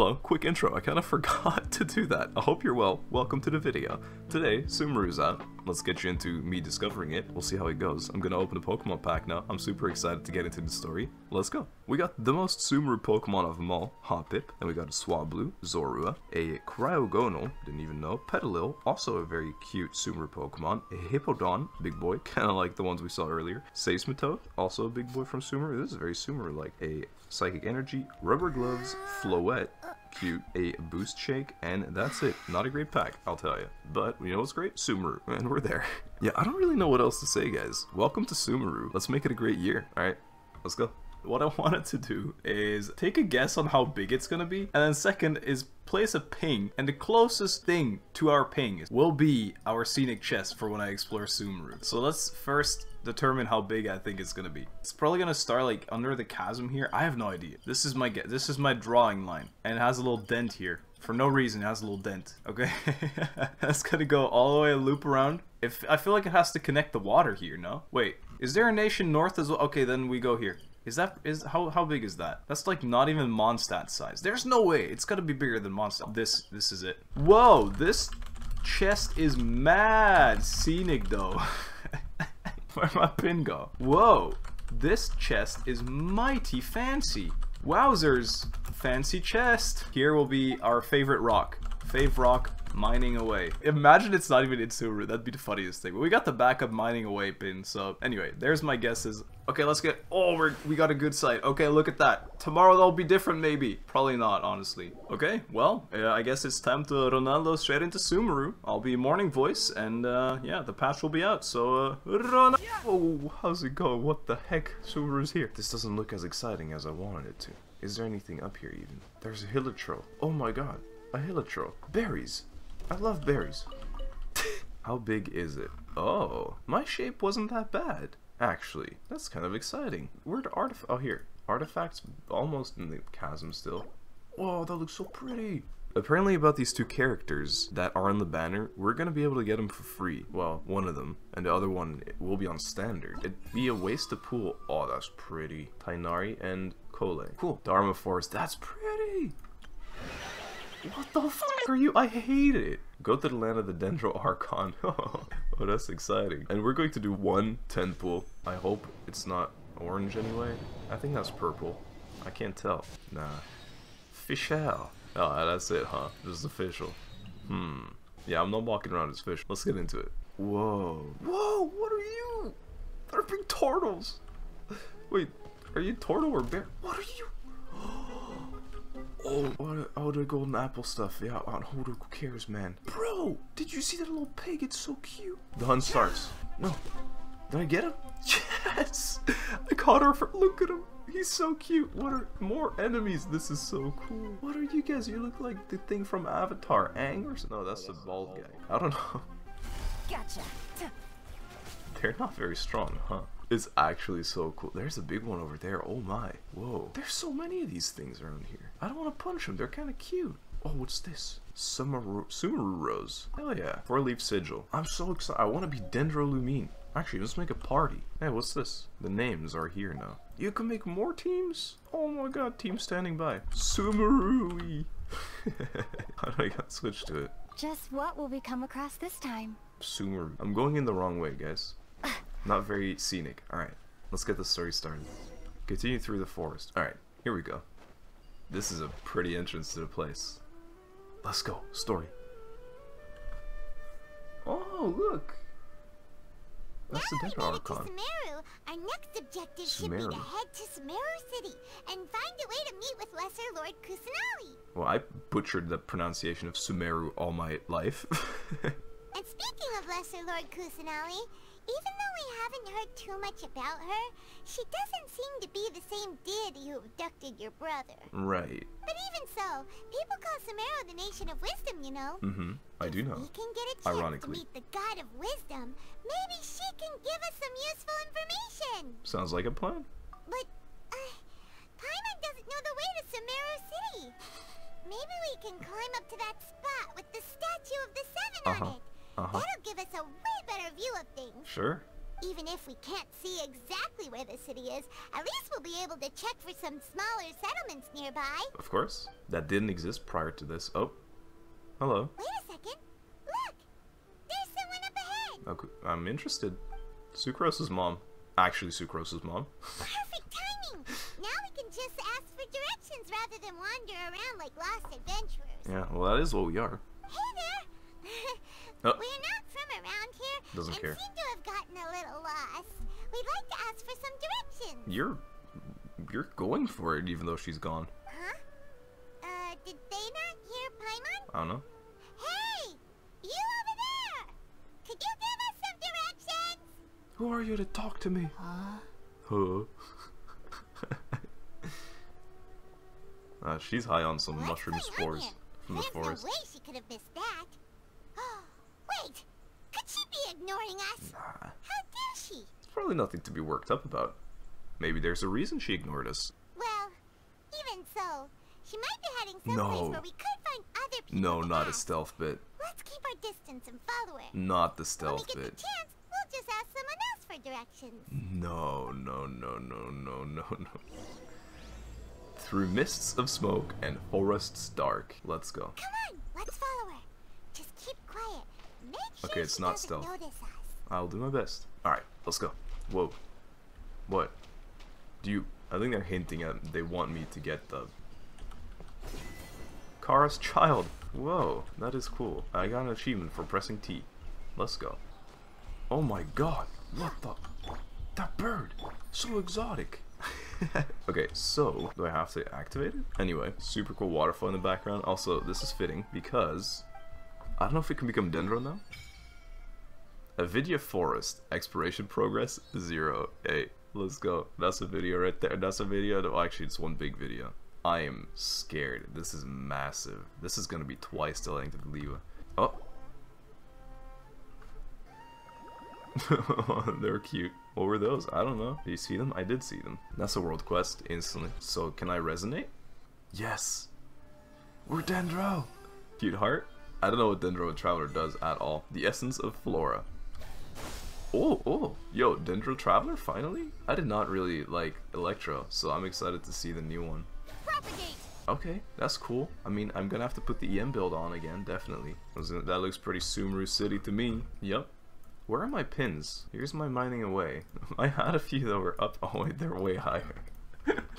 Hello, quick intro, I kinda forgot to do that. I hope you're well, welcome to the video. Today, Sumeru's out. Let's get you into me discovering it, we'll see how it goes. I'm gonna open a Pokemon pack now, I'm super excited to get into the story. Let's go. We got the most Sumeru Pokemon of them all, Hoppip, then we got a Swablu, Zorua, a Cryogonal, didn't even know, Petalil, also a very cute Sumeru Pokemon, a Hippodon, big boy, kinda like the ones we saw earlier, Seismitoad, also a big boy from Sumeru, this is very Sumeru-like, a Psychic Energy, Rubber Gloves, Floette, cute, a Boost Shake, and that's it. Not a great pack, I'll tell you. But you know what's great? Sumeru, and we're there. Yeah, I don't really know what else to say, guys. Welcome to Sumeru. Let's make it a great year. Alright, let's go. What I wanted to do is take a guess on how big it's gonna be, and then second is place a ping, and the closest thing to our ping will be our scenic chest for when I explore Sumeru. So let's first determine how big I think it's gonna be. It's probably gonna start like under the chasm here. I have no idea. This is my guess. This is my drawing line, and it has a little dent here. For no reason, it has a little dent, okay? That's gonna go all the way and loop around. If I feel like it has to connect the water here, no? Wait, is there a nation north as well? Okay, then we go here. How big is that? That's like not even Mondstadt size. There's no way. It's gotta be bigger than Mondstadt. This is it. Whoa, this chest is mad scenic though. Where'd my pin go? Whoa, this chest is mighty fancy. Wowzers, fancy chest. Here will be our favorite rock. Fave rock. Mining away. Imagine it's not even in Sumeru. That'd be the funniest thing. But we got the backup mining away pin. So anyway, there's my guesses. Okay, let's get. Oh, we got a good site. Okay, look at that. Tomorrow they'll be different, maybe. Probably not, honestly. Okay, well, I guess it's time to Ronaldo straight into Sumeru. I'll be morning voice, and yeah, the patch will be out. So Ronaldo. Oh, how's it going? What the heck? Sumeru's here. This doesn't look as exciting as I wanted it to. Is there anything up here even? There's a Hilichurl. Oh my God, a Hilichurl. Berries. I love berries. How big is it? Oh, my shape wasn't that bad. Actually, that's kind of exciting. Where'd artifact? Oh, here. Artifacts almost in the chasm still. Whoa, that looks so pretty. Apparently about these two characters that are in the banner, we're gonna be able to get them for free. Well, one of them, and the other one will be on standard. It'd be a waste to pool. Oh, that's pretty. Tighnari and Collei. Cool. Dharma Forest, that's pretty. What the f*** are you? I hate it! Go to the land of the Dendro Archon. Oh, that's exciting. And we're going to do 1 10 pool. I hope it's not orange anyway. I think that's purple. I can't tell. Nah. Fishal. Oh, that's it, huh? This is official. Hmm. Yeah, I'm not walking around as fish. Let's get into it. Whoa. Whoa, what are you? They're big turtles. Wait, are you turtle or bear? What are you? Oh, all the golden apple stuff. Yeah, Aunt Hodo cares, man. Bro, did you see that little pig? It's so cute. The hunt starts. No. Did I get him? Yes! I caught her for. Look at him. He's so cute. What are more enemies? This is so cool. What are you guys? You look like the thing from Avatar. Aang or something? No, that's the bald guy. I don't know. Gotcha. They're not very strong, huh? It's actually so cool. There's a big one over there. Oh my. Whoa. There's so many of these things around here. I don't want to punch them. They're kind of cute. Oh, what's this? Sumeru Rose. Hell yeah. 4-leaf sigil. I'm so excited. I want to be Dendrolumine. Actually, let's make a party. Hey, what's this? The names are here now. You can make more teams? Oh my God. Team standing by. Sumeru-y. How do I got switched to it? Just what will we come across this time? Sumeru. I'm going in the wrong way, guys. Not very scenic. Alright, let's get the story started. Continue through the forest. Alright, here we go. This is a pretty entrance to the place. Let's go. Story. Oh, look! That's the Dendro Archon. Sumeru. Our next objective should be to head to Sumeru City and find a way to meet with Lesser Lord Kusanali. Well, I butchered the pronunciation of Sumeru all my life. And speaking of Lesser Lord Kusanali, even though we haven't heard too much about her, she doesn't seem to be the same deity who abducted your brother. Right. But even so, people call Sumeru the nation of wisdom, you know? Mm-hmm. I do know. If we can get a chance to meet the god of wisdom, maybe she can give us some useful information. Sounds like a plan. But, Paimon doesn't know the way to Sumeru City. Maybe we can climb up to that spot with the statue of the seven on it. That'll give us a way better view of things. Sure. Even if we can't see exactly where the city is, at least we'll be able to check for some smaller settlements nearby. Of course. That didn't exist prior to this. Oh. Hello. Wait a second. Look! There's someone up ahead! Okay, I'm interested. Sucrose's mom. Actually, Sucrose's mom. Perfect timing! Now we can just ask for directions rather than wander around like lost adventurers. Yeah, well that is what we are. Hey there! Oh. We're not from around here. Doesn't care. Seem to have gotten a little lost. We'd like to ask for some directions. You're going for it even though she's gone. Huh? Did they not hear Paimon? I don't know. Hey! You over there! Could you give us some directions? Who are you to talk to me? Huh? Huh? She's high on some mushroom spores from the forest. There's no way she could have missed that. Wait! Could she be ignoring us? Nah. How dare she? It's probably nothing to be worked up about. Maybe there's a reason she ignored us. Well, even so... She might be heading someplace where we could find other people. No, not a stealth bit. Let's keep our distance and follow her. Not the stealth bit. When we get the chance, we'll just ask someone else for directions. No. Through mists of smoke and forests dark. Let's go. Come on, let's follow her. Just keep quiet. Make sure okay, it's she not stealth. Notice us. I'll do my best. All right, let's go. Whoa. What? Do you? I think they're hinting at they want me to get the. Kara's child. Whoa, that is cool. I got an achievement for pressing T. Let's go. Oh my god, what the? That bird, so exotic. Okay, so do I have to activate it? Anyway, super cool waterfall in the background. Also, this is fitting because I don't know if it can become Dendro now. Avidia Forest, exploration progress 0. Hey, let's go. That's a video right there. That's a video. Oh, actually, it's one big video. I am scared. This is massive. This is gonna be twice the length of the Leva. Oh. They're cute. What were those? I don't know. Did you see them? I did see them. That's a world quest instantly. So can I resonate? Yes. We're Dendro. Cute heart. I don't know what Dendro Traveler does at all. The essence of flora. Oh, yo, Dendro Traveler finally? I did not really like Electro, so I'm excited to see the new one. Okay, that's cool. I mean, I'm gonna have to put the EM build on again, definitely. That looks pretty Sumeru City to me. Yep. Where are my pins? Here's my mining away. I had a few that were up. Oh wait, they're way higher.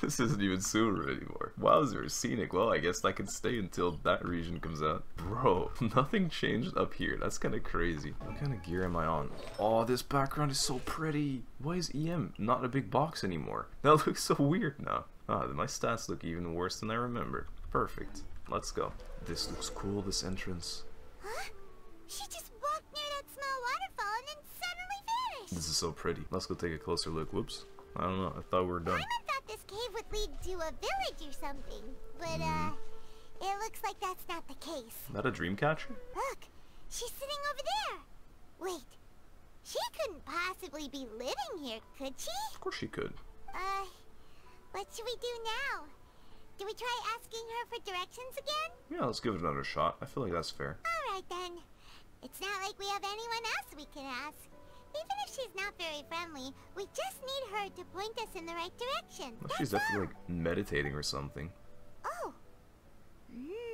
This isn't even Sumeru anymore. Wowzers, scenic. Well, I guess I can stay until that region comes out. Bro, nothing changed up here. That's kind of crazy. What kind of gear am I on? Oh, this background is so pretty. Why is EM not a big box anymore? That looks so weird now. Ah, my stats look even worse than I remember. Perfect. Let's go. This looks cool, this entrance. Huh? She just walked near that small waterfall and then suddenly vanished! This is so pretty. Let's go take a closer look. Whoops. I don't know. I thought we were done. Paimon thought this cave would lead to a village or something. But, it looks like that's not the case. Is that a dream catcher? Look! She's sitting over there! Wait. She couldn't possibly be living here, could she? Of course she could. What should we do now? Do we try asking her for directions again? Yeah, let's give it another shot. I feel like that's fair. Alright then. It's not like we have anyone else we can ask. Even if she's not very friendly, we just need her to point us in the right direction. Well, she's definitely like meditating or something. Oh.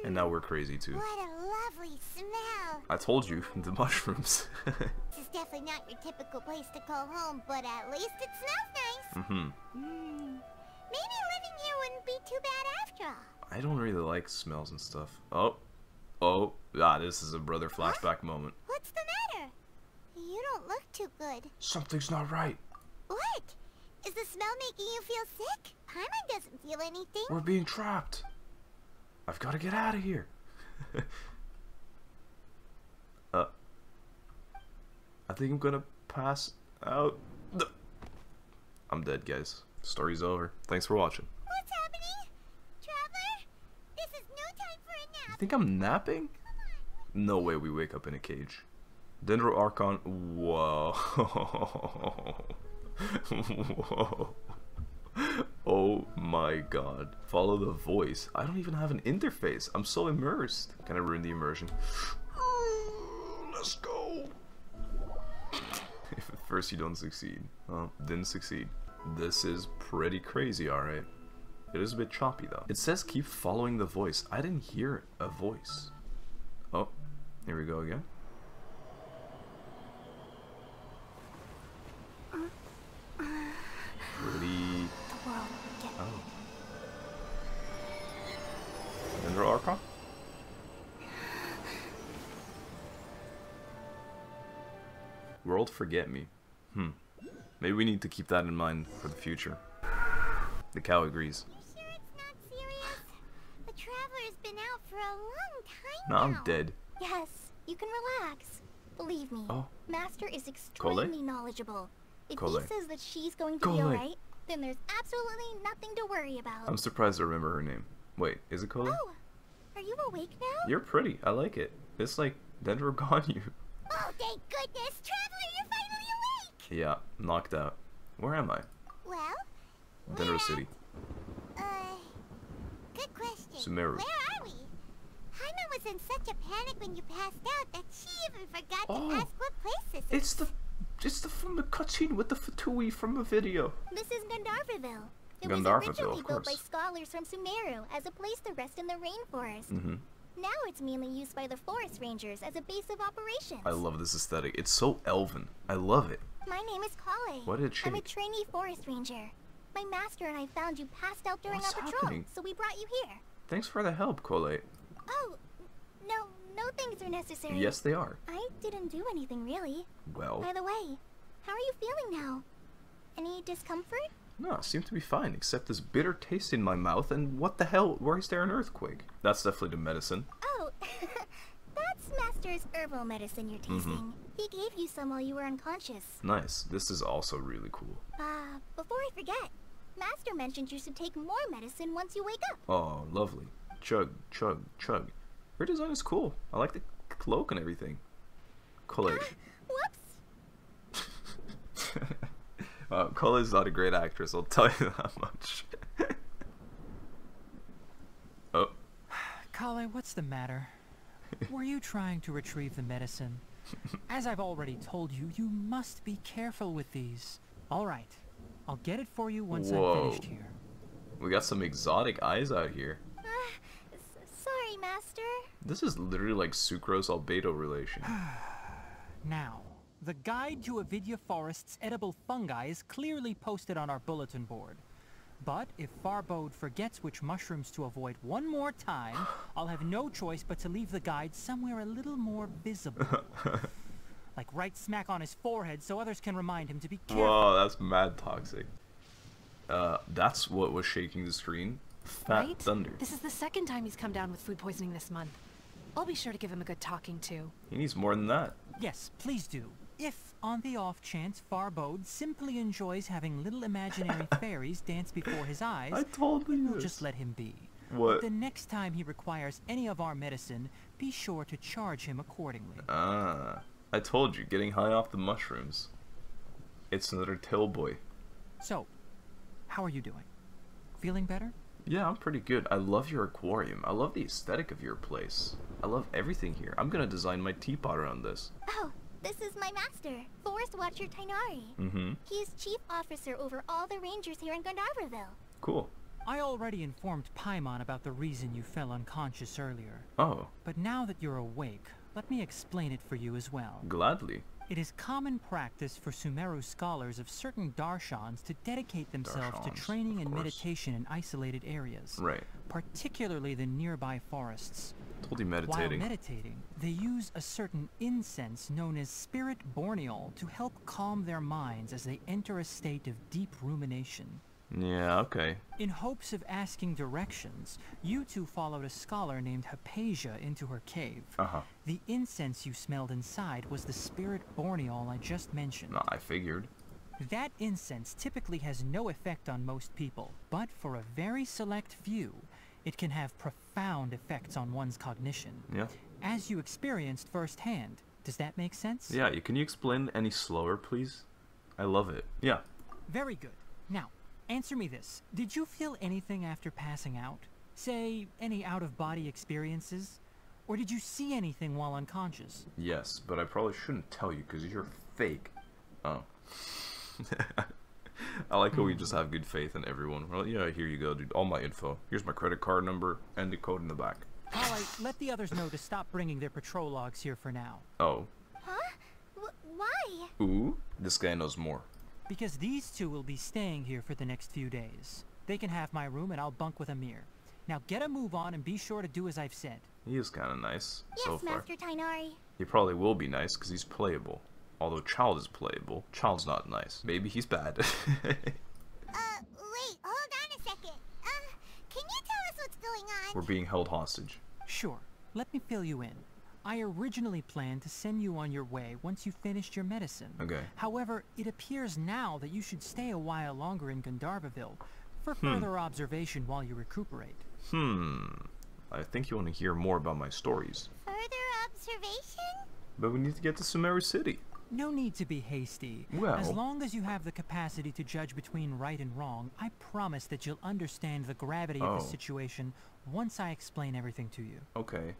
And now we're crazy too. What a lovely smell. I told you, the mushrooms. This is definitely not your typical place to call home, but at least it smells nice. Mm-hmm. Mm. Maybe living here wouldn't be too bad after all. I don't really like smells and stuff. Oh, ah, this is a brother flashback moment. What's the matter? You don't look too good. Something's not right. What? Is the smell making you feel sick? Paimon doesn't feel anything. We're being trapped. I've got to get out of here. I think I'm gonna pass out. I'm dead, guys. Story's over. Thanks for watching. What's happening? Traveler? This is no time for a nap. You think I'm napping? No way we wake up in a cage. Dendro Archon. Whoa. Whoa. Oh my god. Follow the voice. I don't even have an interface. I'm so immersed. Can I ruin the immersion? Let's go. First you don't succeed. Oh, didn't succeed. This is pretty crazy, alright. It is a bit choppy though. It says keep following the voice. I didn't hear a voice. Oh, here we go again. Pretty... Oh. Dendro Archon? World forget me. Hmm. Maybe we need to keep that in mind for the future. The cow agrees. You sure it's not serious? The traveler's been out for a long time now. No, I'm dead. Yes, you can relax. Believe me, Master is extremely knowledgeable. If he says that she's going to be alright, then there's absolutely nothing to worry about. I'm surprised I remember her name. Wait, is it Collei? Oh, are you awake now? You're pretty. I like it. It's like Dendro got you. Oh, thank goodness, Traveler, you're finally awake! Yeah, knocked out. Where am I? Well, Dendro City. Good question. Sumeru. Where are we? Haima was in such a panic when you passed out that she even forgot to ask what place this is. It's from the cutscene with the Fatui from the video. This is Gandharvaville. It was originally built by scholars from Sumeru as a place to rest in the rainforest. Mm-hmm. Now it's mainly used by the forest rangers as a base of operations. I love this aesthetic. It's so elven. I love it. My name is Collei. What did she? I'm a trainee forest ranger. My master and I found you passed out during our patrol, so we brought you here. Thanks for the help, Collei. Oh, no things are necessary. Yes, they are. I didn't do anything really. Well. By the way, how are you feeling now? Any discomfort? No, I seem to be fine, except this bitter taste in my mouth, and what the hell, where is there an earthquake? That's definitely the medicine. Oh, that's Master's herbal medicine you're tasting. Mm-hmm. He gave you some while you were unconscious. Nice, this is also really cool. Before I forget, Master mentioned you should take more medicine once you wake up. Oh, lovely. Chug, chug, chug. Her design is cool. I like the cloak and everything. Collei. Whoops. Collei's not a great actress, I'll tell you that much. Oh. Collei, what's the matter? Were you trying to retrieve the medicine? As I've already told you, you must be careful with these. Alright, I'll get it for you once I'm finished here. We got some exotic eyes out here. Sorry, Master. This is literally like Sucrose Albedo relation. Now. The guide to Avidya Forest's edible fungi is clearly posted on our bulletin board. But if Farbode forgets which mushrooms to avoid one more time, I'll have no choice but to leave the guide somewhere a little more visible. Like right smack on his forehead so others can remind him to be careful. Whoa, that's mad toxic. That's what was shaking the screen. Fat thunder. This is the second time he's come down with food poisoning this month. I'll be sure to give him a good talking to. He needs more than that. Yes, please do. If, on the off chance, Farbode simply enjoys having little imaginary fairies dance before his eyes, we'll just let him be. But the next time he requires any of our medicine, be sure to charge him accordingly. Ah, I told you, getting high off the mushrooms. It's another tail boy. So, how are you doing? Feeling better? Yeah, I'm pretty good. I love your aquarium. I love the aesthetic of your place. I love everything here. I'm gonna design my teapot around this. Oh. This is my master, Forest Watcher Tighnari. Mm-hmm. He is chief officer over all the rangers here in Gandharvaville. Cool. I already informed Paimon about the reason you fell unconscious earlier. Oh. But now that you're awake, let me explain it for you as well. Gladly. It is common practice for Sumeru scholars of certain darshans to dedicate themselves to training and meditation in isolated areas. Right. Particularly the nearby forests. While meditating, they use a certain incense known as Spirit Borneol to help calm their minds as they enter a state of deep rumination. Yeah, okay. In hopes of asking directions, you two followed a scholar named Hypatia into her cave. Uh-huh. The incense you smelled inside was the Spirit Borneol I just mentioned. No, I figured. That incense typically has no effect on most people, but for a very select few, it can have profound effects on one's cognition. Yeah. As you experienced firsthand. Does that make sense? Yeah, can you explain any slower, please? I love it. Yeah. Very good. Now, answer me this. Did you feel anything after passing out? Say, any out-of-body experiences? Or did you see anything while unconscious? Yes, but I probably shouldn't tell you because you're fake. Oh. I like how we just have good faith in everyone. Well, yeah, here you go, dude. All my info. Here's my credit card number and the code in the back. All right, let the others know to stop bringing their patrol logs here for now. Oh. Huh? Why? Ooh, this guy knows more. Because these two will be staying here for the next few days. They can have my room and I'll bunk with Amir. Now get a move on and be sure to do as I've said. He is kind of nice so far. Yes, Master Tighnari. He probably will be nice because he's playable. Although Child is playable, Child's not nice. Maybe he's bad. Wait, hold on a second. Can you tell us what's going on? We're being held hostage. Sure, let me fill you in. I originally planned to send you on your way once you finished your medicine. Okay. However, it appears now that you should stay a while longer in Gandharvaville for further observation while you recuperate. I think you want to hear more about my stories. Further observation? But we need to get to Sumeru City. No need to be hasty. Well, as long as you have the capacity to judge between right and wrong, I promise that you'll understand the gravity of the situation once I explain everything to you. Okay.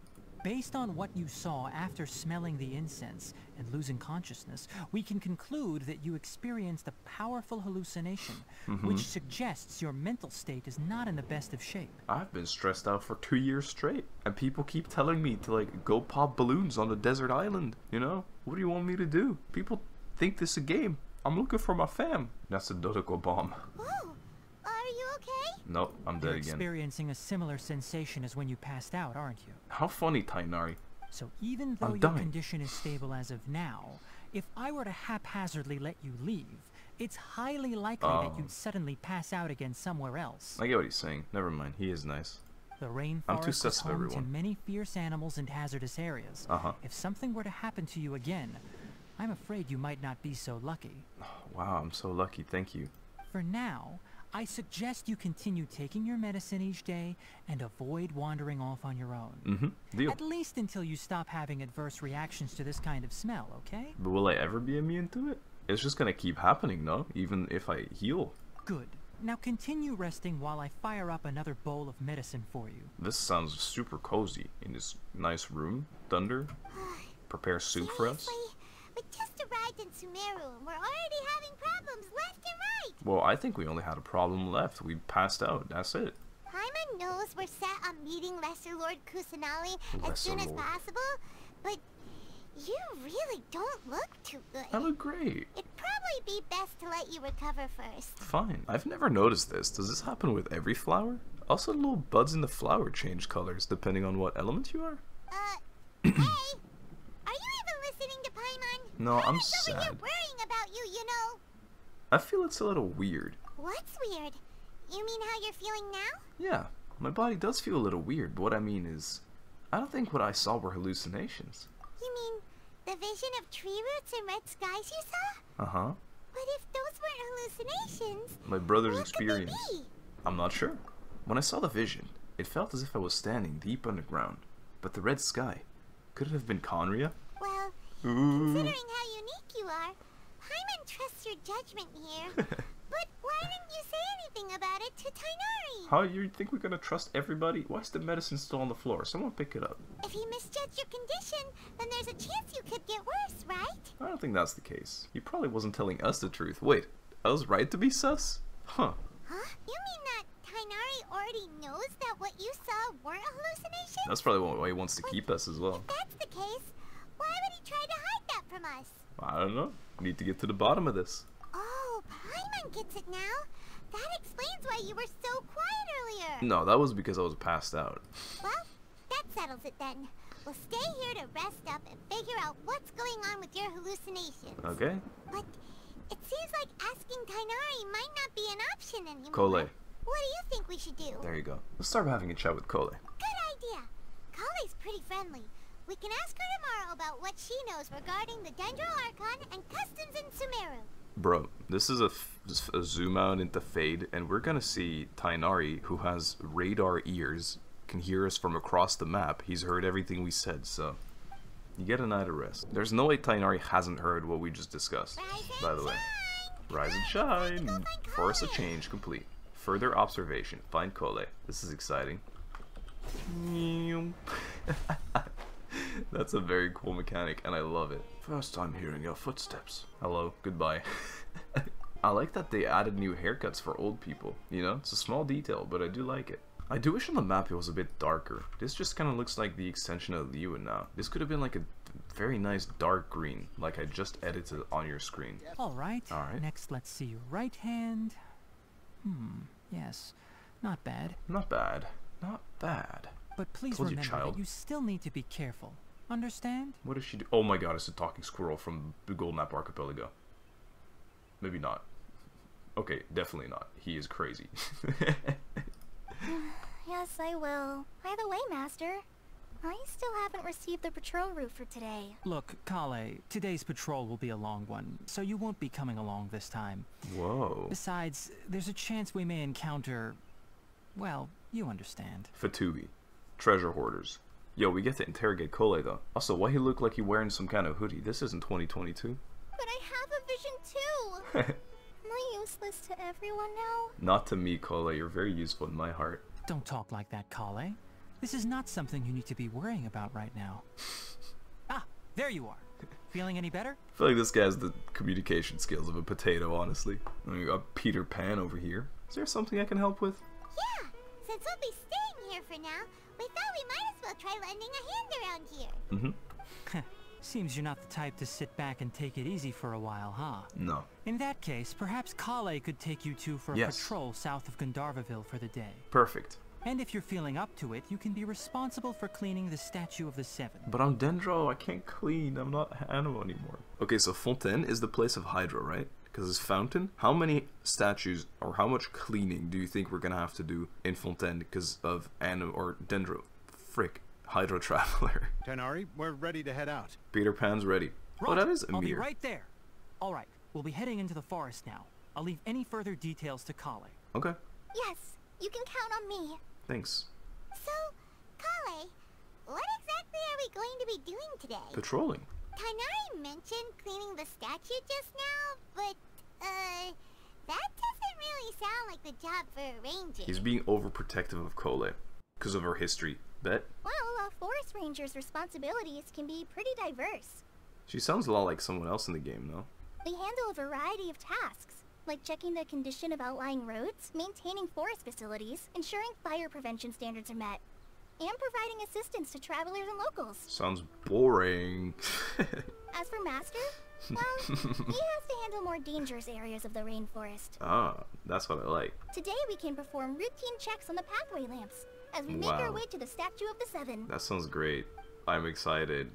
Based on what you saw after smelling the incense and losing consciousness, we can conclude that you experienced a powerful hallucination, which suggests your mental state is not in the best of shape. I've been stressed out for 2 years straight, and people keep telling me to, like, go pop balloons on a desert island, you know? What do you want me to do? People think this is a game. I'm looking for my fam. That's a Dodoko bomb. Ooh. Okay? Nope, I'm dead again. You're experiencing a similar sensation as when you passed out, aren't you? How funny, Tighnari. So even though your condition is stable as of now, if I were to haphazardly let you leave, it's highly likely that you'd suddenly pass out again somewhere else. I get what he's saying. Never mind, he is nice. The rainforest is home to many fierce animals and hazardous areas. If something were to happen to you again, I'm afraid you might not be so lucky. Oh, wow, I'm so lucky, thank you. For now, I suggest you continue taking your medicine each day and avoid wandering off on your own. Deal. At least until you stop having adverse reactions to this kind of smell, okay? But will I ever be immune to it? It's just gonna keep happening, no? Even if I heal. Good. Now continue resting while I fire up another bowl of medicine for you. This sounds super cozy in this nice room. Thunder, prepare soup for us. We just arrived in Sumeru and we're already having problems left and right! Well, I think we only had a problem left. We passed out. That's it. Paimon knows we're set on meeting Lesser Lord Kusanali as soon as possible, but you really don't look too good. I look great. It'd probably be best to let you recover first. Fine. I've never noticed this. Does this happen with every flower? Also, little buds in the flower change colors depending on what element you are. Hey! No, I'm sad. Over here worrying about you, you know. I feel it's a little weird. What's weird? You mean how you're feeling now? Yeah, my body does feel a little weird, but what I mean is, I don't think what I saw were hallucinations. You mean the vision of tree roots and red skies you saw? But if those weren't hallucinations, my brother's experience. Could they be? I'm not sure. When I saw the vision, it felt as if I was standing deep underground, but the red sky, could it have been Conria? Well. Considering how unique you are, Paimon trusts your judgment here. But why didn't you say anything about it to Tighnari? How you think we're gonna trust everybody? Why is the medicine still on the floor? Someone pick it up. If he misjudged your condition, then there's a chance you could get worse, right? I don't think that's the case. He probably wasn't telling us the truth. Wait, I was right to be sus? Huh? You mean that Tighnari already knows that what you saw weren't hallucinations? That's probably why he wants to keep us as well. If that's the case, why would he try to hide that from us? I don't know. We need to get to the bottom of this. Oh, Paimon gets it now. That explains why you were so quiet earlier. No, that was because I was passed out. Well, that settles it then. We'll stay here to rest up and figure out what's going on with your hallucinations. Okay. But it seems like asking Tighnari might not be an option anymore. Collei. What do you think we should do? There you go. Let's start having a chat with Collei. Good idea. Collei's pretty friendly. We can ask her tomorrow about what she knows regarding the Dendro Archon and customs in Sumeru. Bro, this is a zoom out into Fade, and we're gonna see Tighnari, who has radar ears, can hear us from across the map. He's heard everything we said, so you get an eye to rest. There's no way Tighnari hasn't heard what we just discussed, by the way. Rise and shine! Force a change complete. Further observation. Find Collei. This is exciting. That's a very cool mechanic, and I love it. First time hearing your footsteps. Hello, goodbye. I like that they added new haircuts for old people, you know? It's a small detail, but I do like it. I do wish on the map it was a bit darker. This just kind of looks like the extension of Liyue now. This could have been like a very nice dark green, like I just edited on your screen. All right. Next, let's see. Right hand. Yes. Not bad. Not bad. Not bad. But please remember that you still need to be careful. Understand? What does she do? Oh my god, it's a talking squirrel from the Golden Apple Archipelago. Maybe not. Okay, definitely not. He is crazy. Yes, I will. By the way, Master, I still haven't received the patrol route for today. Look, Collei, today's patrol will be a long one, so you won't be coming along this time. Whoa. Besides, there's a chance we may encounter... well, you understand. Fatui. Treasure hoarders. Yo, we get to interrogate Collei, though. Also, why he look like he wearing some kind of hoodie? This isn't 2022. But I have a vision, too! Am I useless to everyone now? Not to me, Collei. You're very useful in my heart. Don't talk like that, Collei. This is not something you need to be worrying about right now. Ah, there you are. Feeling any better? I feel like this guy has the communication skills of a potato, honestly. I mean, a Peter Pan over here. Is there something I can help with? Yeah, since we'll be staying here for now, we thought we might as well try lending a hand around here. Mm-hmm. Seems you're not the type to sit back and take it easy for a while, huh? No. In that case, perhaps Collei could take you two for a patrol south of Gandharvaville for the day. Perfect. And if you're feeling up to it, you can be responsible for cleaning the Statue of the Seven. But I'm Dendro, I can't clean, I'm not Hano anymore. Okay, so Fontaine is the place of Hydra, right? Because it's fountain. How many statues or how much cleaning do you think we're gonna have to do in Fontaine because of Hano or Dendro? Frick. Hydro Traveler. Tighnari, we're ready to head out. Peter Pan's ready. Roger, oh, that is Amir. I'll be right there. All right, we'll be heading into the forest now. I'll leave any further details to Collei. Okay. Yes, you can count on me. Thanks. So, Collei, what exactly are we going to be doing today? Patrolling. Tighnari mentioned cleaning the statue just now, but, that doesn't really sound like the job for a ranger. He's being overprotective of Collei because of her history. Bet. Well, a forest ranger's responsibilities can be pretty diverse. She sounds a lot like someone else in the game, though. We handle a variety of tasks, like checking the condition of outlying roads, maintaining forest facilities, ensuring fire prevention standards are met, and providing assistance to travelers and locals. Sounds boring. As for Master, well, he has to handle more dangerous areas of the rainforest. Ah, that's what I like. Today we can perform routine checks on the pathway lamps, as we make our way to the Statue of the Seven. That sounds great. I'm excited.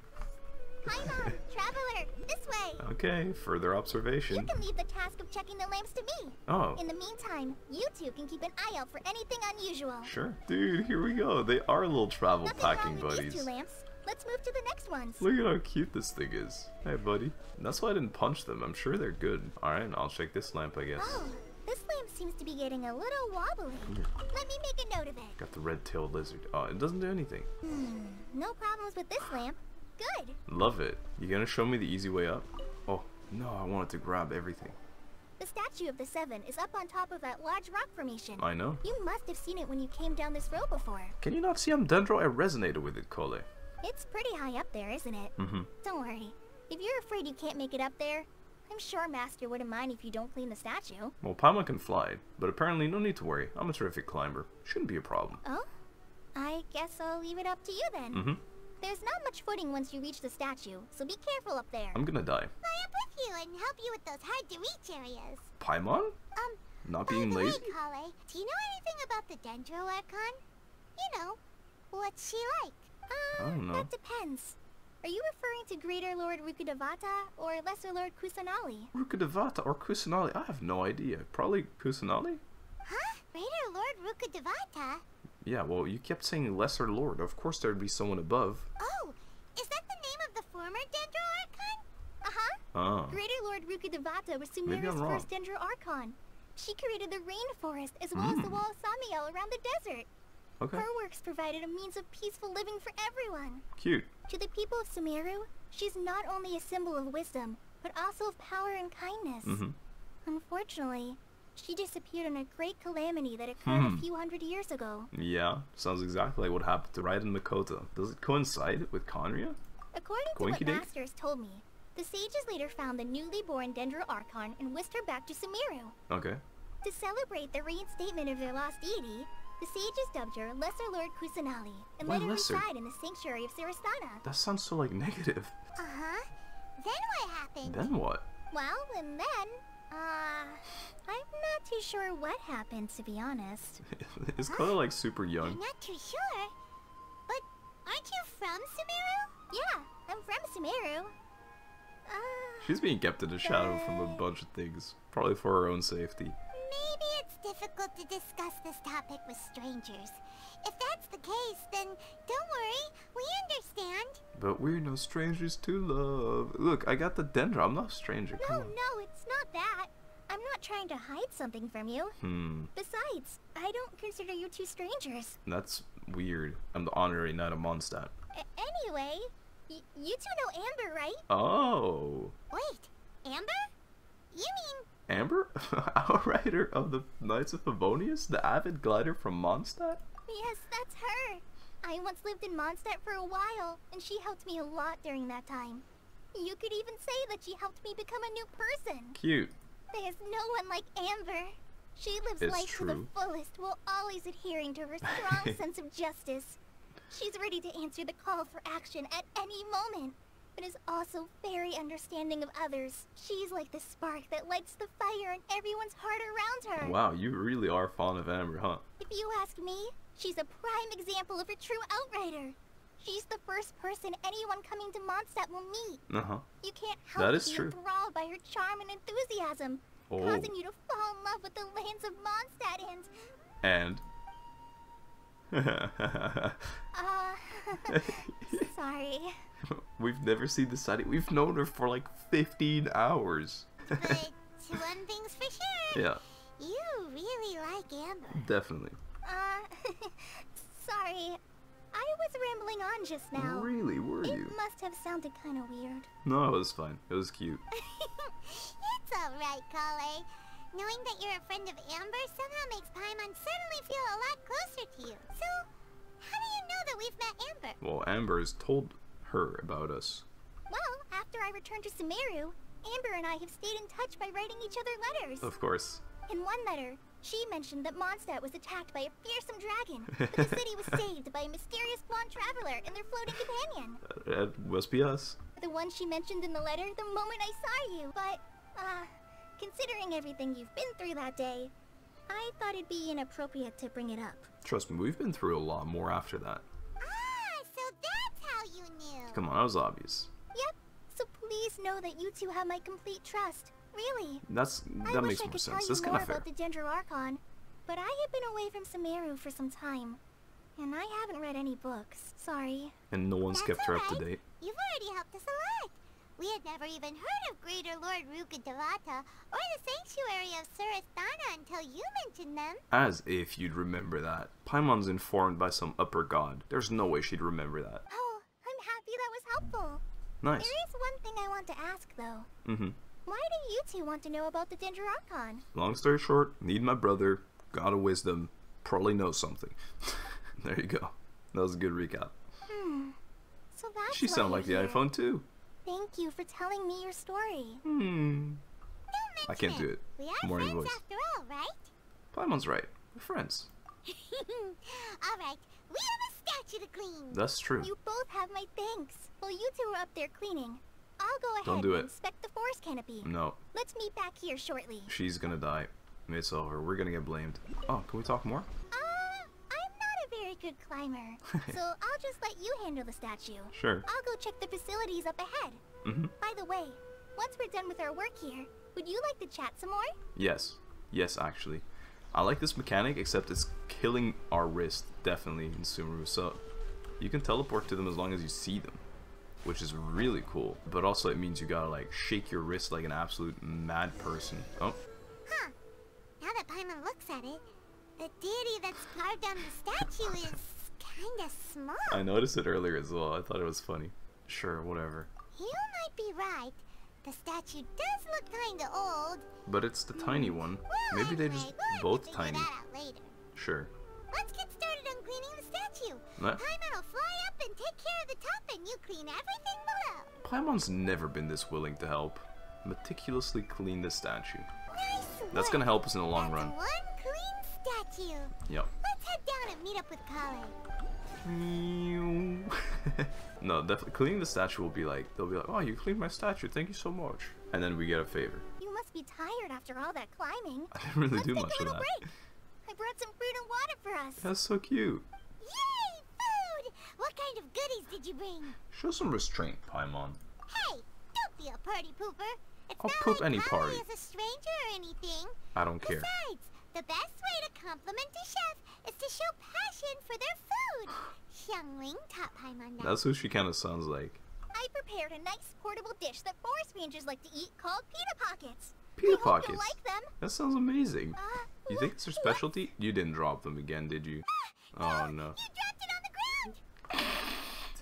Hi, Mom. Traveler, this way. Okay, further observation. You can leave the task of checking the lamps to me. Oh. In the meantime, you two can keep an eye out for anything unusual. Sure. Dude, here we go. They are little travel packing buddies. These two lamps. Let's move to the next ones. Look at how cute this thing is. Hey, buddy. That's why I didn't punch them. I'm sure they're good. All right, I'll check this lamp, I guess. Oh. This lamp seems to be getting a little wobbly. Let me make a note of it. Got the red-tailed lizard. Oh, it doesn't do anything. No problems with this lamp. Good. Love it. You gonna show me the easy way up? Oh, no, I wanted to grab everything. The Statue of the Seven is up on top of that large rock formation. I know. You must have seen it when you came down this road before. Can you not see I'm Dendro? I resonated with it, Collei. It's pretty high up there, isn't it? Mm-hmm. Don't worry. If you're afraid you can't make it up there, I'm sure Master wouldn't mind if you don't clean the statue. Well, Palma can fly, but apparently no need to worry. I'm a terrific climber. Shouldn't be a problem. Oh? I guess I'll leave it up to you then. Mm-hmm. There's not much footing once you reach the statue, so be careful up there. I'm gonna die. Fly up with you and help you with those hard-to-reach areas. Paimon? Not being lazy? By the way, Collei, do you know anything about the Dendro Archon? You know, what's she like? I don't know. That depends. Are you referring to Greater Lord Rukkhadevata or Lesser Lord Kusanali? Rukkhadevata or Kusanali? I have no idea. Probably Kusanali? Huh? Greater Lord Rukkhadevata? Yeah, well, you kept saying Lesser Lord. Of course there'd be someone above. Oh, is that the name of the former Dendro Archon? Uh-huh. Oh. Greater Lord Rukkhadevata was Sumeru's first Dendro Archon. She created the rainforest as well as the wall of Samiel around the desert. Okay. Her works provided a means of peaceful living for everyone. Cute. To the people of Sumeru, she's not only a symbol of wisdom, but also of power and kindness. Unfortunately, she disappeared in a great calamity that occurred a few hundred years ago. Yeah, sounds exactly like what happened to Raiden Makoto. Does it coincide with Conria? A According to what Masters told me, the sages later found the newly born Dendro Archon and whisked her back to Sumeru. Okay. To celebrate the reinstatement of their lost deity, the sages dubbed her Lesser Lord Kusanali and let her reside in the sanctuary of Saristana. That sounds so, like, negative. Uh-huh. Then what happened? Then what? Well, and then... I'm not too sure what happened, to be honest. It's kind of like super young. I'm not too sure. But aren't you from Sumeru? Yeah, I'm from Sumeru. She's being kept in the shadow from a bunch of things, probably for her own safety. Maybe it's difficult to discuss this topic with strangers. If that's the case, then don't worry, we understand. But we're no strangers to love. Look, I got the Dendro. I'm not a stranger. No, no, it's not that. I'm not trying to hide something from you. Besides, I don't consider you two strangers. That's weird. I'm the honorary knight of Mondstadt. Anyway, you two know Amber, right? Oh. Wait, Amber? You mean... Amber? Outrider of the Knights of Favonius? The avid glider from Mondstadt? Yes, that's her. I once lived in Mondstadt for a while, and she helped me a lot during that time. You could even say that she helped me become a new person. Cute. There's no one like Amber. She lives life to the fullest while always adhering to her strong sense of justice. She's ready to answer the call for action at any moment, but is also very understanding of others. She's like the spark that lights the fire in everyone's heart around her. Wow, you really are fond of Amber, huh? If you ask me, she's a prime example of a true outrider. She's the first person anyone coming to Mondstadt will meet. You can't help but be enthralled by her charm and enthusiasm, causing you to fall in love with the lands of Mondstadt and... Sorry. We've never seen the side. We've known her for like 15 hours. But one thing's for sure. Yeah. You really like Amber. Definitely. Sorry. I was rambling on just now. Really, were you? It must have sounded kind of weird. No, it was fine. It was cute. It's alright, Collei. Knowing that you're a friend of Amber somehow makes Paimon suddenly feel a lot closer to you. So, how do you know that we've met Amber? Well, Amber has told her about us. Well, after I returned to Sumeru, Amber and I have stayed in touch by writing each other letters. Of course. In one letter, she mentioned that Mondstadt was attacked by a fearsome dragon, but the city was saved by a mysterious blonde traveler and their floating companion. That must be us. The one she mentioned in the letter the moment I saw you, but, considering everything you've been through that day, I thought it'd be inappropriate to bring it up. Trust me, we've been through a lot more after that. Ah, so that's how you knew. Come on, that was obvious. Yep, so please know that you two have my complete trust. Really. That makes more sense. That's kind of fair. I wish I could tell you more about the Dendro Archon, but I have been away from Sumeru for some time, and I haven't read any books. Sorry. And no one's kept her up to date. You've already helped us a lot. We had never even heard of Greater Lord Rukkhadevata or the Sanctuary of Saristana until you mentioned them. As if you'd remember that. Paimon's informed by some upper god. There's no way she'd remember that. Oh, I'm happy that was helpful. Nice. There is one thing I want to ask, though. Why do you two want to know about the Dendro Archon? Long story short, need my brother, god of wisdom, probably knows something. There you go. That was a good recap. So that's she sounded like the iPhone too. Thank you for telling me your story. I can't do it. We are friends after all, right? Paimon's right. We're friends. Alright, we have a statue to clean. That's true. You both have my thanks. Well, you two are up there cleaning. I'll go ahead and inspect the forest canopy. No. Let's meet back here shortly. She's gonna die. It's over. We're gonna get blamed. Oh, can we talk more? I'm not a very good climber, so I'll just let you handle the statue. Sure. I'll go check the facilities up ahead. By the way, once we're done with our work here, would you like to chat some more? Yes. Yes, actually. I like this mechanic, except it's killing our wrist, definitely, in Sumeru. So you can teleport to them as long as you see them, which is really cool, but also it means you gotta like shake your wrist like an absolute mad person. Now that Paimon looks at it, the deity that's carved on the statue is kinda small. I noticed it earlier as well. I thought it was funny. Sure, whatever. You might be right. The statue does look kinda old. But it's the tiny one. Well, maybe they just both tiny. Sure. Let's get started on cleaning the statue. Paimon will fly up and take care of the top, and you clean everything below. Paimon's never been this willing to help. Meticulously clean the statue. Nice work. That's gonna help us in the long run. One clean statue. Yep. Let's head down and meet up with Collei. No, definitely cleaning the statue will be like, they'll be like, oh, you cleaned my statue, thank you so much. And then we get a favor. You must be tired after all that climbing. I didn't really do much of that. Break. I brought some fruit and water for us. That's so cute. Yay, food! What kind of goodies did you bring? Show some restraint, Paimon. Hey, don't be a party pooper. It's I'll not poop like any party. As a stranger or anything. I don't care. Besides, the best way to compliment a chef is to show passion for their food. Xiangling taught Paimon that. That's who she kind of sounds like. I prepared a nice portable dish that forest rangers like to eat called pita pockets. Pita pockets? I hope you like them. That sounds amazing. You think it's your specialty? What? You didn't drop them again, did you? Ah, no, you dropped it on the ground.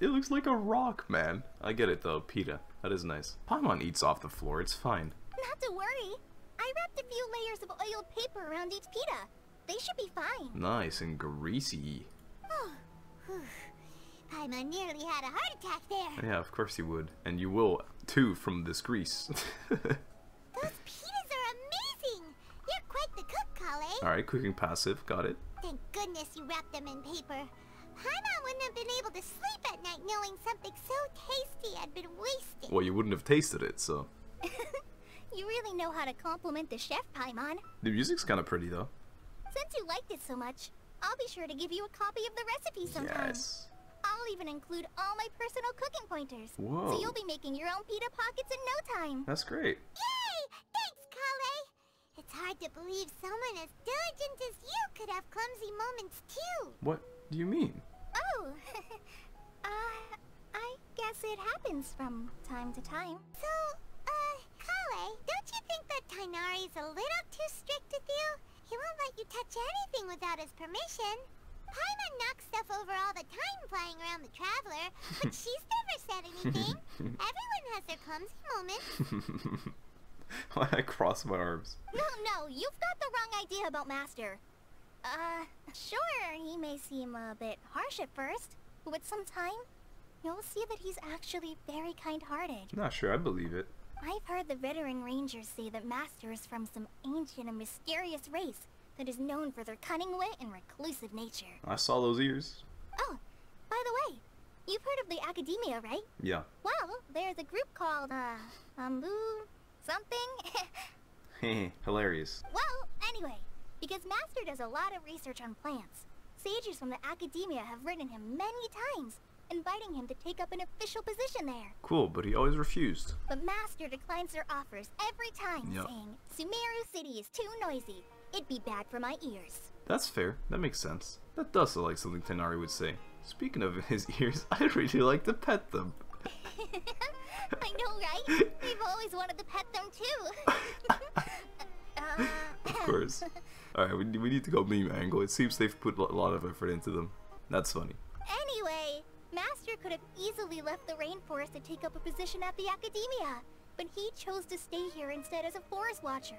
It looks like a rock, man. I get it though, pita. That is nice. Paimon eats off the floor, it's fine. Not to worry. I wrapped a few layers of oiled paper around each pita. They should be fine. Nice and greasy. Oh, whew. Paimon nearly had a heart attack there. Yeah, of course he would. And you will, too, from this grease. Those pitas are amazing! You're quite the cook, Collei. Alright, cooking passive. Got it. Thank goodness you wrapped them in paper. Paimon wouldn't have been able to sleep at night knowing something so tasty had been wasted. Well, you wouldn't have tasted it, so... You really know how to compliment the chef, Paimon. The music's kind of pretty, though. Since you liked it so much, I'll be sure to give you a copy of the recipe sometime. Yes. I'll even include all my personal cooking pointers. Whoa. So you'll be making your own pita pockets in no time. That's great. Yay! Thanks, Collei! It's hard to believe someone as diligent as you could have clumsy moments too. What do you mean? Oh, I guess it happens from time to time. So, Collei, don't you think that Tighnari is a little too strict with you? He won't let you touch anything without his permission. Paimon knocks stuff over all the time flying around the Traveler, but she's never said anything. Everyone has their clumsy moments. I cross my arms. No, no, you've got the wrong idea about Master. Sure, he may seem a bit harsh at first, but with some time, you'll see that he's actually very kind-hearted. Not sure, I believe it. I've heard the veteran rangers say that Master is from some ancient and mysterious race that is known for their cunning wit and reclusive nature. I saw those ears. Oh, by the way, you've heard of the Akademiya, right? Yeah. Well, there's a group called, something. Hilarious. Well, anyway, because Master does a lot of research on plants, sages from the Akademiya have written him many times, inviting him to take up an official position there. Cool, but he always refused. But Master declines their offers every time, saying, Sumeru City is too noisy. It'd be bad for my ears. That's fair. That makes sense. That does sound like something Tighnari would say. Speaking of his ears, I'd really like to pet them. I know, right? I've always wanted to pet them too. Of course. Alright, we need to go meme angle. It seems they've put a lot of effort into them. That's funny. Anyway, Master could have easily left the rainforest to take up a position at the Akademiya, but he chose to stay here instead as a forest watcher,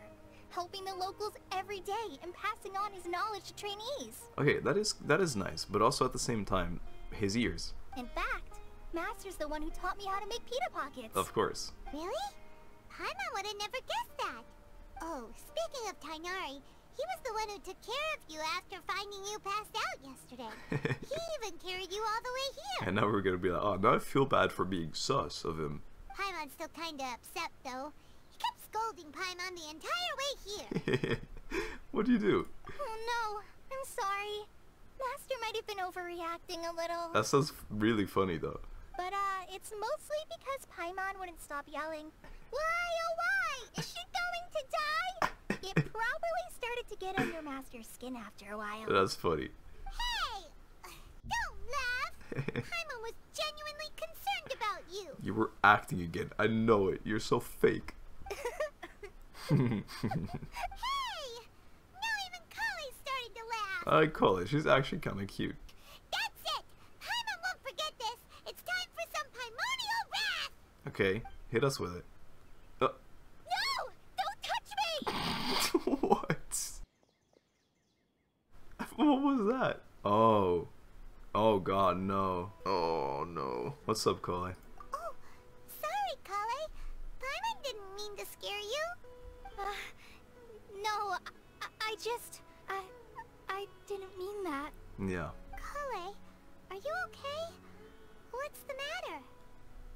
helping the locals every day and passing on his knowledge to trainees. Okay, that is nice, but also at the same time, his ears. In fact, Master's the one who taught me how to make pita pockets. Of course. Really? Paimon would have never guessed that. Oh, speaking of Tighnari, he was the one who took care of you after finding you passed out yesterday. He even carried you all the way here. And now we're gonna be like, oh, now I feel bad for being sus of him. Paimon's still kinda upset though. Kept scolding Paimon the entire way here. What do you do? Oh no, I'm sorry. Master might have been overreacting a little. That sounds really funny though. But it's mostly because Paimon wouldn't stop yelling, why oh why, is she going to die? It probably started to get under Master's skin after a while. That's funny. Hey! Don't laugh! Paimon was genuinely concerned about you. You were acting again, I know it, you're so fake. Hey! Now even Collei's starting to laugh. I call it. She's actually kind of cute. That's it. Paimon won't forget this. It's time for some Paimonial wrath. Okay, hit us with it. No! Don't touch me! What? What was that? What's up, Collei? Oh, sorry, Collei. Paimon didn't mean to scare you. No, I didn't mean that. Yeah. Collei, are you okay? What's the matter?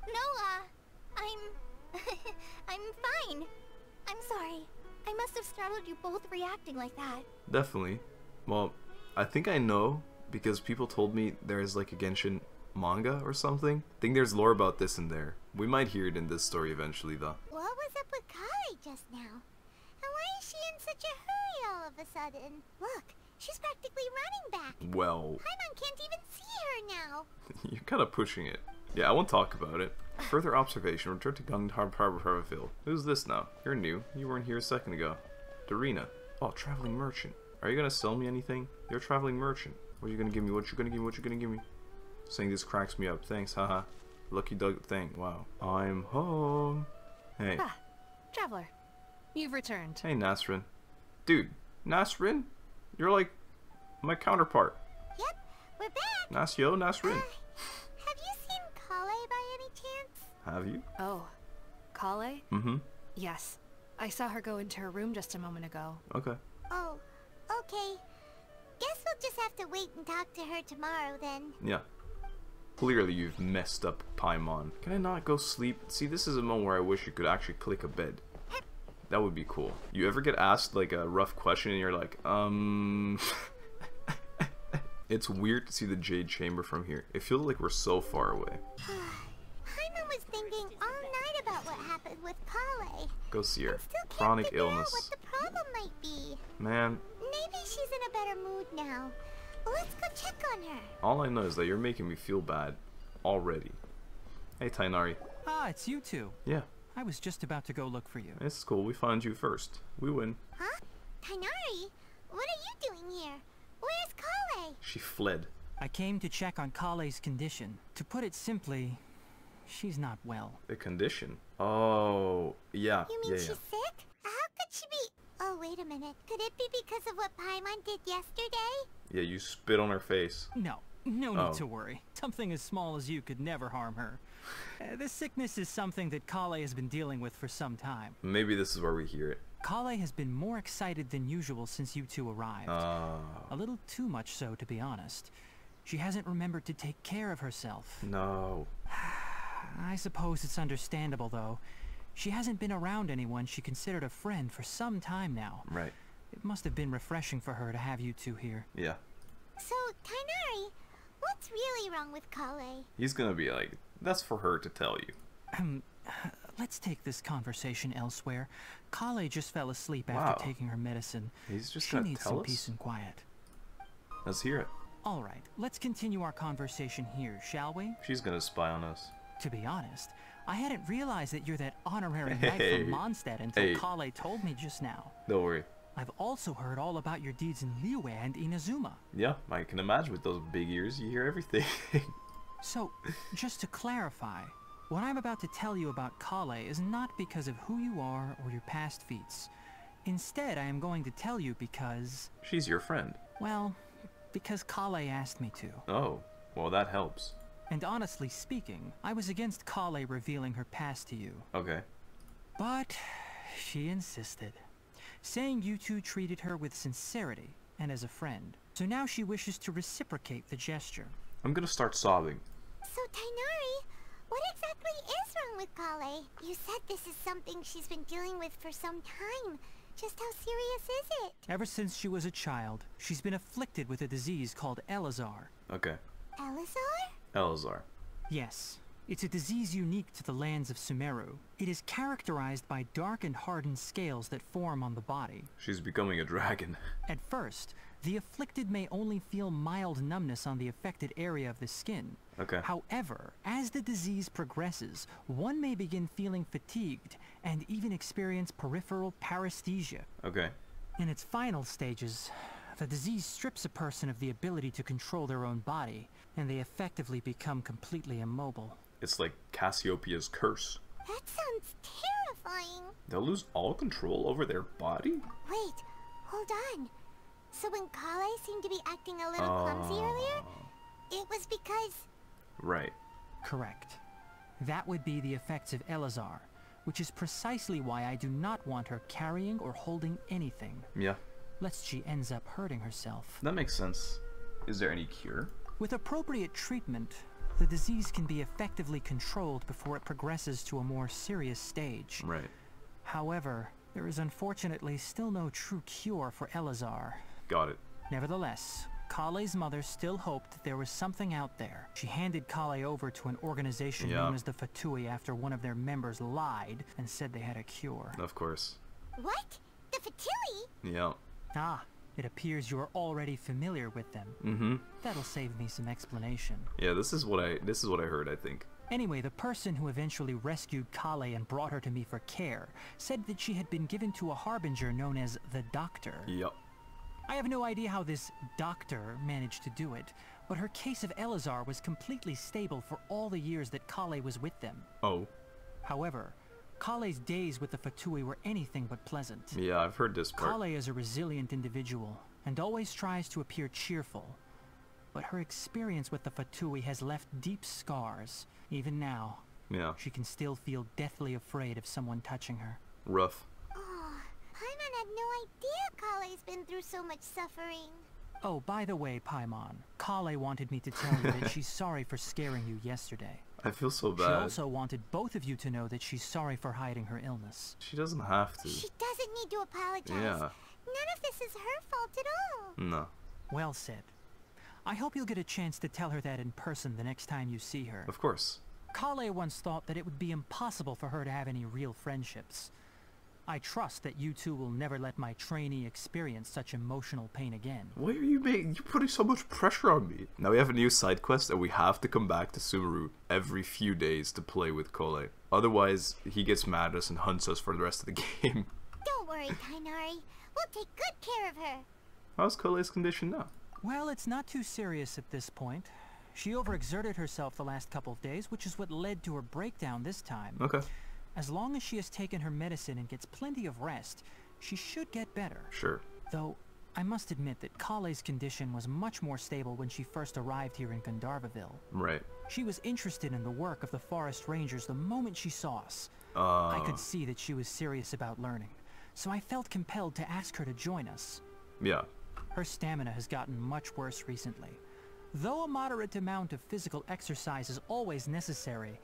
No, I'm... I'm fine. I'm sorry. I must have startled you both reacting like that. Definitely. Well, I think I know because people told me there is like a Genshin manga or something. I think there's lore about this in there. We might hear it in this story eventually though. What was up with Collei just now? And why is she in such a hurry all of a sudden? Look, she's practically running back. Well... Paimon can't even see her now. You're kind of pushing it. Yeah, I won't talk about it. Further observation, return to Gandharvaville. Who's this now? You're new. You weren't here a second ago. Darina. Oh, traveling merchant. Are you gonna sell me anything? You're a traveling merchant. What are you gonna give me? What you gonna give me? What you gonna give me? Saying this cracks me up. Thanks, haha. Lucky dog thing. Wow. I'm home. Hey. Ah, traveler. You've returned. Hey, Nasrin. Dude, Nasrin? You're like my counterpart. Yep, we're back. Nasyo, Nasrin. Have you? Oh, Collei? Mm-hmm. Yes. I saw her go into her room just a moment ago. Okay. Oh, okay. Guess we'll just have to wait and talk to her tomorrow then. Yeah. Clearly you've messed up Paimon. Can I not go sleep? See, this is a moment where I wish you could actually click a bed. That would be cool. You ever get asked like a rough question and you're like, It's weird to see the Jade Chamber from here. It feels like we're so far away. Thinking all night about what happened with Collei. Go see her. Chronic illness. What the problem might be. Man. Maybe she's in a better mood now. Let's go check on her. All I know is that you're making me feel bad already. Hey, Tighnari. Ah, it's you two. Yeah. I was just about to go look for you. It's cool. We found you first. We win. Huh? Tighnari? What are you doing here? Where's Collei? She fled. I came to check on Collei's condition. To put it simply... She's not well. The condition? Oh, yeah. You mean she's sick? How could she be? Oh, wait a minute. Could it be because of what Paimon did yesterday? Yeah, you spit on her face. No, no need to worry. Something as small as you could never harm her. This sickness is something that Collei has been dealing with for some time. Maybe this is where we hear it. Collei has been more excited than usual since you two arrived. A little too much so, to be honest. She hasn't remembered to take care of herself. No. I suppose it's understandable, though. She hasn't been around anyone she considered a friend for some time now. Right. It must have been refreshing for her to have you two here. Yeah. So, Tighnari, what's really wrong with Collei? He's gonna be like, that's for her to tell you. Let's take this conversation elsewhere. Collei just fell asleep after taking her medicine. He's just gonna tell us? She needs some peace and quiet. Let's hear it. All right, let's continue our conversation here, shall we? She's gonna spy on us. To be honest, I hadn't realized that you're that honorary knight from Mondstadt until Collei told me just now. Don't worry. I've also heard all about your deeds in Liyue and Inazuma. Yeah, I can imagine with those big ears, you hear everything. So, just to clarify, what I'm about to tell you about Collei is not because of who you are or your past feats. Instead, I am going to tell you because... She's your friend. Well, because Collei asked me to. Oh, well that helps. And honestly speaking, I was against Collei revealing her past to you. Okay. But she insisted, saying you two treated her with sincerity and as a friend. So now she wishes to reciprocate the gesture. I'm gonna start sobbing. So Tighnari, what exactly is wrong with Collei? You said this is something she's been dealing with for some time. Just how serious is it? Ever since she was a child, she's been afflicted with a disease called Eleazar. Okay. Eleazar? Eleazar. Yes. It's a disease unique to the lands of Sumeru. It is characterized by dark and hardened scales that form on the body. She's becoming a dragon. At first, the afflicted may only feel mild numbness on the affected area of the skin. Okay. However, as the disease progresses, one may begin feeling fatigued and even experience peripheral paresthesia. Okay. In its final stages, the disease strips a person of the ability to control their own body, and they effectively become completely immobile. It's like Cassiopeia's curse. That sounds terrifying. They'll lose all control over their body? Wait, hold on. So when Collei seemed to be acting a little clumsy earlier, it was because... Right. Correct. That would be the effects of Eleazar, which is precisely why I do not want her carrying or holding anything. Yeah. Lest she ends up hurting herself. That makes sense. Is there any cure? With appropriate treatment, the disease can be effectively controlled before it progresses to a more serious stage. Right. However, there is unfortunately still no true cure for Eleazar. Got it. Nevertheless, Collei's mother still hoped that there was something out there. She handed Collei over to an organization known as the Fatui after one of their members lied and said they had a cure. Of course. What? The Fatui? Yeah. Ah, it appears you're already familiar with them. Mm-hmm. That'll save me some explanation. Yeah, this is what I heard, I think. Anyway, the person who eventually rescued Collei and brought her to me for care said that she had been given to a harbinger known as the Doctor. Yep. I have no idea how this doctor managed to do it, but her case of Eleazar was completely stable for all the years that Collei was with them. Oh. However, Collei's days with the Fatui were anything but pleasant. Yeah, I've heard this part. Collei is a resilient individual and always tries to appear cheerful, but her experience with the Fatui has left deep scars. Even now, she can still feel deathly afraid of someone touching her. Rough. No idea Collei's been through so much suffering. Oh, by the way, Paimon, Collei wanted me to tell you that she's sorry for scaring you yesterday. I feel so bad. She also wanted both of you to know that she's sorry for hiding her illness. She doesn't have to. She doesn't need to apologize. Yeah. None of this is her fault at all. No. Well said. I hope you'll get a chance to tell her that in person the next time you see her. Of course. Collei once thought that it would be impossible for her to have any real friendships. I trust that you two will never let my trainee experience such emotional pain again. Why are you making? You're putting so much pressure on me. Now we have a new side quest and we have to come back to Sumeru every few days to play with Collei. Otherwise, he gets mad at us and hunts us for the rest of the game. Don't worry, Tighnari. We'll take good care of her. How's Collei's condition now? Well, it's not too serious at this point. She overexerted herself the last couple of days, which is what led to her breakdown this time. Okay. As long as she has taken her medicine and gets plenty of rest, she should get better. Sure. Though, I must admit that Collei's condition was much more stable when she first arrived here in Gandharvaville. Right. She was interested in the work of the forest rangers the moment she saw us. I could see that she was serious about learning, so I felt compelled to ask her to join us. Yeah. Her stamina has gotten much worse recently. Though a moderate amount of physical exercise is always necessary,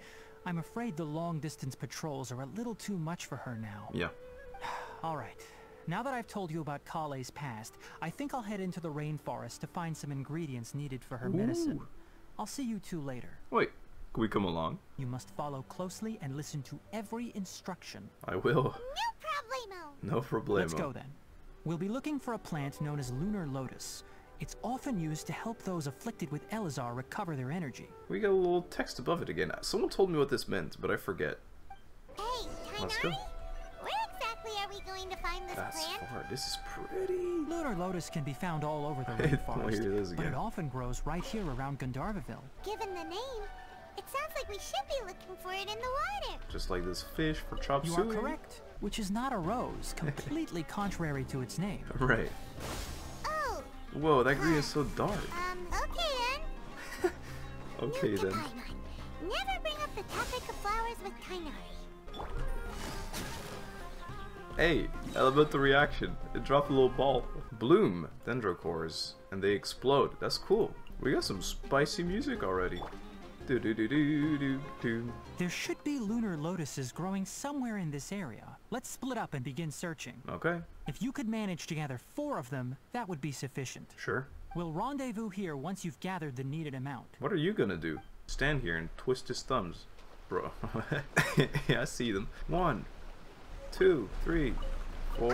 I'm afraid the long-distance patrols are a little too much for her now. Yeah. Alright. Now that I've told you about Collei's past, I think I'll head into the rainforest to find some ingredients needed for her medicine. I'll see you two later. Wait, can we come along? You must follow closely and listen to every instruction. I will. No problemo. No problemo. Let's go then. We'll be looking for a plant known as Lunar Lotus. It's often used to help those afflicted with Eleazar recover their energy. We got a little text above it again. Someone told me what this meant, but I forget. Hey, Tighnari? Where exactly are we going to find this plant? Far. This is pretty. Lunar Lotus can be found all over the rainforest, but it often grows right here around Gandharvaville. Given the name, it sounds like we should be looking for it in the water. Just like this fish for chop suey. You are correct, which is not a rose, completely contrary to its name. Right. Whoa, that green is so dark. Okay then. Never bring up the topic of flowers with Tighnari. Hey, elemental reaction. It dropped a little ball. Bloom dendro cores, and they explode. That's cool. We got some spicy music already. There should be lunar lotuses growing somewhere in this area. Let's split up and begin searching. Okay. If you could manage to gather 4 of them, that would be sufficient. Sure. We'll rendezvous here once you've gathered the needed amount. What are you gonna do? Stand here and twist his thumbs, bro. Yeah, I see them. 1, 2, 3, 4,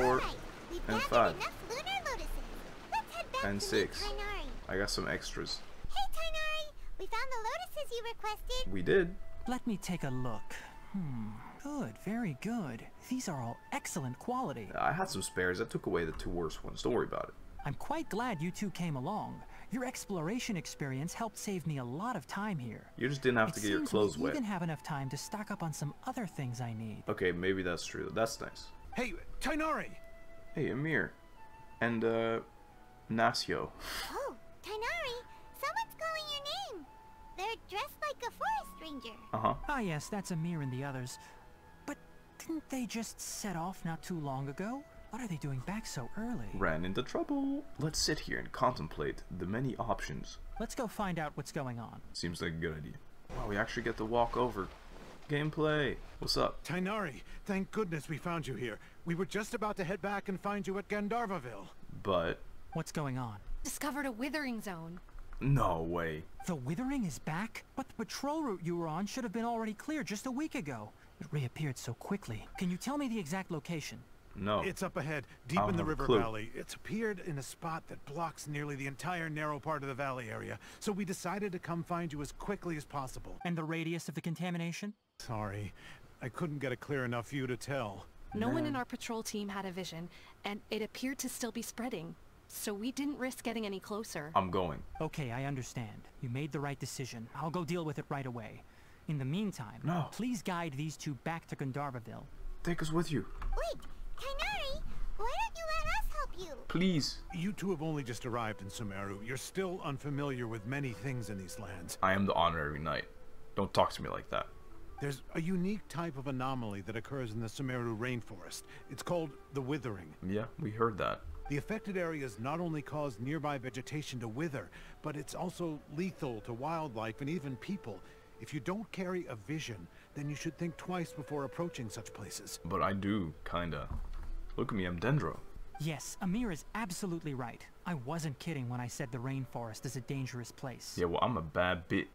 and 5. Enough lunar lotuses. Let's head back and to 6. Tighnari. I got some extras. Hey, Tighnari! We found the lotuses you requested. We did. Let me take a look. Good, very good. These are all excellent quality. I had some spares. I took away the 2 worst ones. Don't worry about it. I'm quite glad you two came along. Your exploration experience helped save me a lot of time here. You just didn't have to get your clothes wet. I didn't have enough time to stock up on some other things I need. Okay, maybe that's true. That's nice. Hey, Tighnari! Hey, Amir. And, Nasio. Oh, Tighnari! Someone's calling your name! They're dressed like a forest ranger. Uh-huh. Ah, yes, that's Amir and the others. But didn't they just set off not too long ago? What are they doing back so early? Ran into trouble. Let's sit here and contemplate the many options. Let's go find out what's going on. Seems like a good idea. Wow, we actually get to walk over. Gameplay. What's up? Tighnari, thank goodness we found you here. We were just about to head back and find you at Gandharvaville. But... what's going on? Discovered a withering zone. No way. The withering is back? But the patrol route you were on should have been already cleared just a week ago. It reappeared so quickly. Can you tell me the exact location? No. It's up ahead, deep in the river valley. It's appeared in a spot that blocks nearly the entire narrow part of the valley area, so we decided to come find you as quickly as possible. And the radius of the contamination? Sorry, I couldn't get a clear enough view to tell. No one in our patrol team had a vision, and it appeared to still be spreading, so we didn't risk getting any closer. I'm going. Okay, I understand. You made the right decision. I'll go deal with it right away. In the meantime, please guide these two back to Gandharvaville. Take us with you. Wait! Tighnari, why don't you let us help you? Please. You two have only just arrived in Sumeru. You're still unfamiliar with many things in these lands. I am the honorary knight. Don't talk to me like that. There's a unique type of anomaly that occurs in the Sumeru rainforest. It's called the withering. Yeah, we heard that. The affected areas not only cause nearby vegetation to wither, but it's also lethal to wildlife and even people. If you don't carry a vision, then you should think twice before approaching such places. But I do, kinda. Look at me, I'm Dendro. Yes, Amir is absolutely right. I wasn't kidding when I said the rainforest is a dangerous place. Yeah, well, I'm a bad bit.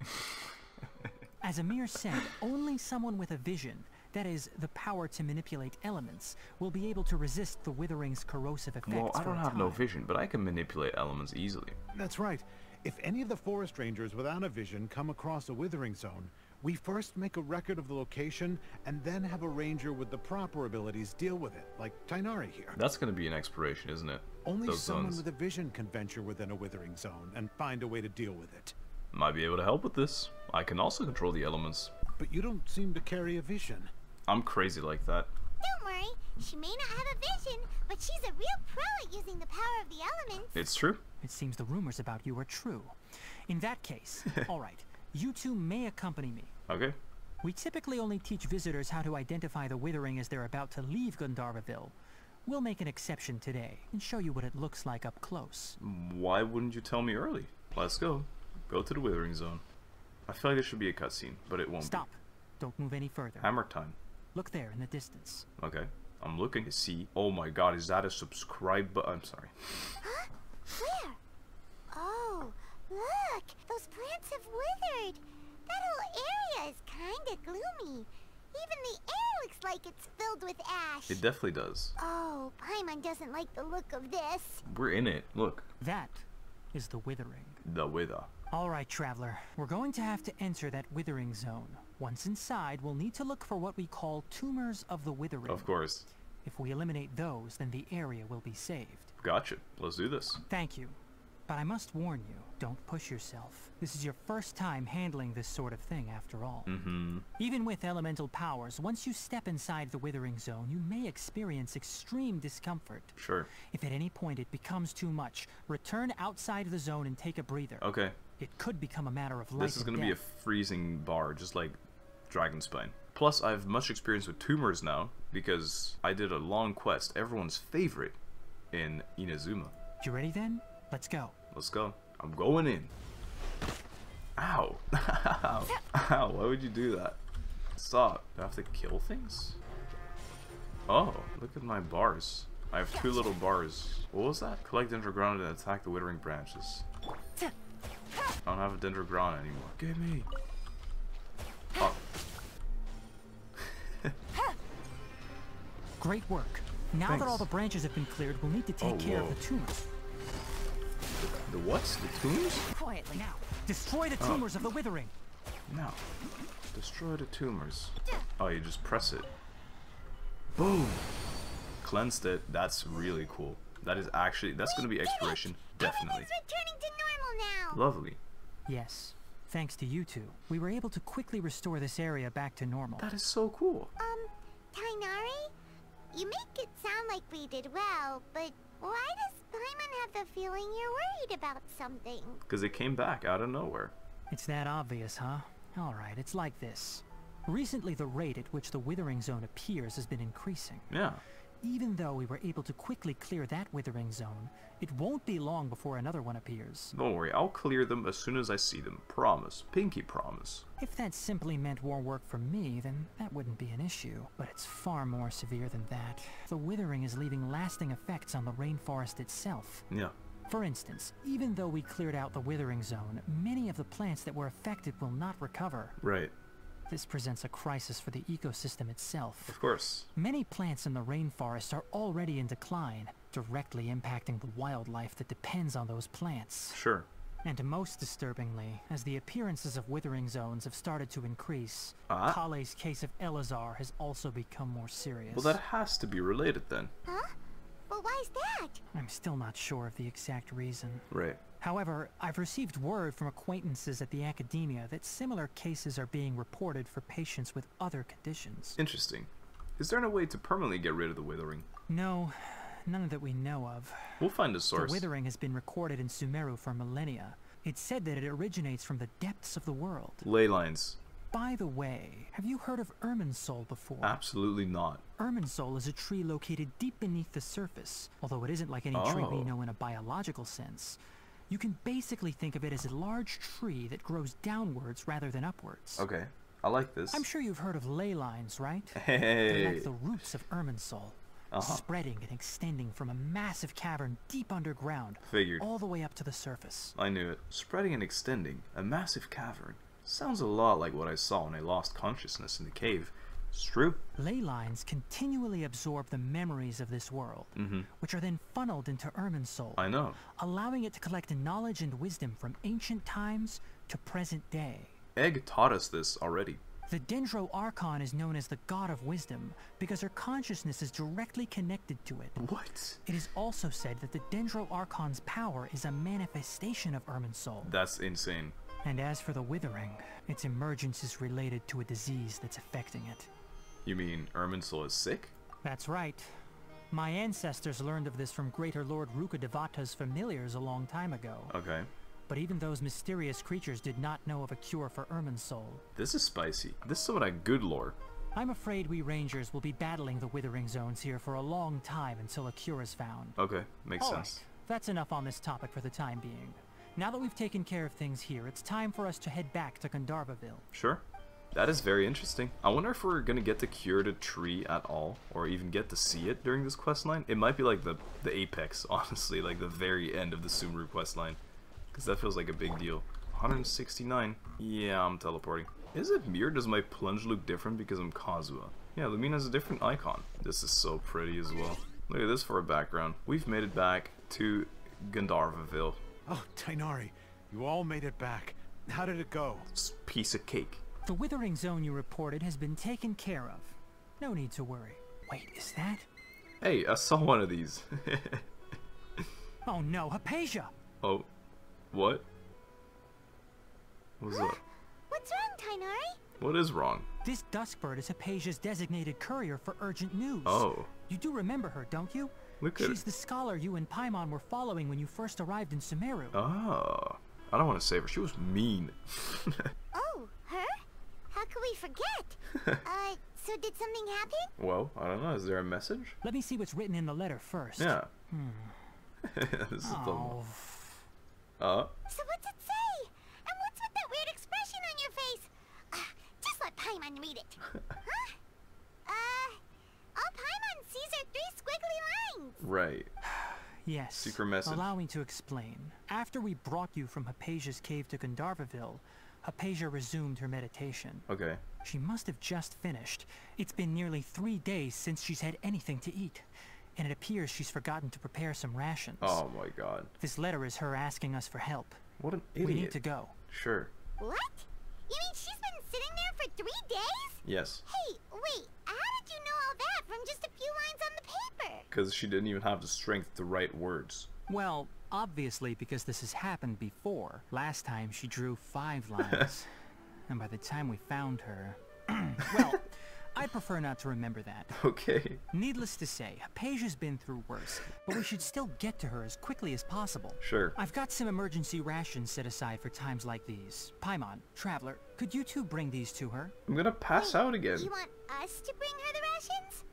As Amir said, only someone with a vision, that is, the power to manipulate elements, will be able to resist the withering's corrosive effects. Well, I don't have no vision, but I can manipulate elements easily. That's right. If any of the forest rangers without a vision come across a withering zone, we first make a record of the location and then have a ranger with the proper abilities deal with it, like Tighnari here. That's going to be an exploration, isn't it? Only someone with a vision can venture within a withering zone and find a way to deal with it. Might be able to help with this. I can also control the elements. But you don't seem to carry a vision. I'm crazy like that. Don't worry. She may not have a vision, but she's a real pro at using the power of the elements. It's true. It seems the rumors about you are true. In that case, alright, you two may accompany me. Okay. We typically only teach visitors how to identify the withering as they're about to leave Gandharvaville. We'll make an exception today and show you what it looks like up close. Why wouldn't you tell me early? Let's go. Go to the withering zone. I feel like there should be a cutscene, but it won't. Stop. Don't move any further. Hammer time. Look there in the distance. Okay. I'm looking to see. Oh my god, is that a subscribe button? I'm sorry. Huh? Where? Oh, look! Those plants have withered! That whole area is kinda gloomy. Even the air looks like it's filled with ash. It definitely does. Oh, Paimon doesn't like the look of this. We're in it, look. That is the withering. The wither. Alright, traveler. We're going to have to enter that withering zone. Once inside, we'll need to look for what we call tumors of the withering. Of course. If we eliminate those, then the area will be saved. Gotcha. Let's do this. Thank you. But I must warn you, don't push yourself. This is your first time handling this sort of thing, after all. Mm-hmm. Even with elemental powers, once you step inside the withering zone, you may experience extreme discomfort. Sure. If at any point it becomes too much, return outside of the zone and take a breather. Okay. It could become a matter of life and death. This is going to be a freezing bar, just like Dragon's Spine. Plus, I have much experience with tumors now, because I did a long quest, everyone's favorite, in Inazuma. You ready then? Let's go. Let's go. I'm going in. Ow. Ow. Ow. Why would you do that? Stop. Do I have to kill things? Oh, look at my bars. I have two little bars. What was that? Collect Dendrograna and attack the withering branches. I don't have a Dendrograna anymore. Give me. Oh. Great work. Now that all the branches have been cleared, we'll need to take care of the tumors. The what? The tombs? Quietly now. Destroy the tumors of the withering. No. Destroy the tumors. Oh, you just press it. Boom. Cleansed it. That's really cool. That is actually, that's going to be exploration. Definitely. Everything's returning to normal now. Lovely. Yes. Thanks to you two, we were able to quickly restore this area back to normal. That is so cool. Tighnari? You make it sound like we did well, but why does Paimon have the feeling you're worried about something? Because it came back out of nowhere. It's that obvious, huh? Alright, it's like this. Recently, the rate at which the Withering Zone appears has been increasing. Yeah. Even though we were able to quickly clear that Withering Zone, it won't be long before another one appears. Don't worry, I'll clear them as soon as I see them. Promise. Pinky promise. If that simply meant more work for me, then that wouldn't be an issue. But it's far more severe than that. The Withering is leaving lasting effects on the rainforest itself. Yeah. For instance, even though we cleared out the Withering Zone, many of the plants that were affected will not recover. Right. This presents a crisis for the ecosystem itself. Of course. Many plants in the rainforest are already in decline, directly impacting the wildlife that depends on those plants. Sure. And most disturbingly, as the appearances of Withering Zones have started to increase, Collei's case of Eleazar has also become more serious. Well, that has to be related then. Huh? Well, why is that? I'm still not sure of the exact reason. Right. However, I've received word from acquaintances at the Akademiya that similar cases are being reported for patients with other conditions. Interesting. Is there no way to permanently get rid of the Withering? No, none that we know of. We'll find a source. The Withering has been recorded in Sumeru for millennia. It's said that it originates from the depths of the world. Ley lines. By the way, have you heard of Irminsul before? Absolutely not. Irminsul is a tree located deep beneath the surface, although it isn't like any tree we know in a biological sense. You can basically think of it as a large tree that grows downwards rather than upwards. Okay, I like this. I'm sure you've heard of ley lines, right? Hey. They're like the roots of Irminsul, spreading and extending from a massive cavern deep underground, all the way up to the surface. I knew it. Spreading and extending, a massive cavern. Sounds a lot like what I saw when I lost consciousness in the cave. It's true. Ley lines continually absorb the memories of this world, which are then funneled into Irminsul. I know. Allowing it to collect knowledge and wisdom from ancient times to present day. Egg taught us this already. The Dendro Archon is known as the God of Wisdom because her consciousness is directly connected to it. What? It is also said that the Dendro Archon's power is a manifestation of Irminsul. That's insane. And as for the Withering, its emergence is related to a disease that's affecting it. You mean Irminsul is sick? That's right. My ancestors learned of this from Greater Lord Rukkhadevata's familiars a long time ago. Okay. But even those mysterious creatures did not know of a cure for Irminsul. This is spicy. This is some of that good lore. I'm afraid we Rangers will be battling the Withering Zones here for a long time until a cure is found. Okay, makes sense. Right. That's enough on this topic for the time being. Now that we've taken care of things here, it's time for us to head back to Gandharvaville. Sure. That is very interesting. I wonder if we're going to get to cure the tree at all, or even get to see it during this questline. It might be like the apex, honestly, like the very end of the Sumeru questline, because that feels like a big deal. 169. Yeah, I'm teleporting. Is it me or does my plunge look different because I'm Kazuha? Yeah, Lumina has a different icon. This is so pretty as well. Look at this for a background. We've made it back to Gandharvaville. Oh, Tighnari, you all made it back. How did it go? Piece of cake. The Withering Zone you reported has been taken care of. No need to worry. Wait, is that? Hey, I saw one of these. Oh no, Hypatia! Oh, what? What's up? What's wrong, Tighnari? What is wrong? This Duskbird is Hypatia's designated courier for urgent news. Oh. You do remember her, don't you? Look at She's the scholar you and Paimon were following when you first arrived in Sumeru. Oh. I don't want to save her. She was mean. How could we forget? So did something happen? Well, I don't know. Is there a message? Let me see what's written in the letter first. Yeah. This is dumb. So what's it say? And what's with that weird expression on your face? Just let Paimon read it. Huh? All Paimon sees are three squiggly lines. Right. Yes. Secret message. Allow me to explain. After we brought you from Hypatia's cave to Gandharvaville, Hypatia resumed her meditation. Okay. She must have just finished. It's been nearly 3 days since she's had anything to eat, and it appears she's forgotten to prepare some rations. Oh my god. This letter is her asking us for help. What an idiot. We need to go. Sure. What? You mean she's been sitting there for 3 days? Yes. Hey, wait, how did you know all that from just a few lines on the paper? Because she didn't even have the strength to write words. Well, obviously, because this has happened before. Last time she drew 5 lines, and by the time we found her... well, I prefer not to remember that. Okay. Needless to say, Hypatia's been through worse, but we should still get to her as quickly as possible. Sure. I've got some emergency rations set aside for times like these. Paimon, Traveler, could you two bring these to her? I'm gonna pass out again. You want us to bring her the rations?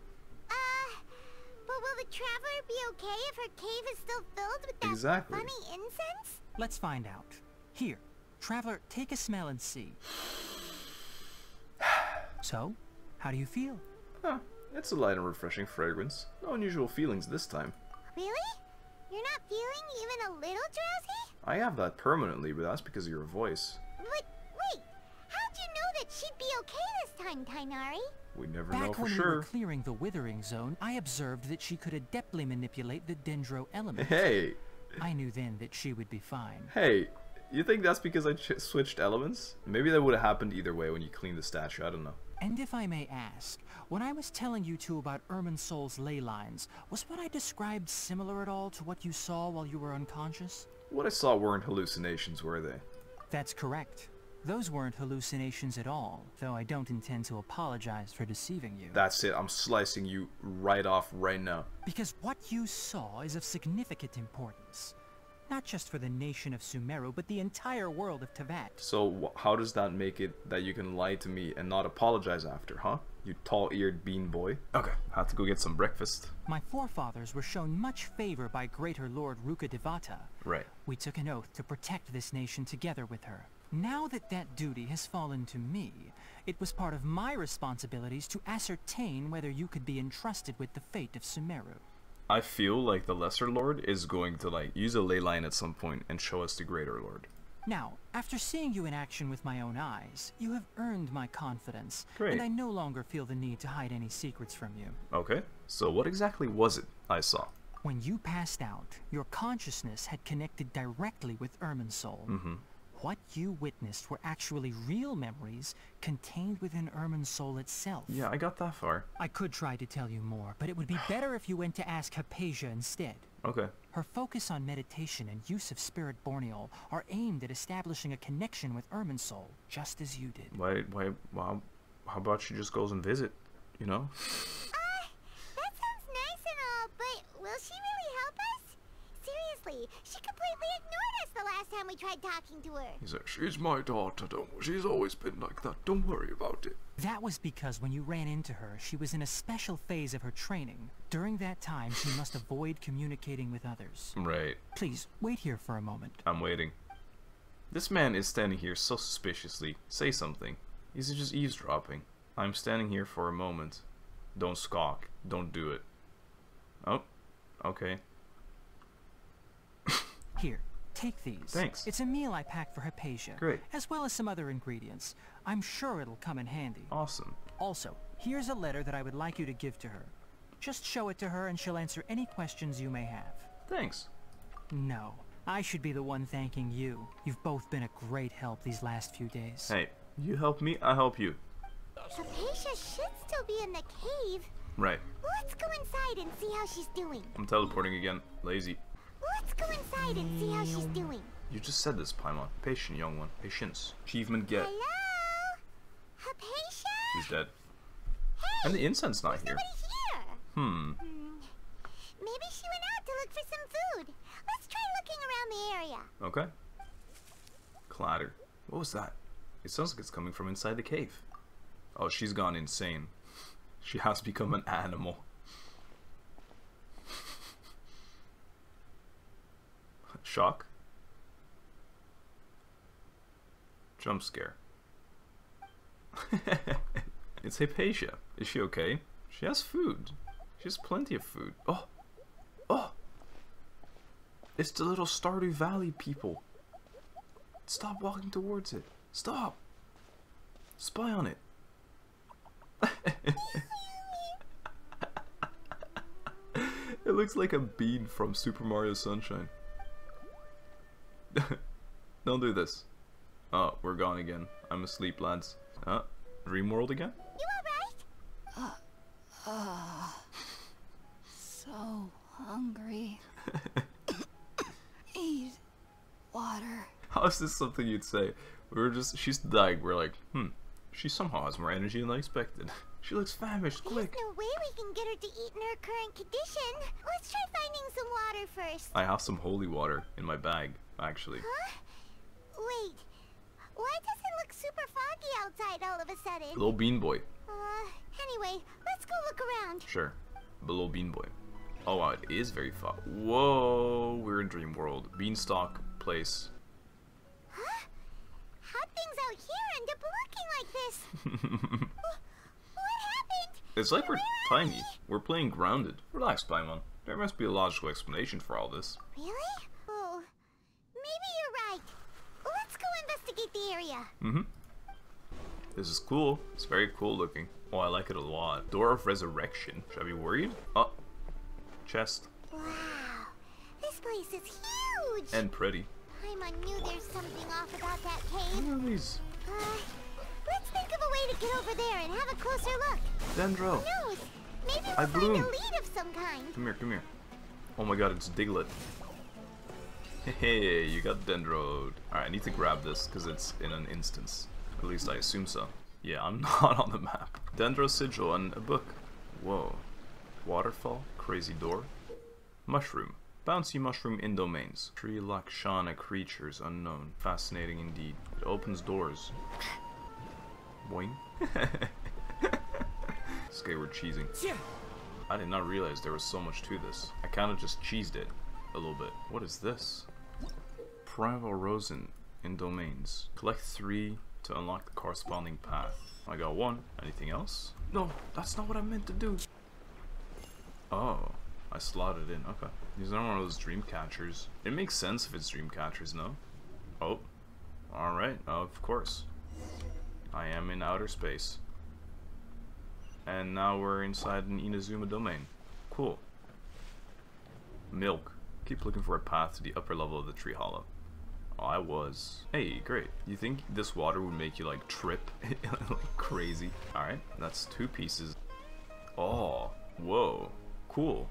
But will the Traveler be okay if her cave is still filled with that funny incense? Let's find out. Here, Traveler, take a smell and see. So, how do you feel? Huh, it's a light and refreshing fragrance. No unusual feelings this time. Really? You're not feeling even a little drowsy? I have that permanently, but that's because of your voice. But wait, how'd you know that she'd be okay this time, Tighnari? We never know for sure. Back when we were clearing the Withering Zone, I observed that she could adeptly manipulate the Dendro element. Hey! I knew then that she would be fine. Hey, you think that's because I switched elements? Maybe that would have happened either way when you cleaned the statue, I don't know. And if I may ask, when I was telling you two about Irminsul's ley lines, was what I described similar at all to what you saw while you were unconscious? What I saw weren't hallucinations, were they? That's correct. Those weren't hallucinations at all, though I don't intend to apologize for deceiving you. That's it, I'm slicing you right off right now. Because what you saw is of significant importance. Not just for the nation of Sumeru, but the entire world of Teyvat. So how does that make it that you can lie to me and not apologize after, huh? You tall-eared bean boy. Okay, have to go get some breakfast. My forefathers were shown much favor by Greater Lord Rukkhadevata. Right. We took an oath to protect this nation together with her. Now that that duty has fallen to me, it was part of my responsibilities to ascertain whether you could be entrusted with the fate of Sumeru. I feel like the Lesser Lord is going to use a ley line at some point and show us the Greater Lord. Now, after seeing you in action with my own eyes, you have earned my confidence. Great. And I no longer feel the need to hide any secrets from you. Okay, so what exactly was it I saw? When you passed out, your consciousness had connected directly with Irminsul. Mm-hmm. What you witnessed were actually real memories contained within Irminsul itself. Yeah, I got that far. I could try to tell you more, but it would be better if you went to ask Hypatia instead. Okay. Her focus on meditation and use of Spirit Borneol are aimed at establishing a connection with Irminsul, just as you did. Why, how about she just goes and visit, you know? That sounds nice and all, but will she really help us? Seriously, she completely ignored us the last time we tried talking to her. He's like, she's my daughter, don't worry. She's always been like that, don't worry about it. That was because when you ran into her, she was in a special phase of her training. During that time, she must avoid communicating with others. Right. Please, wait here for a moment. I'm waiting. This man is standing here so suspiciously. Say something. He's just eavesdropping. I'm standing here for a moment. Don't skulk. Don't do it. Oh, okay. Here, take these. Thanks. It's a meal I packed for Hypatia. Great. As well as some other ingredients. I'm sure it'll come in handy. Awesome. Also, here's a letter that I would like you to give to her. Just show it to her and she'll answer any questions you may have. Thanks. No, I should be the one thanking you. You've both been a great help these last few days. Hey, you help me, I help you. Hypatia should still be in the cave. Right. Let's go inside and see how she's doing. I'm teleporting again. Lazy. Let's go inside and see how she's doing. You just said this, Paimon. Patient, young one. Patience. Achievement get. Hello? Hypatia? She's dead. Hey, and the incense not here. Nobody here. Hmm. Maybe she went out to look for some food. Let's try looking around the area. Okay. Clatter. What was that? It sounds like it's coming from inside the cave. Oh, she's gone insane. She has become an animal. Shock. Jump scare. It's Hypatia. Is she okay? She has food. She has plenty of food. Oh! Oh! It's the little Stardew Valley people. Stop walking towards it. Stop! Spy on it. It looks like a bean from Super Mario Sunshine. Don't do this. Oh, we're gone again. I'm asleep, lads. Dream world again? You alright? So hungry. Eat water. How is this something you'd say? She's dying. We're like, She somehow has more energy than I expected. She looks famished. Quick! There's no way we can get her to eat in her current condition. Let's try finding some water first. I have some holy water in my bag, actually. Huh? Wait. Why does it look super foggy outside all of a sudden? Little bean boy. Anyway, let's go look around. Sure. Below bean boy. Oh wow, it is very foggy. Whoa, we're in dream world. Beanstalk place. Huh? How'd things out here end up looking like this? What happened? It's like we're tiny. We're playing grounded. Relax, Paimon. There must be a logical explanation for all this. Really? Oh, maybe you're right. Let's go investigate the area. Mm-hmm. This is cool. It's very cool looking. Oh, I like it a lot. Door of Resurrection. Should I be worried? Oh. Chest. Wow. This place is huge. And pretty. I knew there's something off about that cave. What are these? Let's think of a way to get over there and have a closer look. Dendro. Who knows? Maybe we'll find a lead of some kind. Come here, come here. Oh my god, it's Diglett. Hey, you got Dendro'd. Alright, I need to grab this because it's in an instance. At least I assume so. Yeah, I'm not on the map. Dendro sigil and a book. Whoa. Waterfall. Crazy door. Mushroom. Bouncy mushroom in domains. Tree Lakshana creatures unknown. Fascinating indeed. It opens doors. Boing. Okay, we're cheesing. I did not realize there was so much to this. I kind of just cheesed it a little bit. What is this? Primal Rosen in domains. Collect 3 to unlock the corresponding path. I got 1. Anything else? No, that's not what I meant to do. Oh. I slotted in, okay. These are one of those dream catchers. It makes sense if it's dream catchers, no? Oh, alright, of course. I am in outer space. And now we're inside an Inazuma domain. Cool. Milk. Keep looking for a path to the upper level of the tree hollow. Oh, I was. Hey, great. You think this water would make you like trip? Like crazy. Alright, that's 2 pieces. Oh, whoa. Cool.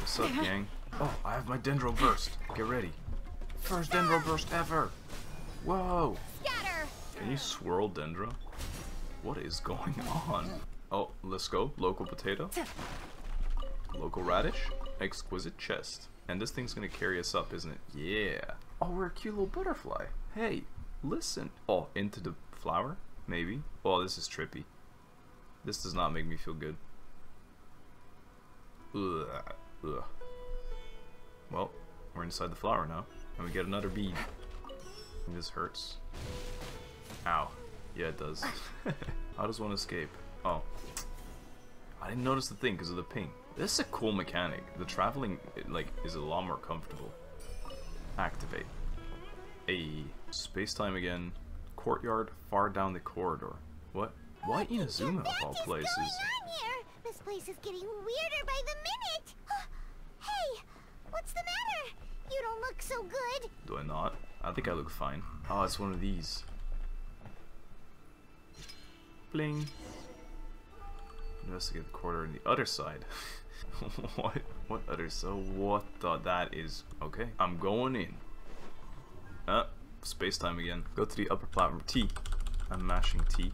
What's up, gang? Oh, I have my Dendro Burst. Get ready. First Dendro Burst ever. Whoa. Scatter. Can you swirl Dendro? What is going on? Oh, let's go. Local potato. Local radish. Exquisite chest. And this thing's gonna carry us up, isn't it? Yeah. Oh, we're a cute little butterfly. Hey, listen. Oh, into the flower? Maybe. Oh, this is trippy. This does not make me feel good. Ugh, ugh. Well, we're inside the flower now, and we get another bead. And this hurts. Ow. Yeah, it does. How does one escape? Oh. I didn't notice the thing because of the ping. This is a cool mechanic. The traveling, is a lot more comfortable. Activate. Ayy. Space-time again. Courtyard far down the corridor. What? Why Inazuma of all places? This place is getting weirder by the minute! Hey! What's the matter? You don't look so good! Do I not? I think I look fine. Oh, it's one of these. Bling! Investigate the corridor on the other side. What? What other so? What the? That is... Okay. I'm going in. Space-time again. Go to the upper platform. T. I'm mashing T.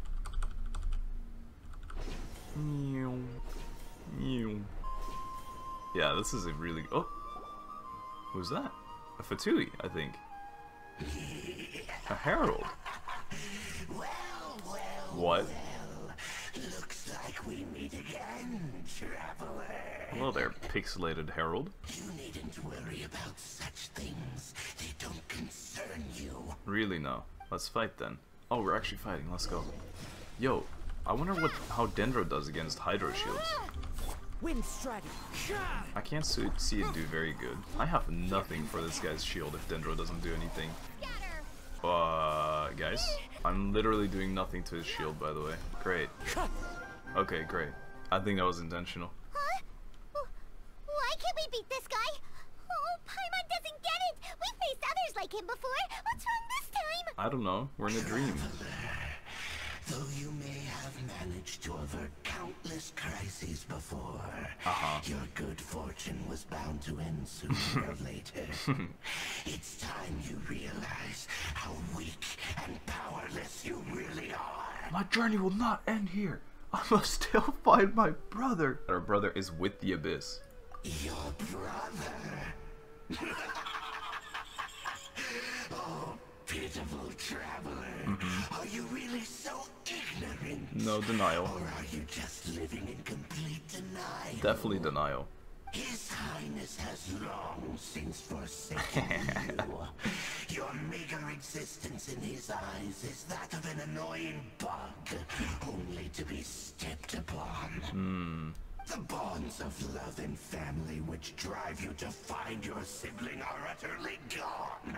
Yeah, this is a really... Oh! Who's that? A Fatui, I think. A herald. What? Looks like we meet again, traveler. Hello there, pixelated herald. You needn't worry about such things. They don't concern you. Really, no. Let's fight then. Oh, we're actually fighting. Let's go. Yo. I wonder how Dendro does against Hydro Shields. Wind strategy. I can't see it do very good. I have nothing for this guy's shield if Dendro doesn't do anything. Guys? I'm literally doing nothing to his shield, by the way. Great. Okay, great. I think that was intentional. Huh? Why can't we beat this guy? Oh, Paimon doesn't get it! We faced others like him before! What's wrong this time? I don't know. We're in a dream. Though you may have managed to avert countless crises before, your good fortune was bound to end sooner or later. It's time you realize how weak and powerless you really are. My journey will not end here. I must still find my brother. Our brother is with the abyss. Your brother? Oh, pitiful traveler. Are you really so ignorant? No denial. Or are you just living in complete denial? Definitely denial. His Highness has long since forsaken you. Your meager existence in his eyes is that of an annoying bug, only to be stepped upon. The bonds of love and family which drive you to find your sibling are utterly gone.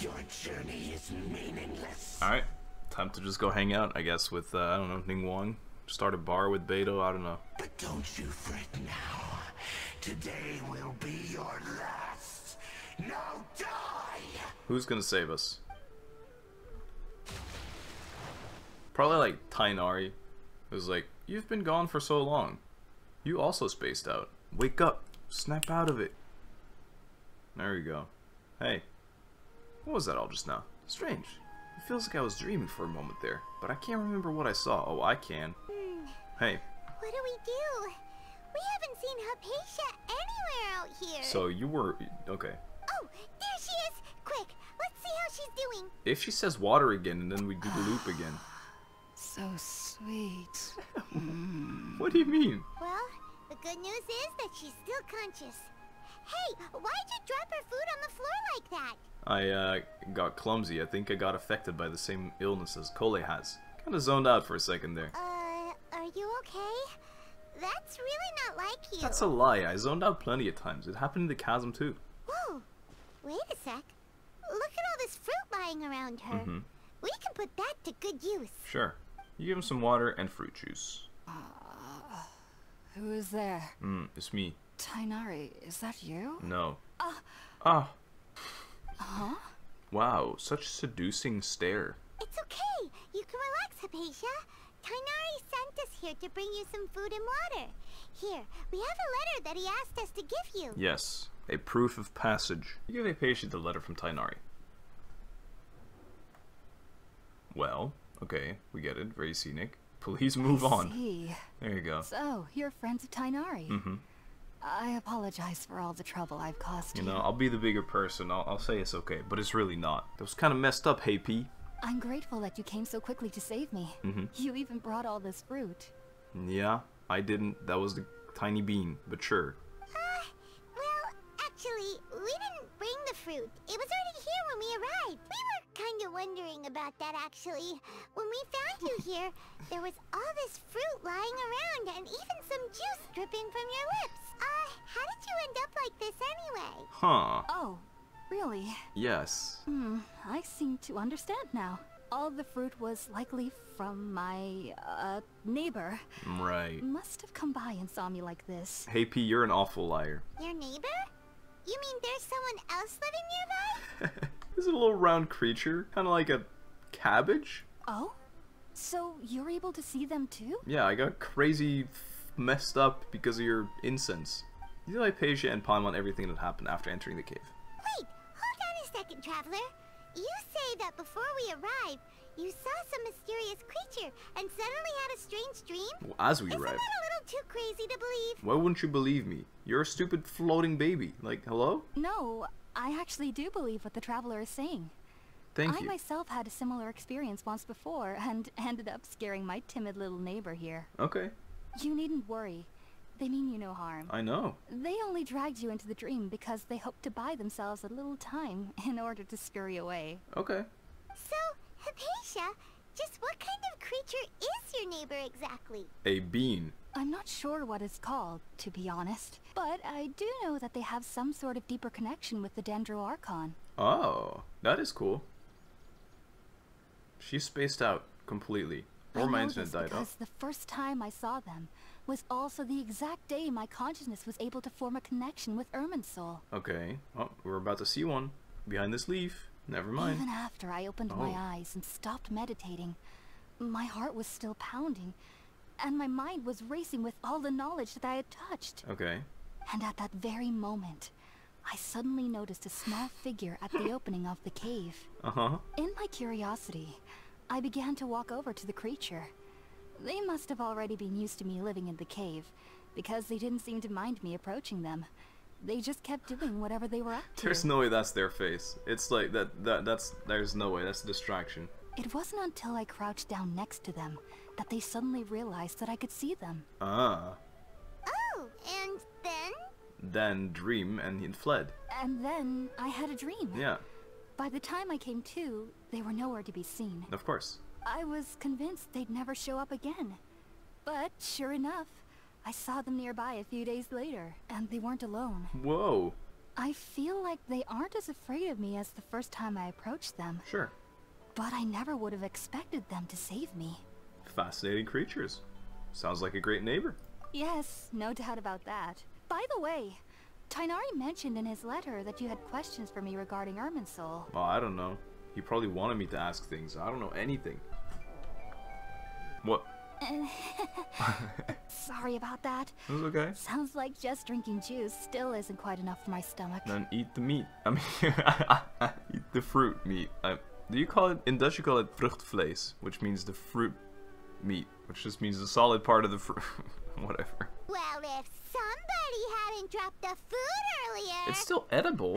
Your journey is meaningless. Alright, time to just go hang out, I guess, with, I don't know, Ning Wong. Start a bar with Beto, I don't know. But don't you fret now. Today will be your last. Now die! Who's gonna save us? Probably like Tighnari, who's like, you've been gone for so long. You also spaced out. Wake up! Snap out of it! There we go. Hey. What was that all just now? Strange. It feels like I was dreaming for a moment there, but I can't remember what I saw. Oh, I can. Hey. What do? We haven't seen Hypatia anywhere out here. So you were... okay. Oh, there she is! Quick, let's see how she's doing. If she says water again, and then we do the loop again. So sweet. What do you mean? Well, the good news is that she's still conscious. Hey, why'd you drop her food on the floor like that? I, got clumsy. I think I got affected by the same illness as Collei has. Kinda zoned out for a second there. Are you okay? That's really not like you. That's a lie. I zoned out plenty of times. It happened in the chasm too. Whoa. Wait a sec. Look at all this fruit lying around her. We can put that to good use. Sure. You give him some water and fruit juice. Who is there? It's me. Tighnari, is that you? No. Huh? Wow, such seducing stare. It's okay. You can relax, Hypatia. Tighnari sent us here to bring you some food and water. Here, we have a letter that he asked us to give you. Yes, a proof of passage. You give Hypatia the letter from Tighnari. Well, okay, we get it. Very scenic. Please move on. There you go. So, you're friends of Tighnari. I apologize for all the trouble I've caused you. You know, I'll be the bigger person. I'll say it's okay, but it's really not. That was kind of messed up, hey P. I'm grateful that you came so quickly to save me. You even brought all this fruit. Yeah, I didn't. That was the tiny bean, but sure. Well, actually, we didn't bring the fruit. It was already here when we arrived. We were kind of wondering about that, actually. When we found you here, there was all this fruit lying around and even some juice dripping from your lips. How did you end up like this anyway? Oh. Really? Yes. I seem to understand now. All the fruit was likely from my, neighbor. Right. Must have come by and saw me like this. Hey P, you're an awful liar. Your neighbor? You mean there's someone else living nearby? This is a little round creature, kind of like a cabbage. Oh? So you're able to see them too? Yeah, I got crazy messed up because of your incense. You know, Hypatia and Palm on everything that happened after entering the cave. Second traveler, you say that before we arrived, you saw some mysterious creature and suddenly had a strange dream? Well, as we arrived. Isn't that a little too crazy to believe? Why wouldn't you believe me? You're a stupid floating baby. Like, hello? No, I actually do believe what the traveler is saying. Thank you. I myself had a similar experience once before and ended up scaring my timid little neighbor here. Okay. You needn't worry. They mean you no harm. I know. They only dragged you into the dream because they hoped to buy themselves a little time in order to scurry away. Okay. So, Hypatia, just what kind of creature is your neighbor exactly? A bean. I'm not sure what it's called, to be honest. But I do know that they have some sort of deeper connection with the Dendro Archon. Oh, that is cool. She spaced out completely. Or my internet died off. The first time I saw them was also the exact day my consciousness was able to form a connection with Irminsul. Okay. Oh, we're about to see one. Behind this leaf. Never mind. Even after I opened my eyes and stopped meditating, my heart was still pounding, and my mind was racing with all the knowledge that I had touched. Okay. And at that very moment, I suddenly noticed a small figure at the opening of the cave. In my curiosity, I began to walk over to the creature. They must have already been used to me living in the cave, because they didn't seem to mind me approaching them. They just kept doing whatever they were up to. There's no way that's their face. It's like that's there's no way, that's a distraction. It wasn't until I crouched down next to them that they suddenly realized that I could see them. Ah. Oh, and then? Then dream and he fled. And then I had a dream. Yeah. By the time I came to, they were nowhere to be seen. Of course. I was convinced they'd never show up again. But sure enough, I saw them nearby a few days later, and they weren't alone. Whoa. I feel like they aren't as afraid of me as the first time I approached them. Sure. But I never would have expected them to save me. Fascinating creatures. Sounds like a great neighbor. Yes, no doubt about that. By the way, Tighnari mentioned in his letter that you had questions for me regarding Irminsul. Well, I don't know. He probably wanted me to ask things. I don't know anything. What? Sorry about that. It's okay. Sounds like just drinking juice still isn't quite enough for my stomach. Then eat the meat. I mean, eat the fruit meat. Do you call it, in Dutch you call it vruchtvlees, which means the fruit meat, which just means the solid part of the fruit. Whatever. Well, if somebody hadn't dropped the food earlier. It's still edible.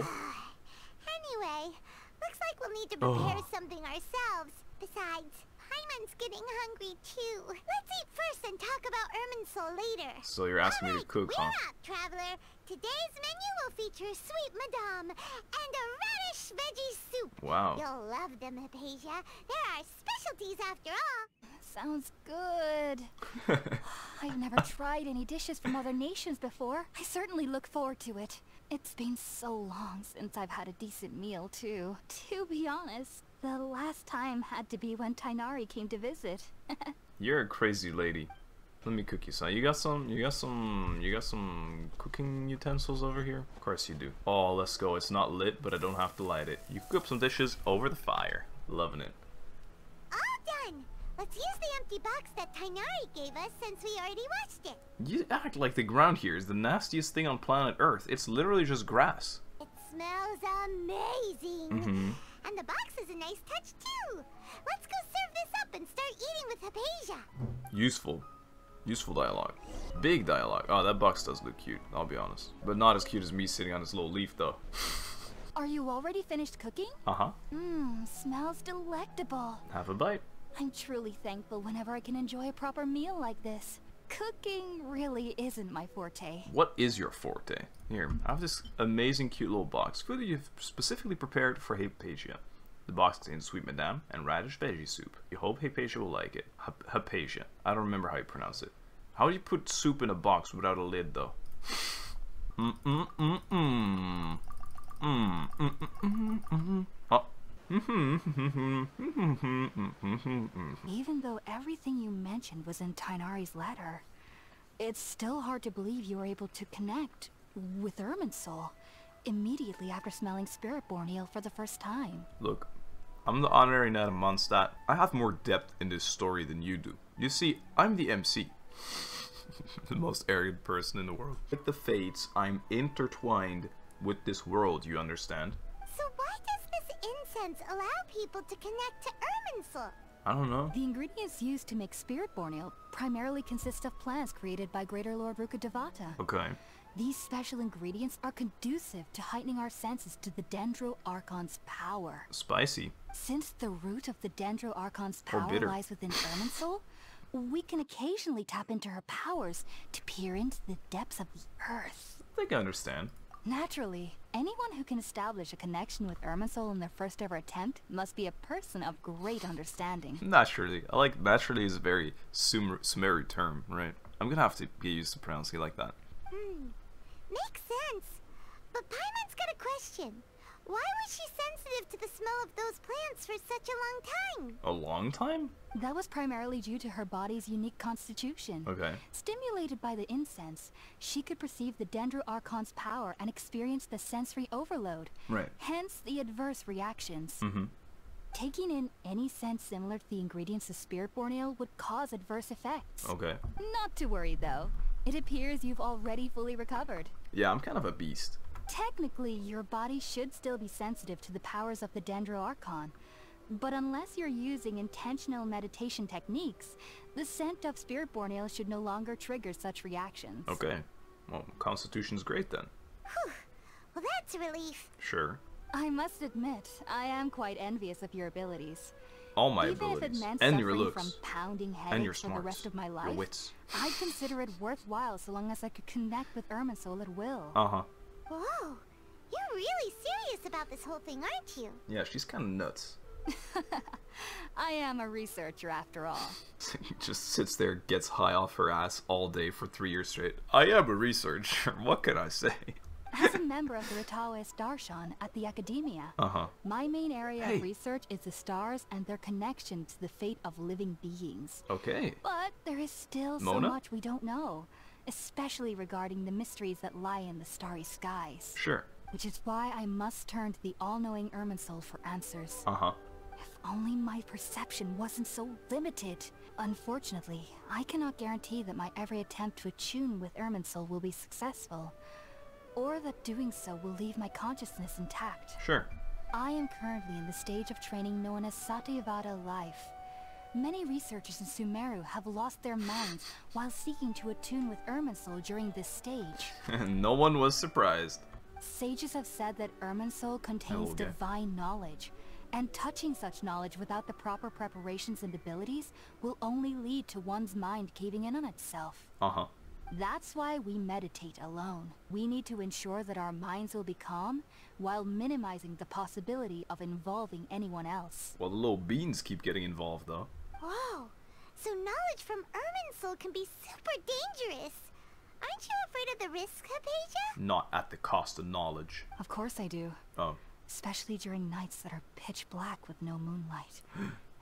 Anyway, looks like we'll need to prepare something ourselves. Besides, Hyman's getting hungry too. Let's eat first and talk about Irminsul later. So you're asking me to cook, huh? We're up, traveler. Today's menu will feature sweet madame and a radish veggie soup. Wow. You'll love them, Hypatia. They're our specialties after all. Sounds good. I've never tried any dishes from other nations before. I certainly look forward to it. It's been so long since I've had a decent meal, too. To be honest, the last time had to be when Tighnari came to visit. You're a crazy lady. Let me cook you some. You got some cooking utensils over here? Of course you do. Oh, let's go. It's not lit, but I don't have to light it. You cook up some dishes over the fire. Loving it. All done. Let's use the empty box that Tighnari gave us since we already watched it. You act like the ground here is the nastiest thing on planet Earth. It's literally just grass. It smells amazing. Mm-hmm. And the box is a nice touch too. Let's go serve this up and start eating with Hypatia. Useful. Useful dialogue. Big dialogue. Oh, that box does look cute, I'll be honest. But not as cute as me sitting on this little leaf though. Are you already finished cooking? Uh-huh. Mmm, smells delectable. Have a bite. I'm truly thankful whenever I can enjoy a proper meal like this. Cooking really isn't my forte. What is your forte? Here, I have this amazing cute little box. Food that you've specifically prepared for Hypatia. The box contains sweet madame and radish veggie soup. You hope Hypatia will like it. Hypatia. I don't remember how you pronounce it. How do you put soup in a box without a lid though? Even though everything you mentioned was in Tighnari's letter, it's still hard to believe you were able to connect with Irminsul immediately after smelling Spirit Borneol for the first time. Look, I'm the honorary Nadamonstadt. I have more depth in this story than you do. You see, I'm the MC. The most arrogant person in the world. Like the fates, I'm intertwined with this world, you understand? So why does incense allow people to connect to Irminsul? I don't know. The ingredients used to make Spirit Borneol primarily consist of plants created by Greater Lord Rukkhadevata. Okay. These special ingredients are conducive to heightening our senses to the Dendro Archon's power. Spicy. Since the root of the Dendro Archon's power lies within Irminsul, we can occasionally tap into her powers to peer into the depths of the earth. I think I understand. Naturally, anyone who can establish a connection with Irminsul in their first ever attempt must be a person of great understanding. Naturally. I like naturally is a very Sumeru term, right? I'm gonna have to get used to pronouncing it like that. Hmm. Makes sense. But Paimon's got a question. Why was she sensitive to the smell of those plants for such a long time? A long time? That was primarily due to her body's unique constitution. Okay. Stimulated by the incense, she could perceive the Dendro Archon's power and experience the sensory overload. Right. Hence the adverse reactions. Mm-hmm. Taking in any scent similar to the ingredients of Spirit Borneol would cause adverse effects. Okay. Not to worry though. It appears you've already fully recovered. Yeah, I'm kind of a beast. Technically, your body should still be sensitive to the powers of the Dendro Archon, But unless you're using intentional meditation techniques, the scent of Spirit Borneol should no longer trigger such reactions. Okay. Well, Constitution's great then. Whew. Well, that's a relief. Sure. I must admit, I am quite envious of your abilities. All my abilities. And your looks. From pounding headaches and your smarts. For the rest of my life, your wits. I'd consider it worthwhile so long as I could connect with Irminsul at will. Uh-huh. Whoa. You're really serious about this whole thing, aren't you? Yeah, she's kind of nuts. I am a researcher after all. She just sits there, gets high off her ass all day for 3 years straight. I am a researcher. What can I say? As a member of the Ratawais Darshan at the Akademiya, my main area of research is the stars and their connection to the fate of living beings. Okay. But there is still so much we don't know, especially regarding the mysteries that lie in the starry skies. Sure. Which is why I must turn to the all-knowing Irminsul for answers. If only my perception wasn't so limited. Unfortunately, I cannot guarantee that my every attempt to attune with Irminsul will be successful, or that doing so will leave my consciousness intact. Sure. I am currently in the stage of training known as Satyavada life. Many researchers in Sumeru have lost their minds while seeking to attune with Irminsul during this stage. No one was surprised. Sages have said that Irminsul contains divine knowledge, and touching such knowledge without the proper preparations and abilities will only lead to one's mind caving in on itself. That's why we meditate alone. We need to ensure that our minds will be calm while minimizing the possibility of involving anyone else. Well, the little beans keep getting involved, though. Whoa! So knowledge from Irminsul can be super dangerous. Aren't you afraid of the risk, Hypatia? Not at the cost of knowledge. Of course I do. Oh. Especially during nights that are pitch black with no moonlight,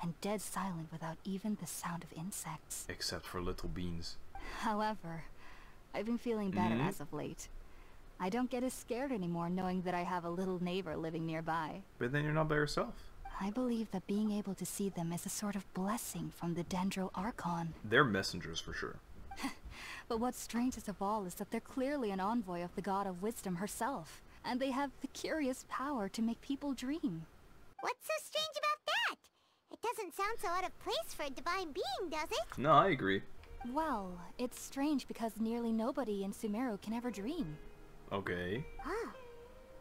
and dead silent without even the sound of insects. Except for little beans. However, I've been feeling better as of late. I don't get as scared anymore knowing that I have a little neighbor living nearby. But then you're not by yourself. I believe that being able to see them is a sort of blessing from the Dendro Archon. They're messengers for sure. But what's strangest of all is that they're clearly an envoy of the God of Wisdom herself, and they have the curious power to make people dream. What's so strange about that? It doesn't sound so out of place for a divine being, does it? No, I agree. Well, it's strange because nearly nobody in Sumeru can ever dream. Okay. Ah,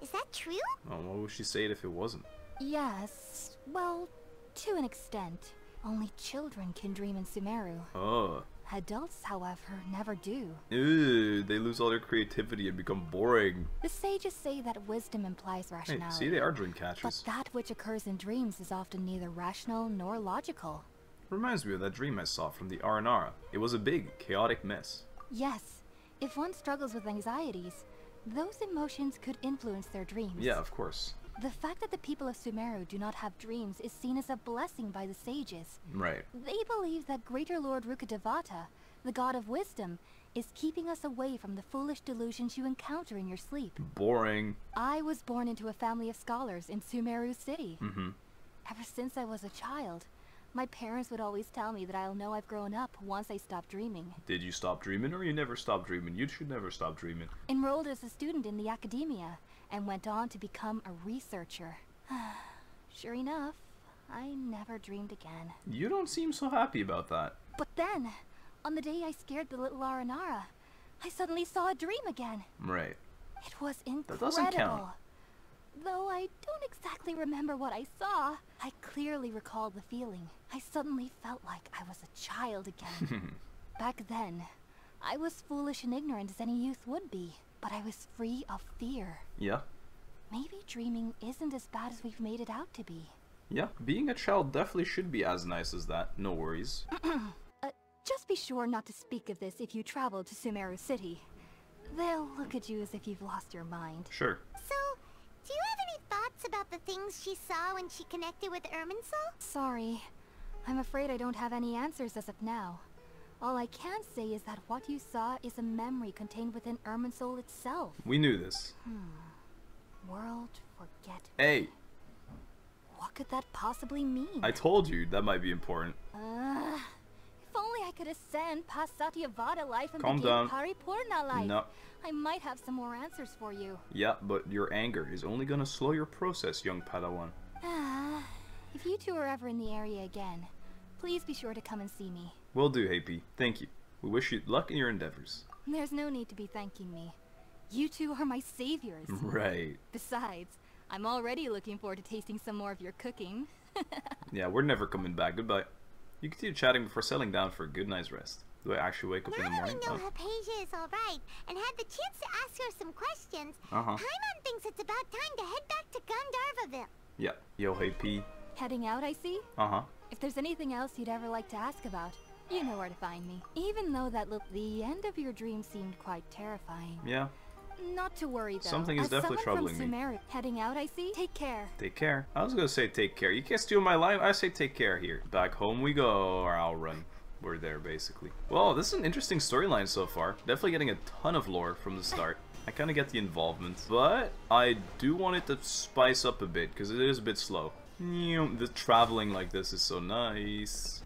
is that true? Well, what would she say if it wasn't? Yes, well, to an extent. Only children can dream in Sumeru. Oh. Adults, however, never do. Ew, they lose all their creativity and become boring. The sages say that wisdom implies rationality. Hey, see, they are dream catchers. But that which occurs in dreams is often neither rational nor logical. Reminds me of that dream I saw from the Aranara. It was a big, chaotic mess. Yes. If one struggles with anxieties, those emotions could influence their dreams. Yeah, of course. The fact that the people of Sumeru do not have dreams is seen as a blessing by the sages. Right. They believe that Greater Lord Rukkhadevata, the God of Wisdom, is keeping us away from the foolish delusions you encounter in your sleep. Boring. I was born into a family of scholars in Sumeru City. Ever since I was a child, my parents would always tell me that I'll know I've grown up once I stop dreaming. Did you stop dreaming, or you never stopped dreaming? You should never stop dreaming. Enrolled as a student in the Akademiya, and went on to become a researcher. Sure enough, I never dreamed again. You don't seem so happy about that. But then, on the day I scared the little Aranara, I suddenly saw a dream again. Right. It was incredible. That doesn't count. Though I don't exactly remember what I saw, I clearly recall the feeling. I suddenly felt like I was a child again. Back then, I was foolish and ignorant as any youth would be. But I was free of fear. Yeah. Maybe dreaming isn't as bad as we've made it out to be. Yeah, being a child definitely should be as nice as that. No worries. Just be sure not to speak of this if you travel to Sumeru City. They'll look at you as if you've lost your mind. Sure. So, do you have any thoughts about the things she saw when she connected with Irminsul? Sorry. I'm afraid I don't have any answers as of now. All I can say is that what you saw is a memory contained within Irminsul itself. We knew this. World forget. Hey! What could that possibly mean? I told you, that might be important. If only I could ascend past Satyavada life and become Paripurna life. No. I might have some more answers for you. Yeah, but your anger is only gonna slow your process, young Padawan. If you two are ever in the area again, please be sure to come and see me. Will do, Happy. Thank you. We wish you luck in your endeavors. There's no need to be thanking me. You two are my saviors. Right. Besides, I'm already looking forward to tasting some more of your cooking. Yeah, we're never coming back. Goodbye. You continue chatting before settling down for a good night's rest. Do I actually wake up now in the morning? Now that we know Hypatia is alright and had the chance to ask her some questions, Paimon thinks it's about time to head back to Gandharvaville. Yeah. Yo, hey, P. Heading out, I see? If there's anything else you'd ever like to ask about, you know where to find me. Even though that the end of your dream seemed quite terrifying. Yeah. Not to worry though. Something is definitely troubling me. Heading out, I see. Take care. Take care. I was gonna say take care. You can't steal my life. I say take care here. Back home we go, or I'll run. We're there basically. Well, this is an interesting storyline so far. Definitely getting a ton of lore from the start. I kind of get the involvement, but I do want it to spice up a bit because it is a bit slow. The traveling like this is so nice.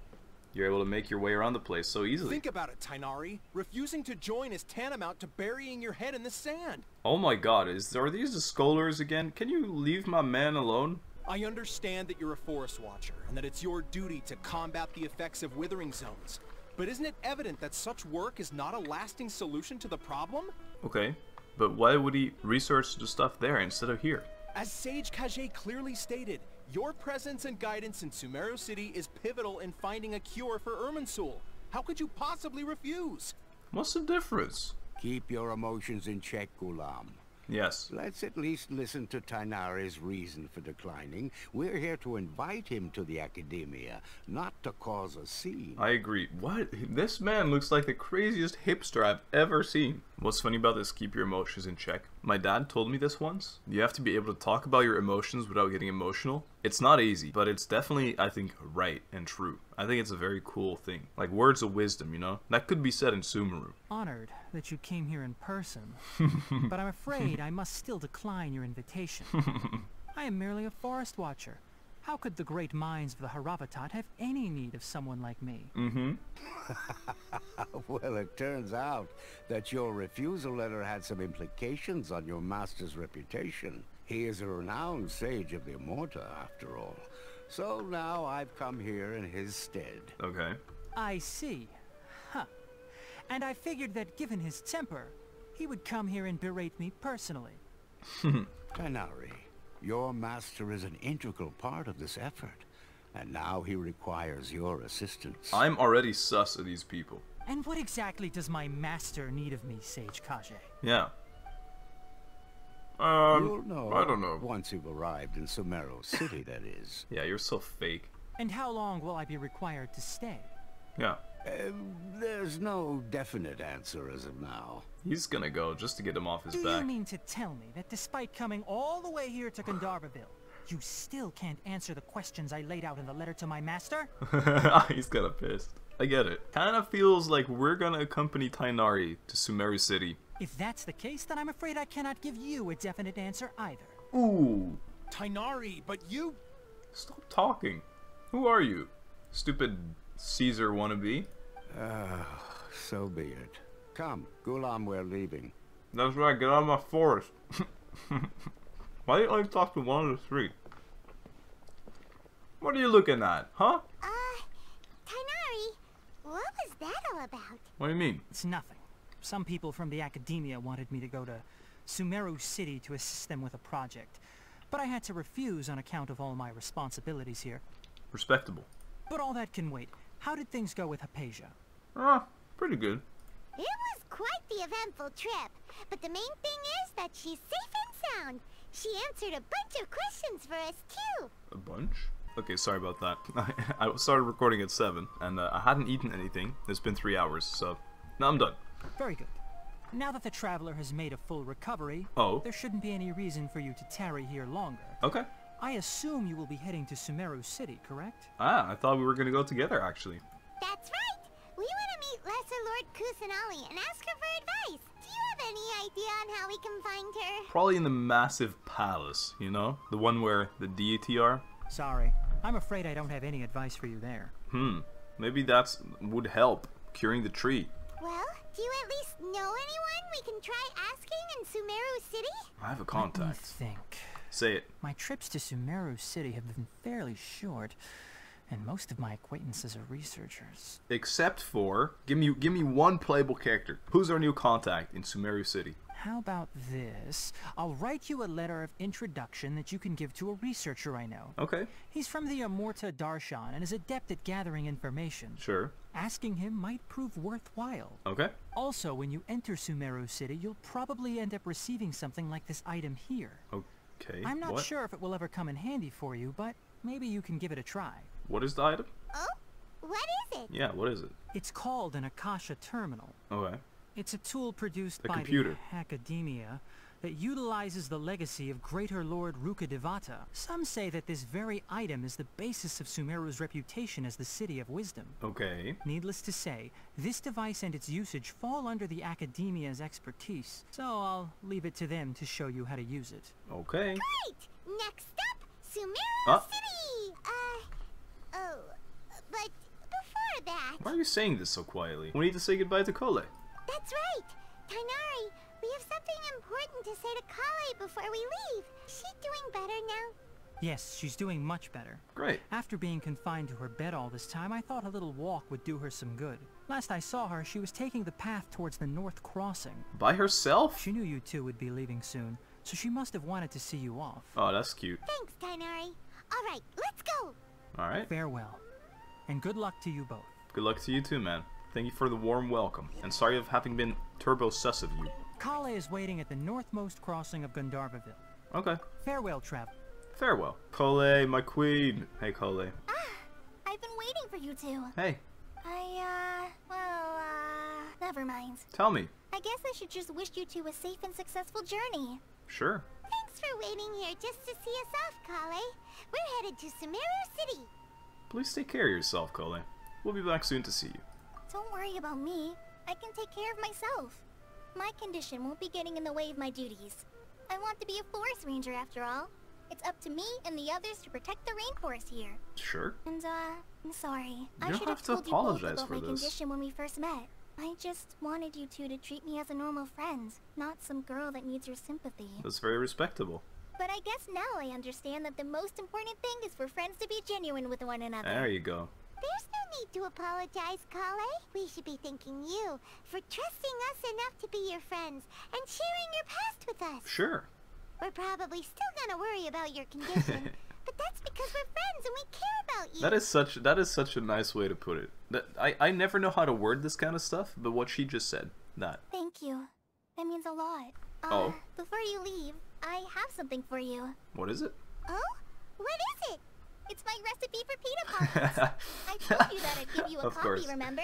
You're able to make your way around the place so easily. Think about it, Tighnari. Refusing to join is tantamount to burying your head in the sand. Oh my god, are these the scholars again? Can you leave my man alone? I understand that you're a forest watcher and that it's your duty to combat the effects of withering zones. But isn't it evident that such work is not a lasting solution to the problem? Okay, but why would he research the stuff there instead of here? As Sage Kage clearly stated, your presence and guidance in Sumeru City is pivotal in finding a cure for Irminsul. How could you possibly refuse? What's the difference? Keep your emotions in check, Ghulam. Yes. Let's at least listen to Tighnari's reason for declining. We're here to invite him to the Akademiya, not to cause a scene. I agree. What? This man looks like the craziest hipster I've ever seen. What's funny about this keep your emotions in check? My dad told me this once. You have to be able to talk about your emotions without getting emotional. It's not easy, but it's definitely, I think, right and true. I think it's a very cool thing. Like words of wisdom, you know? That could be said in Sumeru. Honored that you came here in person, but I'm afraid I must still decline your invitation. I am merely a forest watcher. How could the great minds of the Haravatat have any need of someone like me? Well, it turns out that your refusal letter had some implications on your master's reputation. He is a renowned sage of the Immorta, after all. So now I've come here in his stead. Okay. I see. Huh. And I figured that given his temper, he would come here and berate me personally. Tighnari, your master is an integral part of this effort, and now he requires your assistance. I'm already sus of these people. And what exactly does my master need of me, Sage Kage? Yeah. You'll know, I don't know. Once you've arrived in Sumeru City, that is. Yeah, you're so fake. And how long will I be required to stay? Yeah. There's no definite answer as of now. He's gonna go just to get him off his back. Do you mean to tell me that despite coming all the way here to Gandharvaville, you still can't answer the questions I laid out in the letter to my master? He's kinda pissed. I get it. Kinda feels like we're gonna accompany Tighnari to Sumeru City. If that's the case, then I'm afraid I cannot give you a definite answer either. Ooh. Tighnari, but you... Stop talking. Who are you? Stupid... Caesar wannabe. So be it. Come, Ghulam, we're leaving. That's right, get out of my forest. Why do you only talk to one of the three? What are you looking at, huh? Tighnari, what was that all about? What do you mean? It's nothing. Some people from the Akademiya wanted me to go to Sumeru City to assist them with a project, but I had to refuse on account of all my responsibilities here. Respectable. But all that can wait. How did things go with Hypatia? Pretty good. It was quite the eventful trip, but the main thing is that she's safe and sound. She answered a bunch of questions for us too. A bunch? Okay, sorry about that. I started recording at 7, and I hadn't eaten anything. It's been 3 hours, so now I'm done. Very good. Now that the traveler has made a full recovery, there shouldn't be any reason for you to tarry here longer. Okay. I assume you will be heading to Sumeru City, correct? I thought we were going to go together, actually. That's right! We want to meet Lesser Lord Kusanali and ask her for advice. Do you have any idea on how we can find her? Probably in the massive palace, you know? The one where the deity are. Sorry, I'm afraid I don't have any advice for you there. Maybe that would help, curing the tree. Well, do you at least know anyone we can try asking in Sumeru City? I have a contact. Let me think. Say it. My trips to Sumeru City have been fairly short, and most of my acquaintances are researchers. Except for, give me one playable character. Who's our new contact in Sumeru City? How about this? I'll write you a letter of introduction that you can give to a researcher I know. Okay. He's from the Amorta Darshan and is adept at gathering information. Sure. Asking him might prove worthwhile. Okay. Also, when you enter Sumeru City, you'll probably end up receiving something like this item here. Okay. I'm not sure if it will ever come in handy for you, but maybe you can give it a try. What is the item? Oh? What is it? Yeah, what is it? It's called an Akasha terminal. Okay. It's a tool produced by the Akademiya that utilizes the legacy of Greater Lord Rukkhadevata. Some say that this very item is the basis of Sumeru's reputation as the City of Wisdom. Okay. Needless to say, this device and its usage fall under the Akademiya's expertise, so I'll leave it to them to show you how to use it. Okay. Great! Next up, Sumeru City! Oh, but before that... Why are you saying this so quietly? We need to say goodbye to Collei. That's right! Tighnari, we have something important to say to Collei before we leave. Is she doing better now? Yes, she's doing much better. Great. After being confined to her bed all this time, I thought a little walk would do her some good. Last I saw her, she was taking the path towards the North Crossing. By herself? She knew you two would be leaving soon, so she must have wanted to see you off. Oh, that's cute. Thanks, Tighnari. Alright, let's go! Alright. Farewell. And good luck to you both. Good luck to you too, man. Thank you for the warm welcome, and sorry of having been turbo-sus of you. Collei is waiting at the northmost crossing of Gandharvaville. Okay. Farewell, travel. Farewell. Collei, my queen. Hey, Collei. Ah, I've been waiting for you two. Hey. Never mind. Tell me. I guess I should just wish you two a safe and successful journey. Sure. Thanks for waiting here just to see us off, Collei. We're headed to Sumeru City. Please take care of yourself, Collei. We'll be back soon to see you. Don't worry about me. I can take care of myself. My condition won't be getting in the way of my duties. I want to be a forest ranger after all. It's up to me and the others to protect the rainforest here. Sure. And I'm sorry. I should have told you both about my condition when we first met. I just wanted you two to treat me as a normal friend, not some girl that needs your sympathy. That's very respectable. But I guess now I understand that the most important thing is for friends to be genuine with one another. There you go. There's no need to apologize, Collei. We should be thanking you for trusting us enough to be your friends and sharing your past with us. Sure. We're probably still gonna worry about your condition, but that's because we're friends and we care about you. That is such a nice way to put it. I never know how to word this kind of stuff, but what she just said, that. Thank you. That means a lot. Before you leave, I have something for you. What is it? Oh? What is it? It's my recipe for pita pockets. I told you that I'd give you a copy, remember?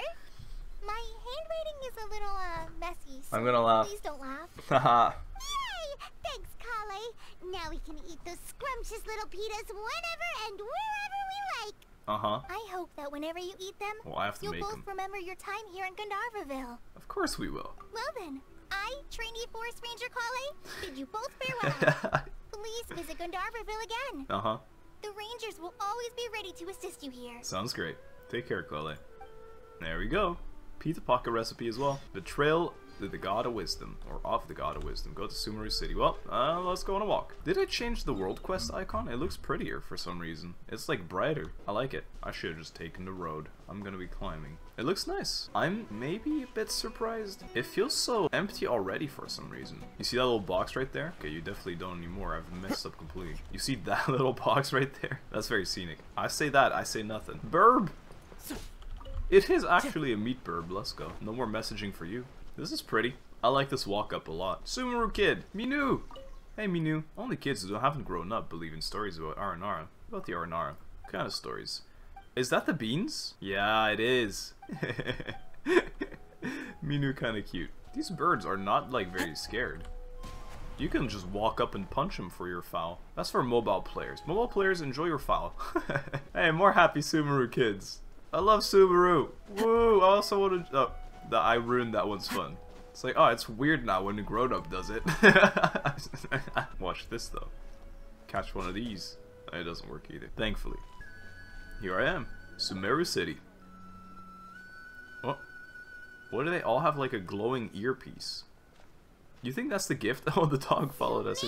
My handwriting is a little, messy, so I'm gonna laugh. Please don't laugh. Haha. Yay! Thanks, Collei. Now we can eat those scrumptious little pitas whenever and wherever we like. Uh-huh. I hope that whenever you eat them, you'll both remember your time here in Gandharvaville. Of course we will. Well then, I, trainee forest ranger Collei, bid you both farewell. Please visit Gandharvaville again. Uh-huh. The rangers will always be ready to assist you here. Sounds great. Take care, Collei. There we go. Pita pocket recipe as well. Betrayal to the God of Wisdom, or of the God of Wisdom. Go to Sumeru City. Well, let's go on a walk. Did I change the world quest icon? It looks prettier for some reason. It's like brighter. I like it. I should have just taken the road. I'm gonna be climbing. It looks nice. I'm maybe a bit surprised. It feels so empty already for some reason. You see that little box right there? Okay, you definitely don't anymore. I've messed up completely. You see that little box right there? That's very scenic. I say that, I say nothing. Burb! It is actually a meat burb. Let's go. No more messaging for you. This is pretty. I like this walk-up a lot. Sumeru kid! Minu! Hey, Minu. Only kids who haven't grown up believe in stories about Aranara. About the Aranara. What kind of stories? Is that the beans? Yeah, it is. Minu kinda cute. These birds are not, like, very scared. You can just walk up and punch them for your foul. That's for mobile players. Mobile players, enjoy your foul. Hey, more happy Sumeru kids. I love Sumeru! Woo! I also wanna... Oh. That I ruined that one's fun. It's like, oh, it's weird now when a grown-up does it. Watch this, though. Catch one of these. It doesn't work either. Thankfully. Here I am. Sumeru City. Oh. What do they all have, like, a glowing earpiece? You think that's the gift? Oh, the dog followed us.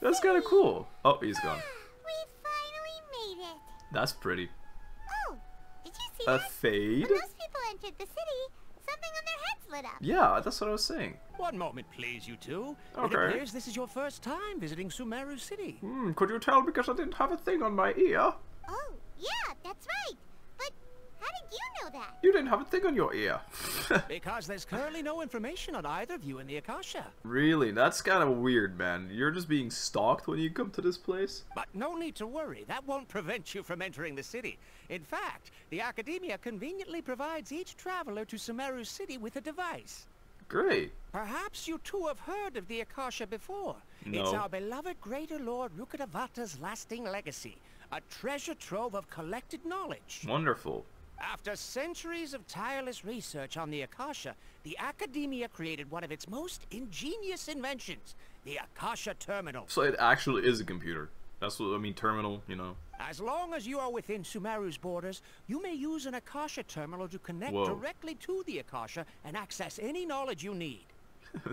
That's kind of cool. Oh, he's gone. We finally made it. That's pretty. Oh, did you see that? A fade? When those people entered the city, something on their heads lit up. Yeah, that's what I was saying. One moment, please, you two. Okay. It appears this is your first time visiting Sumeru City. Hmm, could you tell because I didn't have a thing on my ear? Oh, yeah, that's right. How did you know that? You didn't have a thing on your ear. Because there's currently no information on either of you in the Akasha. Really? That's kind of weird, man. You're just being stalked when you come to this place? But no need to worry. That won't prevent you from entering the city. In fact, the Akademiya conveniently provides each traveler to Sumeru City with a device. Great. Perhaps you two have heard of the Akasha before. No. It's our beloved Greater Lord Rukkhadevata's lasting legacy. A treasure trove of collected knowledge. Wonderful. After centuries of tireless research on the Akasha, the Akademiya created one of its most ingenious inventions, the Akasha terminal. So it actually is a computer. That's what I mean, terminal, you know. As long as you are within Sumeru's borders, you may use an Akasha terminal to connect directly to the Akasha and access any knowledge you need.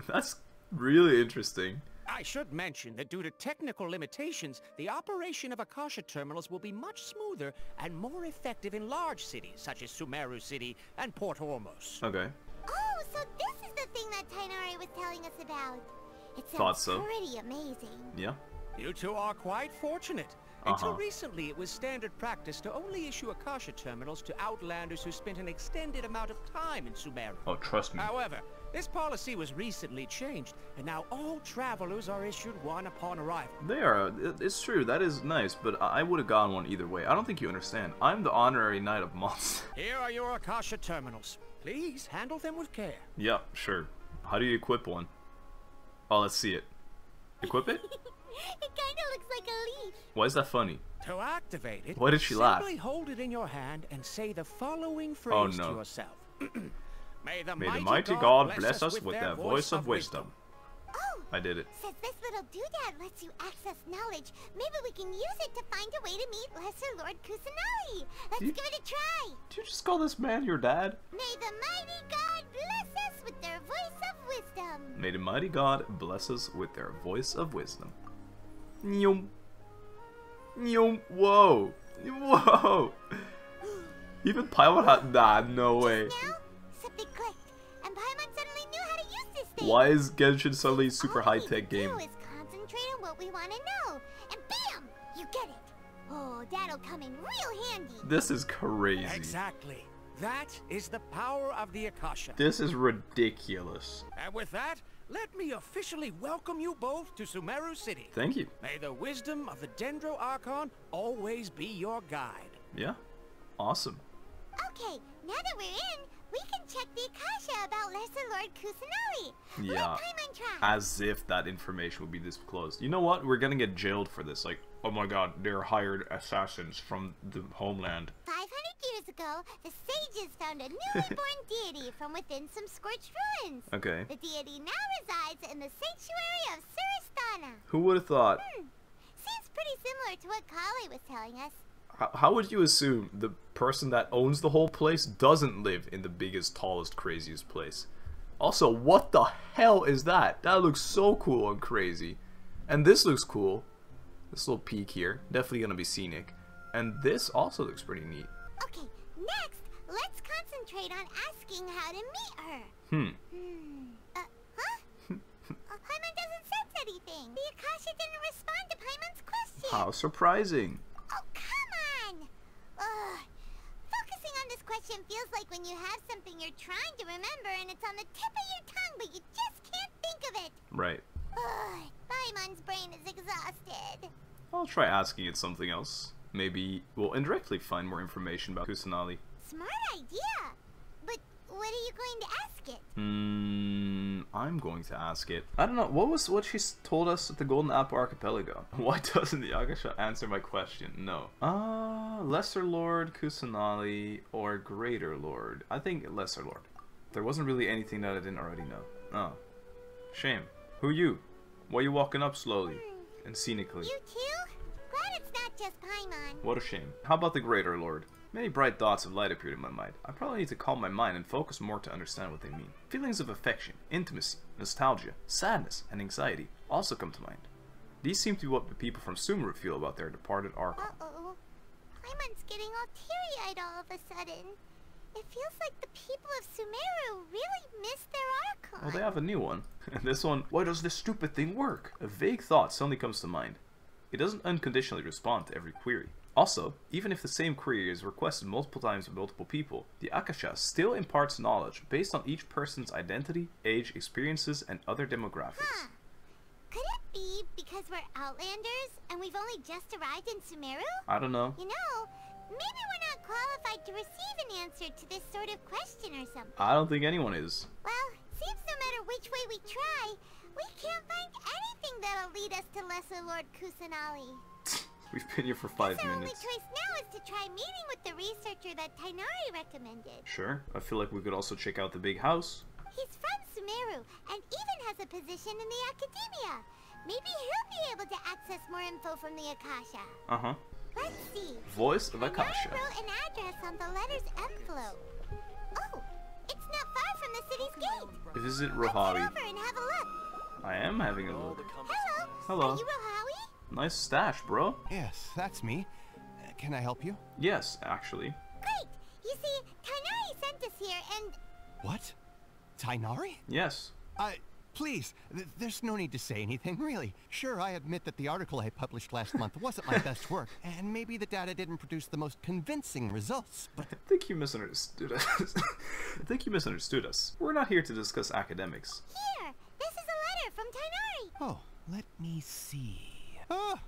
That's really interesting. I should mention that due to technical limitations, the operation of Akasha terminals will be much smoother and more effective in large cities such as Sumeru City and Port Ormos. Okay. Oh, so this is the thing that Tighnari was telling us about. It sounds pretty amazing. Yeah. You two are quite fortunate. Until recently, it was standard practice to only issue Akasha terminals to outlanders who spent an extended amount of time in Sumeru. Oh, trust me. However, this policy was recently changed, and now all travelers are issued one upon arrival. They are. It's true. That is nice, but I would have gotten one either way. I don't think you understand. I'm the honorary knight of Mons. Here are your Akasha terminals. Please handle them with care. Yeah, sure. How do you equip one? Oh, let's see it. Equip it? It kind of looks like a leaf. Why is that funny? To activate it, why did she laugh? Simply hold it in your hand and say the following phrase to yourself. May the mighty God bless us with their voice of wisdom. Oh, I did it. Since this little doodad lets you access knowledge, maybe we can use it to find a way to meet Lesser Lord Kusanali. Let's give it a try. Did you just call this man your dad? May the mighty God bless us with their voice of wisdom. May the mighty God bless us with their voice of wisdom. Whoa. Whoa. Even Paimon had... Nah, no way. Now, something clicked, and Paimon suddenly knew how to use this thing. Why is Genshin suddenly a super high-tech game? All we do is concentrate on what we want to know, and bam! You get it. Oh, that'll come in real handy. This is crazy. Exactly. That is the power of the Akasha. This is ridiculous. And with that, let me officially welcome you both to Sumeru City. Thank you. May the wisdom of the Dendro Archon always be your guide. Yeah. Awesome. Okay, now that we're in, we can check the Akasha about Lesser Lord Kusanali. Yeah. As if that information would be disclosed. You know what? We're gonna get jailed for this. Like, oh my god, they're hired assassins from the homeland. 500 years ago, the sages found a newly born deity from within some scorched ruins. Okay. The deity now resides in the sanctuary of Suristana. Who would have thought? Seems pretty similar to what Collei was telling us. How would you assume the person that owns the whole place doesn't live in the biggest, tallest, craziest place? Also, what the hell is that? That looks so cool and crazy. And this looks cool. This little peak here, definitely gonna be scenic. And this also looks pretty neat. Okay, next, let's concentrate on asking how to meet her. Huh? Paimon doesn't sense anything. The Akasha didn't respond to Paimon's question. How surprising. Oh, come on. Focusing on this question feels like when you have something you're trying to remember and it's on the tip of your tongue, but you just can't think of it. Right. Paimon's brain is exhausted. I'll try asking it something else. Maybe we'll indirectly find more information about Kusanali. Smart idea! But what are you going to ask it? I'm going to ask it. I don't know, what she told us at the Golden Apple Archipelago? Why doesn't the Akasha answer my question? No. Lesser Lord Kusanali or Greater Lord? I think Lesser Lord. There wasn't really anything that I didn't already know. Oh. Shame. Who you? Why are you walking up slowly and scenically? You too? Glad it's not just Paimon. What a shame. How about the Greater Lord? Many bright thoughts of light appeared in my mind. I probably need to calm my mind and focus more to understand what they mean. Feelings of affection, intimacy, nostalgia, sadness, and anxiety also come to mind. These seem to be what the people from Sumeru feel about their departed Archon. Uh-oh. Clayman's getting all teary-eyed all of a sudden. It feels like the people of Sumeru really miss their Archon. Well, they have a new one. This one, why does this stupid thing work? A vague thought suddenly comes to mind. It doesn't unconditionally respond to every query. Also, even if the same query is requested multiple times by multiple people, the Akasha still imparts knowledge based on each person's identity, age, experiences, and other demographics. Huh. Could it be because we're outlanders and we've only just arrived in Sumeru? I don't know. You know, maybe we're not qualified to receive an answer to this sort of question or something. I don't think anyone is. Well, it seems no matter which way we try, we can't find anything that'll lead us to Lesser Lord Kusanali. We've been here for 5 minutes. Our only choice now is to try meeting with the researcher that Tighnari recommended. Sure. I feel like we could also check out the big house. He's from Sumeru and even has a position in the Akademiya. Maybe he'll be able to access more info from the Akasha. Uh-huh. Let's see. Voice of Akasha. I wrote an address on the letter's envelope. Oh, it's not far from the city's gate. Visit Rohawi. Let's get over and have a look. I am having a look. Hello. Hello. Are you Rohawi? Nice stash, bro. Yes, that's me. Can I help you? Yes, actually. Great! You see, Tighnari sent us here and... What? Tighnari? Yes. Please, there's no need to say anything, really. Sure, I admit that the article I published last month wasn't my best work, and maybe the data didn't produce the most convincing results, but... I think you misunderstood us. I think you misunderstood us. We're not here to discuss academics. Here! This is a letter from Tighnari! Oh, let me see... Ah!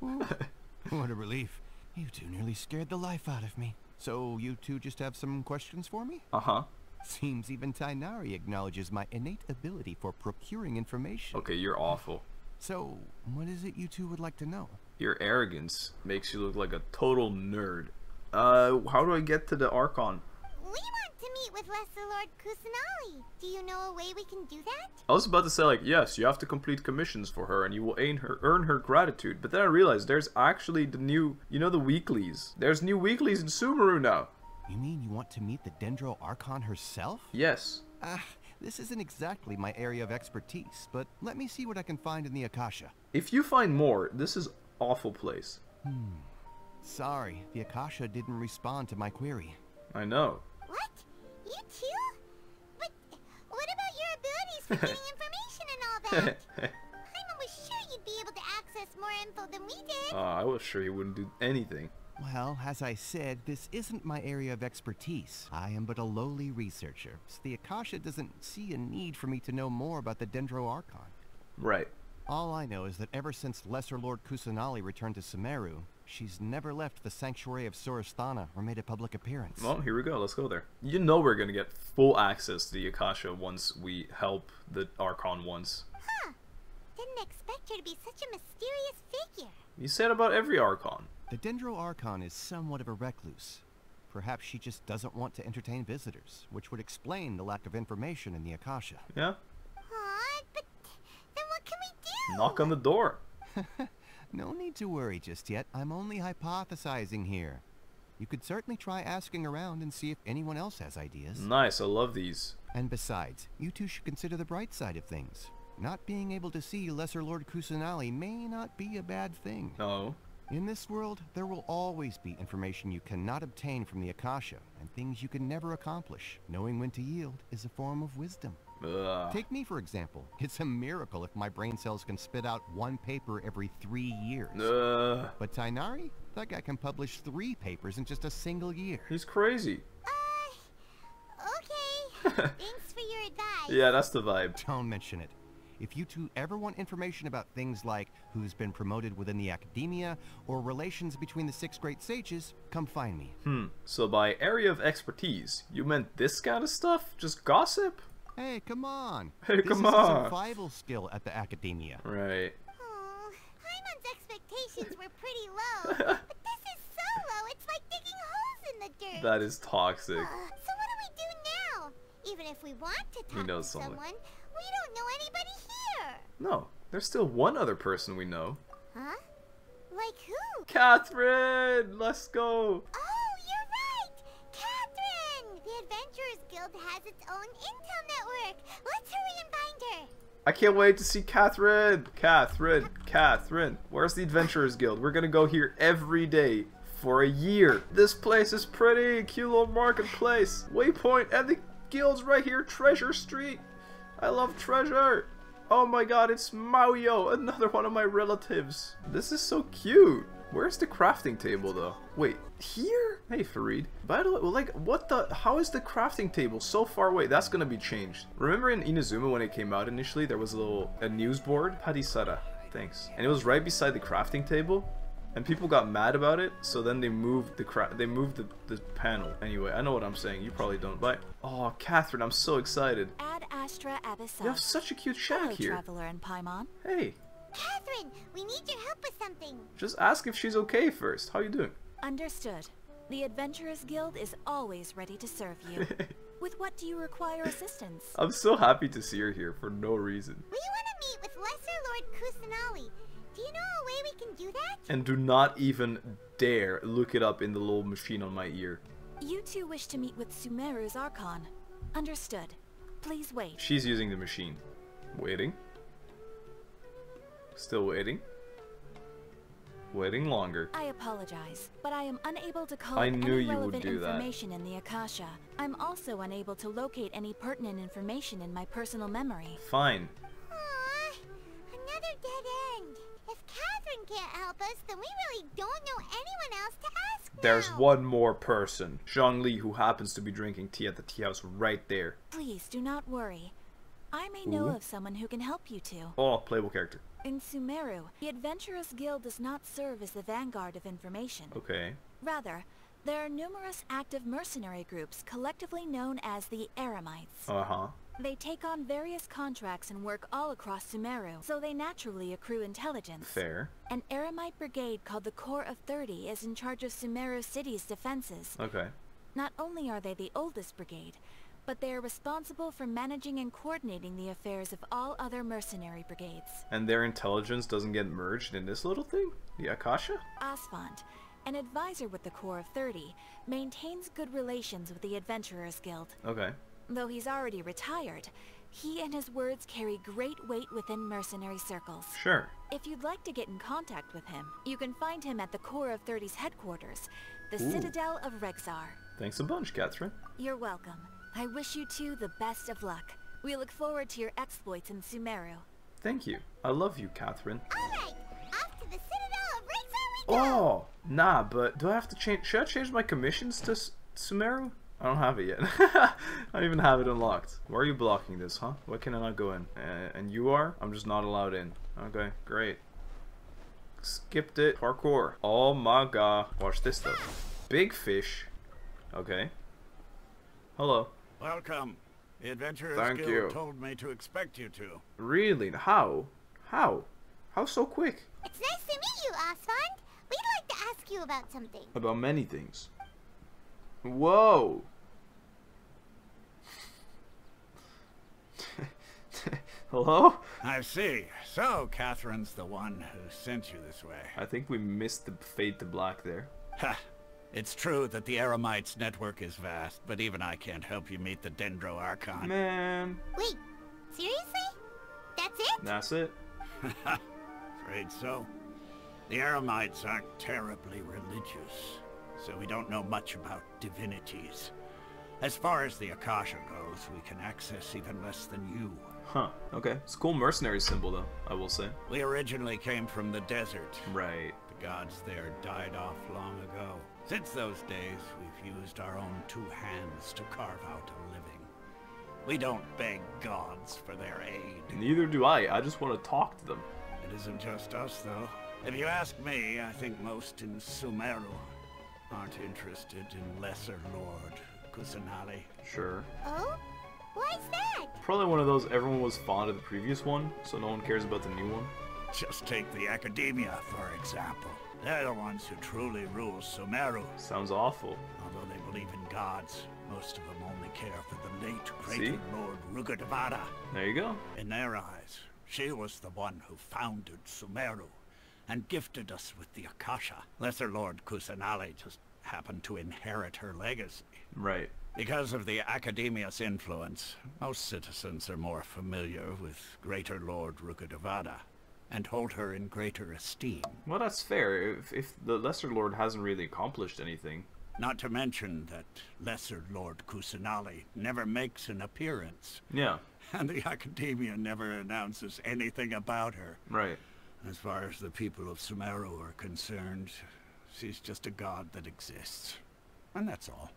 What a relief. You two nearly scared the life out of me. So you two just have some questions for me? Uh-huh. Seems even Tighnari acknowledges my innate ability for procuring information. Okay, you're awful. So, what is it you two would like to know? Your arrogance makes you look like a total nerd. How do I get to the Archon? We want to meet with Lesser Lord Kusanali. Do you know a way we can do that? I was about to say, like, yes, you have to complete commissions for her and you will earn her gratitude. But then I realized there's actually the new, you know, the weeklies. There's new weeklies in Sumeru now. You mean you want to meet the Dendro Archon herself? Yes. This isn't exactly my area of expertise, but let me see what I can find in the Akasha. If you find more, this is an awful place. Sorry, the Akasha didn't respond to my query. I know. What? You too? But what about your abilities for getting information and all that? I was sure you'd be able to access more info than we did. I was sure you wouldn't do anything. Well, as I said, this isn't my area of expertise. I am but a lowly researcher, so the Akasha doesn't see a need for me to know more about the Dendro Archon. Right. All I know is that ever since Lesser Lord Kusanali returned to Sumeru, she's never left the sanctuary of Sorasthana or made a public appearance. Well, here we go. Let's go there. You know we're going to get full access to the Akasha once we help the Archon once. Huh. Didn't expect her to be such a mysterious figure. You said about every Archon. The Dendro Archon is somewhat of a recluse. Perhaps she just doesn't want to entertain visitors, which would explain the lack of information in the Akasha. Yeah. Aw, but then what can we do? Knock on the door. No need to worry just yet. I'm only hypothesizing here. You could certainly try asking around and see if anyone else has ideas. Nice, I love these. And besides, you two should consider the bright side of things. Not being able to see Lesser Lord Kusanali may not be a bad thing. No. In this world, there will always be information you cannot obtain from the Akasha, and things you can never accomplish. Knowing when to yield is a form of wisdom. Take me, for example. It's a miracle if my brain cells can spit out one paper every 3 years. But Tighnari? That guy can publish 3 papers in just a single year. He's crazy. Okay. Thanks for your advice. Yeah, that's the vibe. Don't mention it. If you two ever want information about things like who's been promoted within the Academia or relations between the 6 great sages, come find me. So by area of expertise, you meant this kind of stuff? Just gossip? Hey, come on. Hey, come on. This is a survival skill at the Academia. Right. Oh, Hyman's expectations were pretty low. But this is so low, it's like digging holes in the dirt. That is toxic. So what do we do now? Even if we want to talk to someone, we don't know anybody here. No, there's still one other person we know. Huh? Like who? Catherine, let's go. Oh, you're right. I can't wait to see Catherine! Catherine! Catherine! Where's the Adventurers Guild? We're gonna go here every day for a year. This place is pretty! Cute little marketplace! Waypoint and the guild's right here! Treasure Street! I love treasure! Oh my god, it's Maoyo! Another one of my relatives! This is so cute! Where's the crafting table though? Wait, here? Hey Fareed. By the way, like, what the? How is the crafting table so far away? That's gonna be changed. Remember in Inazuma when it came out initially, there was a news board? Padisarah, thanks. And it was right beside the crafting table, and people got mad about it. So then they moved the panel. Anyway, I know what I'm saying. You probably don't. But oh, Catherine, I'm so excited. Ad Astra Abyssan. You have such a cute shack. Hello, here. Traveler and Paimon. Hey. Catherine, we need your help with something. Just ask if she's okay first. How you doing? Understood. The Adventurers Guild is always ready to serve you. With what do you require assistance? I'm so happy to see her here for no reason. We want to meet with Lesser Lord Kusanali. Do you know a way we can do that? And do not even dare look it up in the little machine on my ear. You two wish to meet with Sumeru's Archon. Understood. Please wait. She's using the machine. Waiting. Still waiting. Waiting longer. I apologize, but I am unable to call any relevant information in the Akasha. I'm also unable to locate any pertinent information in my personal memory. Fine. Aww, another dead end. If Catherine can't help us, then we really don't know anyone else to ask now. There's one more person. Zhongli, who happens to be drinking tea at the tea house right there. Please do not worry. I may know of someone who can help you two. Oh, playable character. In Sumeru, the Adventurers Guild does not serve as the vanguard of information. Okay. Rather, there are numerous active mercenary groups collectively known as the Eremites. Uh-huh. They take on various contracts and work all across Sumeru, so they naturally accrue intelligence. Fair. An Eremite brigade called the Corps of 30 is in charge of Sumeru City's defenses. Okay. Not only are they the oldest brigade, but they are responsible for managing and coordinating the affairs of all other mercenary brigades. And their intelligence doesn't get merged in this little thing? The Akasha? Asfand, an advisor with the Corps of 30, maintains good relations with the Adventurers Guild. Okay. Though he's already retired, he and his words carry great weight within mercenary circles. Sure. If you'd like to get in contact with him, you can find him at the Corps of 30's headquarters, the Citadel of Regzar. Thanks a bunch, Catherine. You're welcome. I wish you two the best of luck. We look forward to your exploits in Sumeru. Thank you. I love you, Catherine. Alright, off to the Citadel of Regzar we go! Oh, nah, but do I have to change? Should I change my commissions to Sumeru? I don't have it yet. I don't even have it unlocked. Why are you blocking this, huh? Why can I not go in? And you are? I'm just not allowed in. Okay, great. Skipped it. Parkour. Oh my god. Watch this though. Big fish. Okay. Hello. Welcome. The Adventurers Guild told me to expect you two. Really? How? How? How so quick? It's nice to meet you, Asfand. We'd like to ask you about something. About many things. Whoa. Hello? I see. So Catherine's the one who sent you this way. I think we missed the fade to black there. Ha! It's true that the Eremites' network is vast, but even I can't help you meet the Dendro Archon. Man. Wait, seriously? That's it? That's it. Afraid so. The Eremites aren't terribly religious, so we don't know much about divinities. As far as the Akasha goes, we can access even less than you. Huh, okay. It's a cool mercenary symbol, though, I will say. We originally came from the desert. Right. The gods there died off long ago. Since those days, we've used our own two hands to carve out a living. We don't beg gods for their aid. Neither do I just want to talk to them. It isn't just us, though. If you ask me, I think most in Sumeru aren't interested in Lesser Lord Kusanali. Sure. Oh? Why's that? Probably one of those everyone was fond of the previous one, so no one cares about the new one. Just take the Akademiya, for example. They're the ones who truly rule Sumeru. Sounds awful. Although they believe in gods, most of them only care for the late Greater Lord Rukkhadevata. There you go. In their eyes, she was the one who founded Sumeru and gifted us with the Akasha. Lesser Lord Kusanali just happened to inherit her legacy. Right. Because of the Akademiya's influence, most citizens are more familiar with Greater Lord Rukkhadevata and hold her in greater esteem. Well, that's fair, if the Lesser Lord hasn't really accomplished anything. Not to mention that Lesser Lord Kusanali never makes an appearance. Yeah. And the Akademiya never announces anything about her. Right. As far as the people of Sumeru are concerned, she's just a god that exists. And that's all.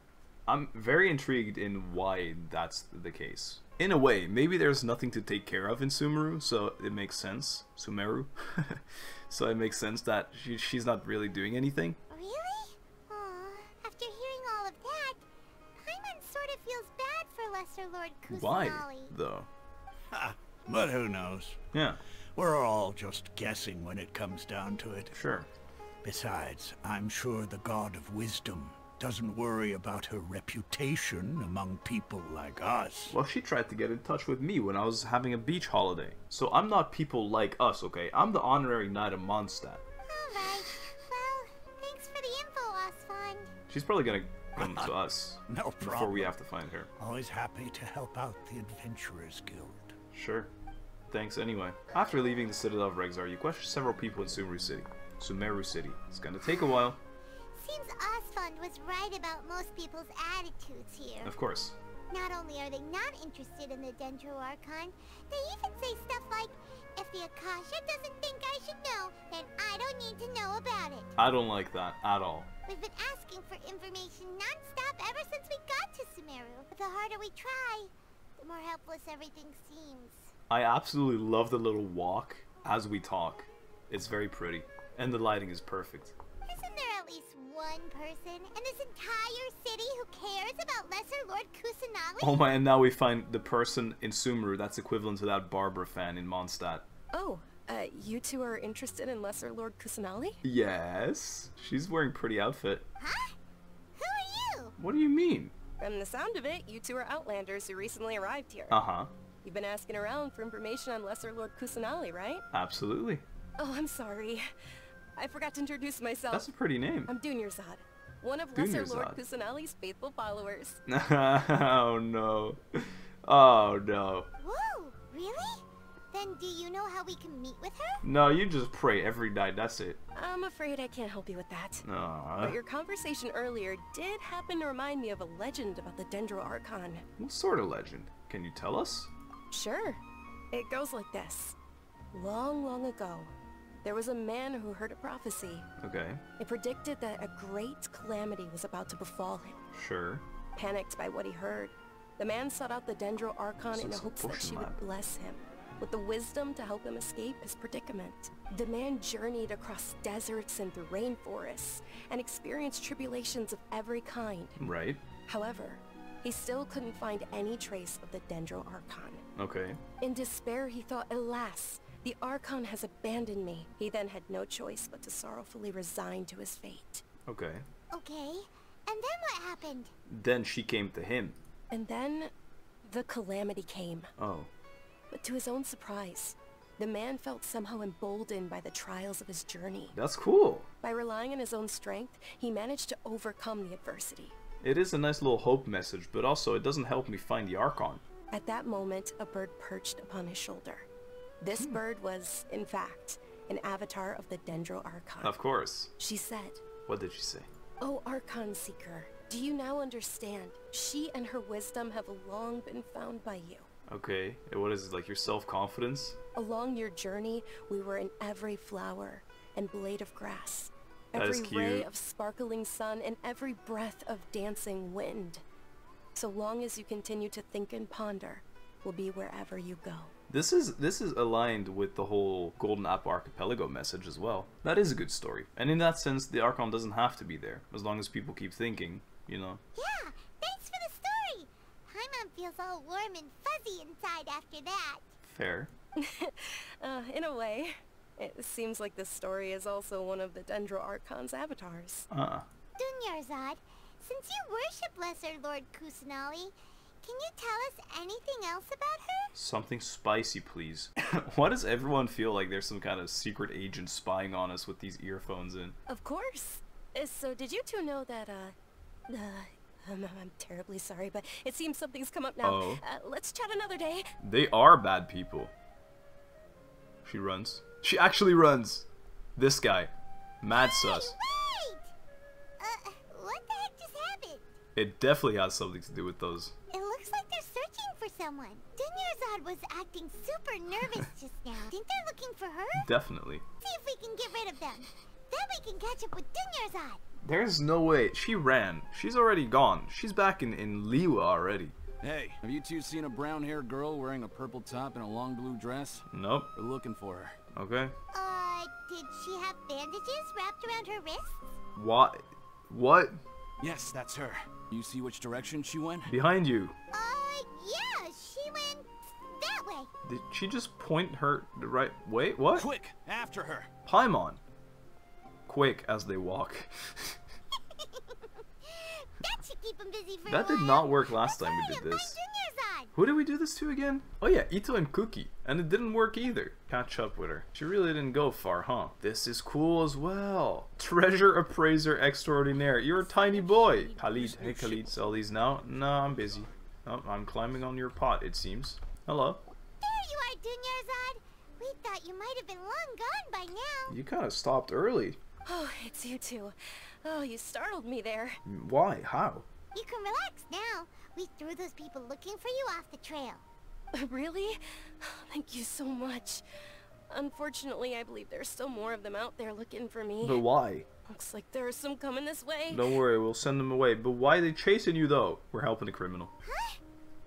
I'm very intrigued in why that's the case. In a way, maybe there's nothing to take care of in Sumeru, so it makes sense. Sumeru. So it makes sense that she's not really doing anything. Really? After hearing all of that, Paimon sort of feels bad for Lesser Lord Kusanali. Why, though? Ha, but who knows? Yeah. We're all just guessing when it comes down to it. Sure. Besides, I'm sure the God of Wisdom doesn't worry about her reputation among people like us. Well, she tried to get in touch with me when I was having a beach holiday. So I'm not people like us, okay? I'm the honorary knight of Mondstadt. Alright. Well, thanks for the info, Asfand. She's probably gonna come to us. No problem. Before we have to find her. Always happy to help out the Adventurers Guild. Sure. Thanks anyway. After leaving the Citadel of Regzar, you question several people in Sumeru City. Sumeru City. It's gonna take a while. Seems Asfand was right about most people's attitudes here. Of course. Not only are they not interested in the Dendro Archon, they even say stuff like, if the Akasha doesn't think I should know, then I don't need to know about it. I don't like that at all. We've been asking for information non-stop ever since we got to Sumeru. But the harder we try, the more helpless everything seems. I absolutely love the little walk as we talk. It's very pretty. And the lighting is perfect. Isn't there at least one person in this entire city who cares about Lesser Lord Kusanali? Oh my, and now we find the person in Sumeru that's equivalent to that Barbara fan in Mondstadt. Oh, you two are interested in Lesser Lord Kusanali? Yes. She's wearing a pretty outfit. Huh? Who are you? What do you mean? From the sound of it, you two are outlanders who recently arrived here. Uh-huh. You've been asking around for information on Lesser Lord Kusanali, right? Absolutely. Oh, I'm sorry. I forgot to introduce myself. That's a pretty name. I'm Dunyarzad, one of Lesser Lord Kusanali's faithful followers. Oh no. Oh no. Whoa, really? Then do you know how we can meet with her? No, you just pray every night, that's it. I'm afraid I can't help you with that. Aww. But your conversation earlier did happen to remind me of a legend about the Dendro Archon. What sort of legend? Can you tell us? Sure. It goes like this. Long, long ago, there was a man who heard a prophecy. Okay. It predicted that a great calamity was about to befall him. Sure. Panicked by what he heard, the man sought out the Dendro Archon in the hopes that she would bless him with the wisdom to help him escape his predicament. The man journeyed across deserts and through rainforests and experienced tribulations of every kind. Right. However, he still couldn't find any trace of the Dendro Archon. Okay. In despair, he thought, alas, the Archon has abandoned me. He then had no choice but to sorrowfully resign to his fate. Okay. Okay. And then what happened? Then she came to him. And then the calamity came. Oh. But to his own surprise, the man felt somehow emboldened by the trials of his journey. That's cool. By relying on his own strength, he managed to overcome the adversity. It is a nice little hope message, but also it doesn't help me find the Archon. At that moment, a bird perched upon his shoulder. This bird was, in fact, an avatar of the Dendro Archon. Of course. She said. What did she say? Oh, Archon Seeker, do you now understand? She and her wisdom have long been found by you. Okay, and what is it, like your self-confidence? Along your journey, we were in every flower and blade of grass, every ray of sparkling sun, and every breath of dancing wind. So long as you continue to think and ponder, we'll be wherever you go. This is aligned with the whole Golden Apple Archipelago message as well. That is a good story. And in that sense, the Archon doesn't have to be there, as long as people keep thinking, you know. Yeah, thanks for the story! Paimon feels all warm and fuzzy inside after that. Fair. In a way, it seems like this story is also one of the Dendro Archon's avatars. Dunyarzad, since you worship Lesser Lord Kusanali, can you tell us anything else about her? Something spicy, please. Why does everyone feel like there's some kind of secret agent spying on us with these earphones in? Of course. So did you two know that, I'm terribly sorry, but it seems something's come up now. Oh. Let's chat another day. They are bad people. She runs. She actually runs. This guy. Mad sus. Wait! What the heck just happened? It definitely has something to do with those. It looks like they're searching for someone. Dunyarzad was acting super nervous just now. Think they're looking for her? Definitely. See if we can get rid of them. Then we can catch up with Dunyarzad. There's no way. She ran. She's already gone. She's back in Liwa already. Hey, have you two seen a brown-haired girl wearing a purple top and a long blue dress? Nope. We're looking for her. Okay. Did she have bandages wrapped around her wrists? What? What? Yes, that's her. You see which direction she went? Behind you. Yeah, she went that way. Did she just point her the right way? What? Quick, after her. Paimon. Quick as they walk. That should keep them busy for a while. That did not work last time we did this. Who did we do this to again? Oh yeah, Ito and Cookie. And it didn't work either. Catch up with her. She really didn't go far, huh? This is cool as well. Treasure appraiser extraordinaire. You're a tiny boy. Khalid. Hey Khalid, sell these now? Nah, I'm busy. Oh, I'm climbing on your pot, it seems. Hello. There you are, Dunyarzad. We thought you might have been long gone by now. You kind of stopped early. Oh, it's you two. Oh, you startled me there. Why? How? You can relax now. We threw those people looking for you off the trail. Really? Thank you so much. Unfortunately, I believe there's still more of them out there looking for me. But why? Looks like there are some coming this way. Don't worry, we'll send them away. But why are they chasing you, though? We're helping a criminal. Huh?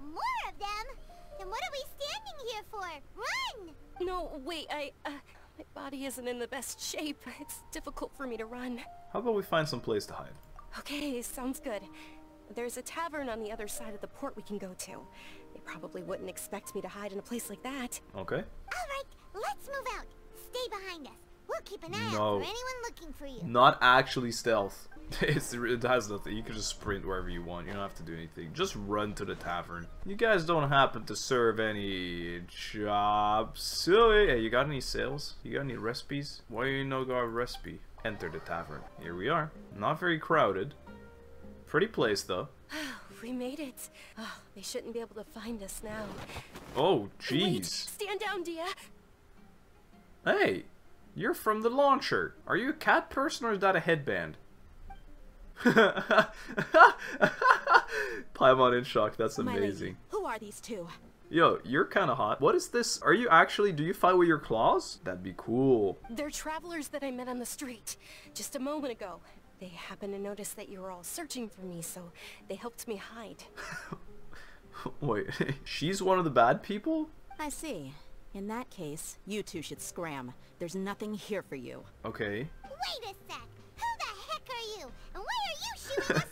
More of them? Then what are we standing here for? Run! No, wait, my body isn't in the best shape. It's difficult for me to run. How about we find some place to hide? Okay, sounds good. There's a tavern on the other side of the port we can go to. They probably wouldn't expect me to hide in a place like that. Okay. Alright, let's move out. Stay behind us. We'll keep an eye out for anyone looking for you. Not actually stealth. It has nothing. You can just sprint wherever you want. You don't have to do anything. Just run to the tavern. You guys don't happen to serve any jobs. Hey, you got any sales? You got any recipes? Why you no got a recipe? Enter the tavern. Here we are. Not very crowded. Pretty place, though. Oh, we made it. Oh, they shouldn't be able to find us now. Oh, jeez. Stand down, Dia. Hey, you're from the launcher. Are you a cat person or is that a headband? Paimon in shock. That's amazing. Who are these two? Yo, you're kind of hot. What is this? Are you actually, do you fight with your claws? That'd be cool. They're travelers that I met on the street just a moment ago. They happened to notice that you were all searching for me, so they helped me hide. Wait, she's one of the bad people? I see. In that case, you two should scram. There's nothing here for you. Okay. Wait a sec. Who the heck are you? And why are you shooting us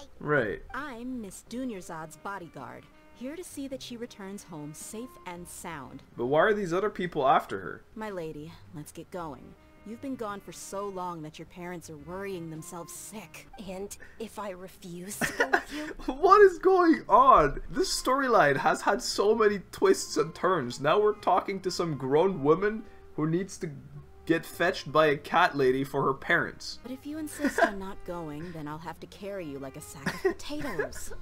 away? Right. I'm Miss Dunyarzad's bodyguard, here to see that she returns home safe and sound. But why are these other people after her? My lady, let's get going. You've been gone for so long that your parents are worrying themselves sick. And if I refuse to go with you? What is going on? This storyline has had so many twists and turns. Now we're talking to some grown woman who needs to get fetched by a cat lady for her parents. But if you insist on not going, then I'll have to carry you like a sack of potatoes.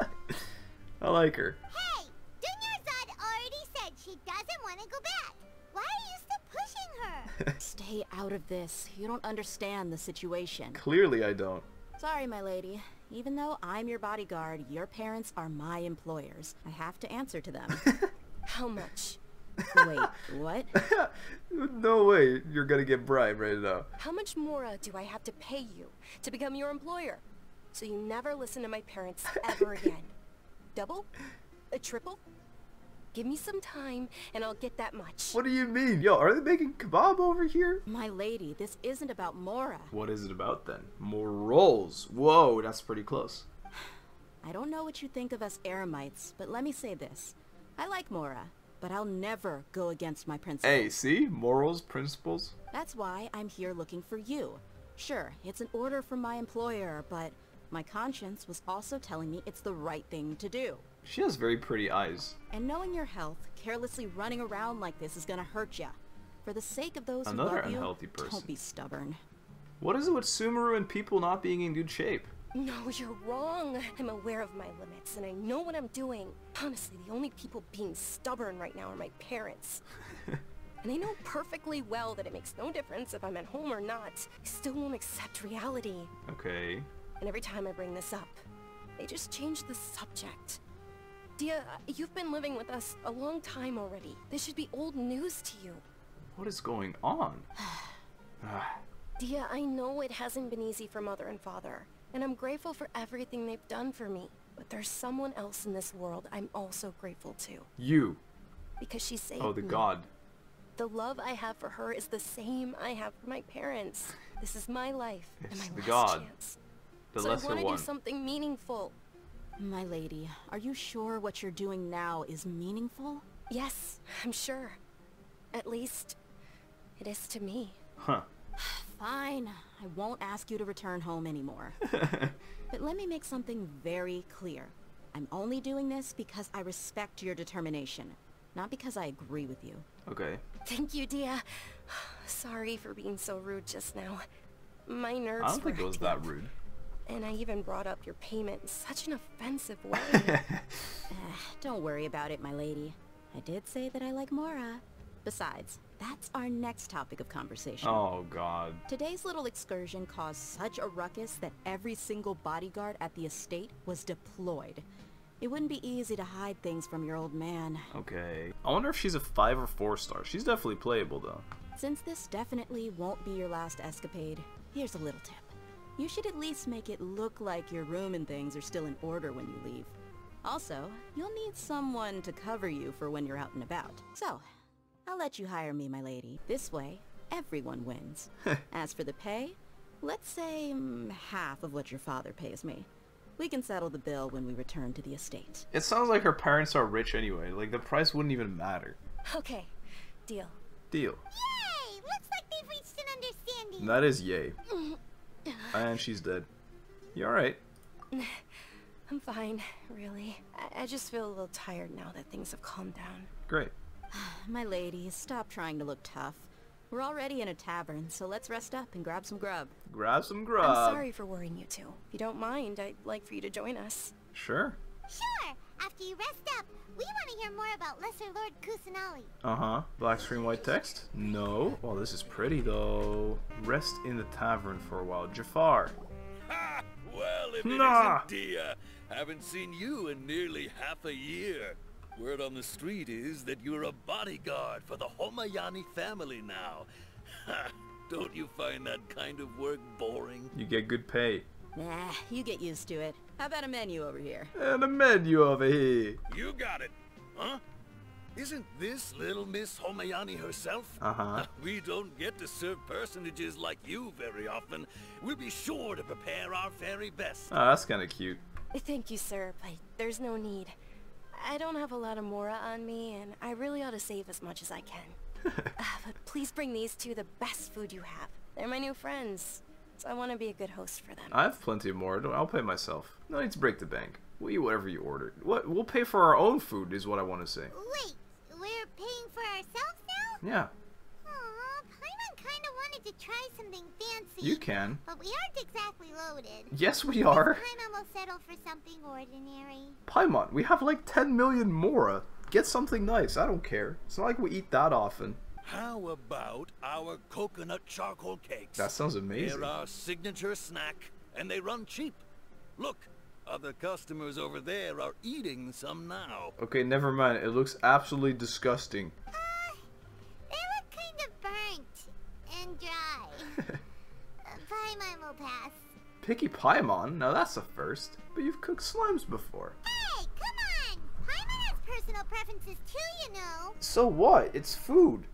I like her. Hey, Dunyarzad already said she doesn't want to go back. Why are you still pushing her? Stay out of this. You don't understand the situation. Clearly I don't. Sorry, my lady. Even though I'm your bodyguard, your parents are my employers. I have to answer to them. How much? Wait, what? No way you're gonna get bribed right now. How much more do I have to pay you to become your employer? So you never listen to my parents ever again. Double? A triple? Give me some time, and I'll get that much. What do you mean? Yo, are they making kebab over here? My lady, this isn't about Mora. What is it about, then? Morals. Whoa, that's pretty close. I don't know what you think of us Eremites, but let me say this. I like Mora, but I'll never go against my principles. Hey, see? Morals, principles. That's why I'm here looking for you. Sure, it's an order from my employer, but my conscience was also telling me it's the right thing to do. She has very pretty eyes. And knowing your health, carelessly running around like this is gonna hurt ya. For the sake of those who love you, don't be stubborn. What is it with Sumeru and people not being in good shape? No, you're wrong. I'm aware of my limits, and I know what I'm doing. Honestly, the only people being stubborn right now are my parents. And they know perfectly well that it makes no difference if I'm at home or not. They still won't accept reality. Okay. And every time I bring this up, they just change the subject. Dia, you've been living with us a long time already. This should be old news to you. What is going on? Dia, I know it hasn't been easy for Mother and Father, and I'm grateful for everything they've done for me. But there's someone else in this world I'm also grateful to. You. Because she saved me. Oh, the god. The love I have for her is the same I have for my parents. This is my life and my last chance. So I want to do something meaningful. My lady, are you sure what you're doing now is meaningful? Yes, I'm sure. At least, it is to me. Huh. Fine. I won't ask you to return home anymore. But let me make something very clear. I'm only doing this because I respect your determination, not because I agree with you. Okay. Thank you, Dia. Sorry for being so rude just now. My nerves were... I don't think it was that rude. And I even brought up your payment in such an offensive way. Don't worry about it, my lady. I did say that I like Mora. Besides, that's our next topic of conversation. Oh, God. Today's little excursion caused such a ruckus that every single bodyguard at the estate was deployed. It wouldn't be easy to hide things from your old man. Okay. I wonder if she's a 5 or 4 star. She's definitely playable, though. Since this definitely won't be your last escapade, here's a little tip. You should at least make it look like your room and things are still in order when you leave. Also, you'll need someone to cover you for when you're out and about. So, I'll let you hire me, my lady. This way, everyone wins. As for the pay, let's say half of what your father pays me. We can settle the bill when we return to the estate. It sounds like her parents are rich anyway. Like, the price wouldn't even matter. Okay, deal. Deal. Yay! Looks like they've reached an understanding. That is yay. And she's dead. You alright? I'm fine, really. I just feel a little tired now that things have calmed down. Great. My lady, stop trying to look tough. We're already in a tavern, so let's rest up and grab some grub. Grab some grub. I'm sorry for worrying you two. If you don't mind, I'd like for you to join us. Sure. Sure. After you rest up, we want to hear more about Lesser Lord Kusanali. Uh-huh. Black screen, white text? No. Well, this is pretty, though. Rest in the tavern for a while. Jafar. Ha! Well, if it isn't Dia. Haven't seen you in nearly half a year. Word on the street is that you're a bodyguard for the Homayani family now. Ha! Don't you find that kind of work boring? You get good pay. Nah, you get used to it. How about a menu over here? And a menu over here. You got it. Huh? Isn't this little Miss Homayani herself? Uh-huh. We don't get to serve personages like you very often. We'll be sure to prepare our very best. Oh, that's kind of cute. Thank you, sir, but there's no need. I don't have a lot of Mora on me, and I really ought to save as much as I can. But please bring these two the best food you have. They're my new friends. So I want to be a good host for them. I have plenty of more. I'll pay myself. No need to break the bank. We'll eat whatever you order. What? We'll pay for our own food is what I want to say. Wait, we're paying for ourselves now? Yeah. Aw, Paimon kind of wanted to try something fancy. You can. But we aren't exactly loaded. Yes, we are. Paimon will settle for something ordinary. Paimon, we have like 10 million Mora. Get something nice. I don't care. It's not like we eat that often. How about our coconut charcoal cakes? That sounds amazing. They're our signature snack, and they run cheap. Look, other customers over there are eating some now. Okay, never mind. It looks absolutely disgusting. They look kind of burnt and dry. Paimon will pass. Picky Paimon? Now that's a first. But you've cooked slimes before. Hey, come on! Paimon has personal preferences too, you know. So what? It's food.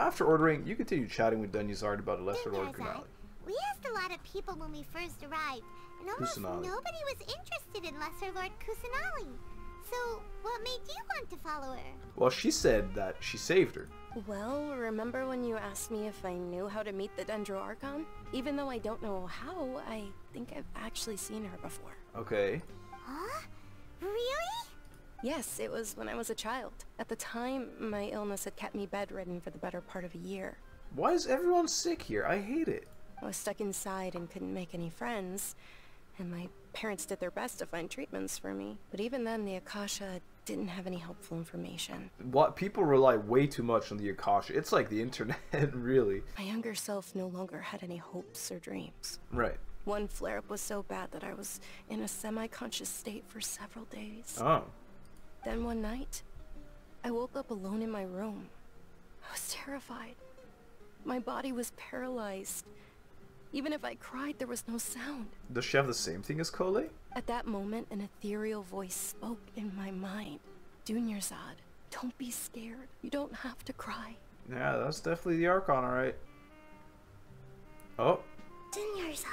After ordering, you continue chatting with Dunyarzad about a Lesser Lord Kusanali. We asked a lot of people when we first arrived, and almost nobody was interested in Lesser Lord Kusanali. So, what made you want to follow her? Well, she said that she saved her. Well, remember when you asked me if I knew how to meet the Dendro Archon? Even though I don't know how, I think I've actually seen her before. Okay. Huh? Really? Yes, it was when I was a child. At the time, my illness had kept me bedridden for the better part of a year. Why is everyone sick here? I hate it. I was stuck inside and couldn't make any friends. and my parents did their best to find treatments for me. But even then, the Akasha didn't have any helpful information. What, people rely way too much on the Akasha. It's like the internet, really. My younger self no longer had any hopes or dreams. Right. One flare-up was so bad that I was in a semi-conscious state for several days. Oh. Then one night, I woke up alone in my room. I was terrified. My body was paralyzed. Even if I cried, there was no sound. Does she have the same thing as Collei? At that moment, an ethereal voice spoke in my mind. Dunyarzad, don't be scared. You don't have to cry. Yeah, that's definitely the Archon, alright. Oh. Dunyarzad,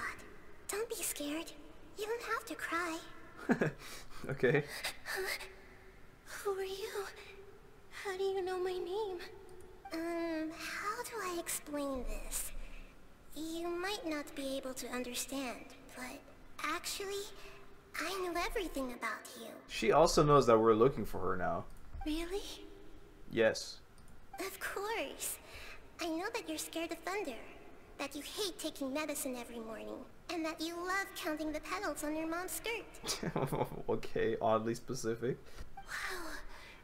don't be scared. You don't have to cry. Okay. Who are you? How do you know my name? How do I explain this? You might not be able to understand, but actually, I know everything about you. She also knows that we're looking for her now. Really? Yes. Of course. I know that you're scared of thunder, that you hate taking medicine every morning, and that you love counting the petals on your mom's skirt. Okay, oddly specific. Wow,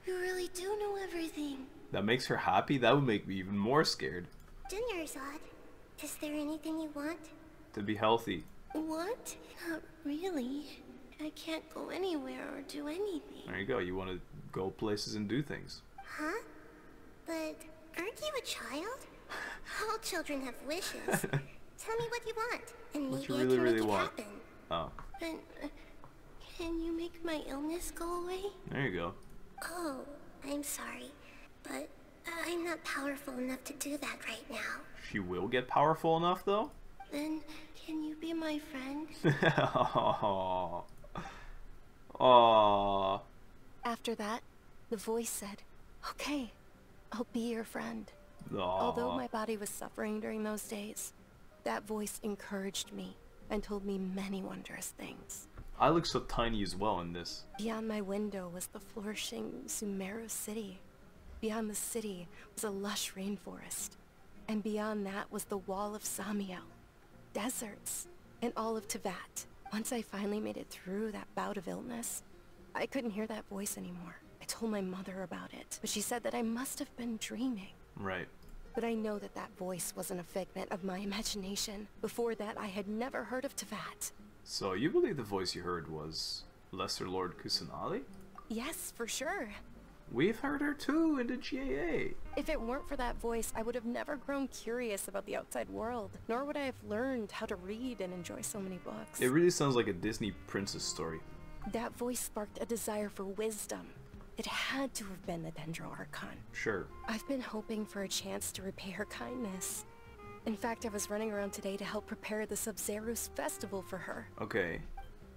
you really do know everything. That makes her happy? That would make me even more scared. Dunyarzad. Is there anything you want? To be healthy. What? Not really. I can't go anywhere or do anything. There you go. You want to go places and do things. Huh? But aren't you a child? All children have wishes. Tell me what you want, and maybe I can make it happen. Oh. Can you make my illness go away? There you go. Oh, I'm sorry, but I'm not powerful enough to do that right now. She will get powerful enough, though? Then, can you be my friend? Aww. Aww. After that, the voice said, okay, I'll be your friend. Aww. Although my body was suffering during those days, that voice encouraged me and told me many wondrous things. I look so tiny as well in this. Beyond my window was the flourishing Sumeru City. Beyond the city was a lush rainforest, and beyond that was the wall of Samiel, deserts, and all of Teyvat. Once I finally made it through that bout of illness, I couldn't hear that voice anymore. I told my mother about it, but she said that I must have been dreaming. Right. But I know that that voice wasn't a figment of my imagination. Before that, I had never heard of Teyvat. So you believe the voice you heard was Lesser Lord Kusanali? Yes, for sure. We've heard her too in the GAA. If it weren't for that voice, I would have never grown curious about the outside world, nor would I have learned how to read and enjoy so many books. It really sounds like a Disney princess story. That voice sparked a desire for wisdom. It had to have been the Dendro Archon. Sure. I've been hoping for a chance to repay her kindness. In fact, I was running around today to help prepare the Sabzeruz Festival for her. Okay.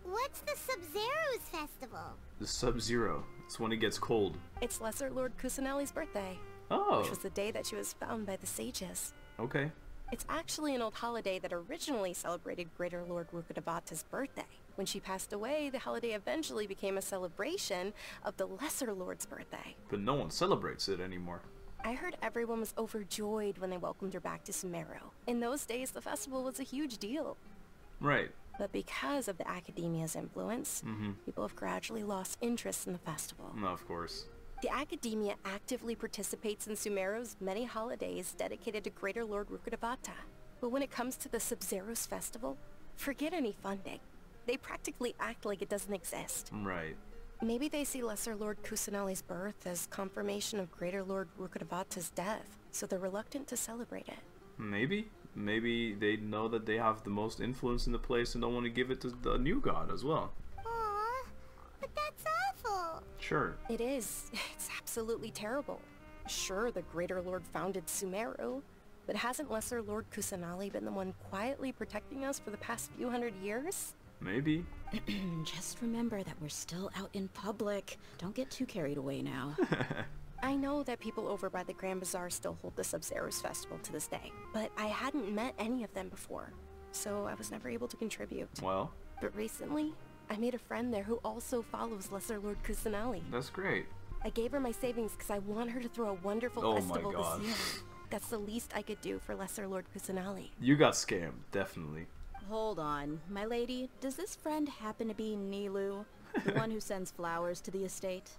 What's the Sabzeruz Festival? The Sub-Zero. It's when it gets cold. It's Lesser Lord Kusanali's birthday. Oh. Which was the day that she was found by the sages. Okay. It's actually an old holiday that originally celebrated Greater Lord Rukkadevata's birthday. When she passed away, the holiday eventually became a celebration of the Lesser Lord's birthday. But no one celebrates it anymore. I heard everyone was overjoyed when they welcomed her back to Sumeru. In those days, the festival was a huge deal. Right. But because of the Akademiya's influence, people have gradually lost interest in the festival. No, of course. The Akademiya actively participates in Sumeru's many holidays dedicated to Greater Lord Rukkhadevata. But when it comes to the Sub-Zero's festival, forget any funding. They practically act like it doesn't exist. Right. Maybe they see Lesser Lord Kusanali's birth as confirmation of Greater Lord Rukkadevata's death, so they're reluctant to celebrate it. Maybe. Maybe they know that they have the most influence in the place and don't want to give it to the new god as well. Aww, but that's awful. Sure. It is. It's absolutely terrible. Sure, the Greater Lord founded Sumeru, but hasn't Lesser Lord Kusanali been the one quietly protecting us for the past few hundred years? Maybe. Just remember that we're still out in public. Don't get too carried away now. I know that people over by the Grand Bazaar still hold the Sabzeruz Festival to this day, but I hadn't met any of them before, so I was never able to contribute. Well. But recently, I made a friend there who also follows Lesser Lord Kusanali. That's great. I gave her my savings because I want her to throw a wonderful festival this year. That's the least I could do for Lesser Lord Kusanali. You got scammed, definitely. Hold on, my lady. Does this friend happen to be Nilou, the one who sends flowers to the estate?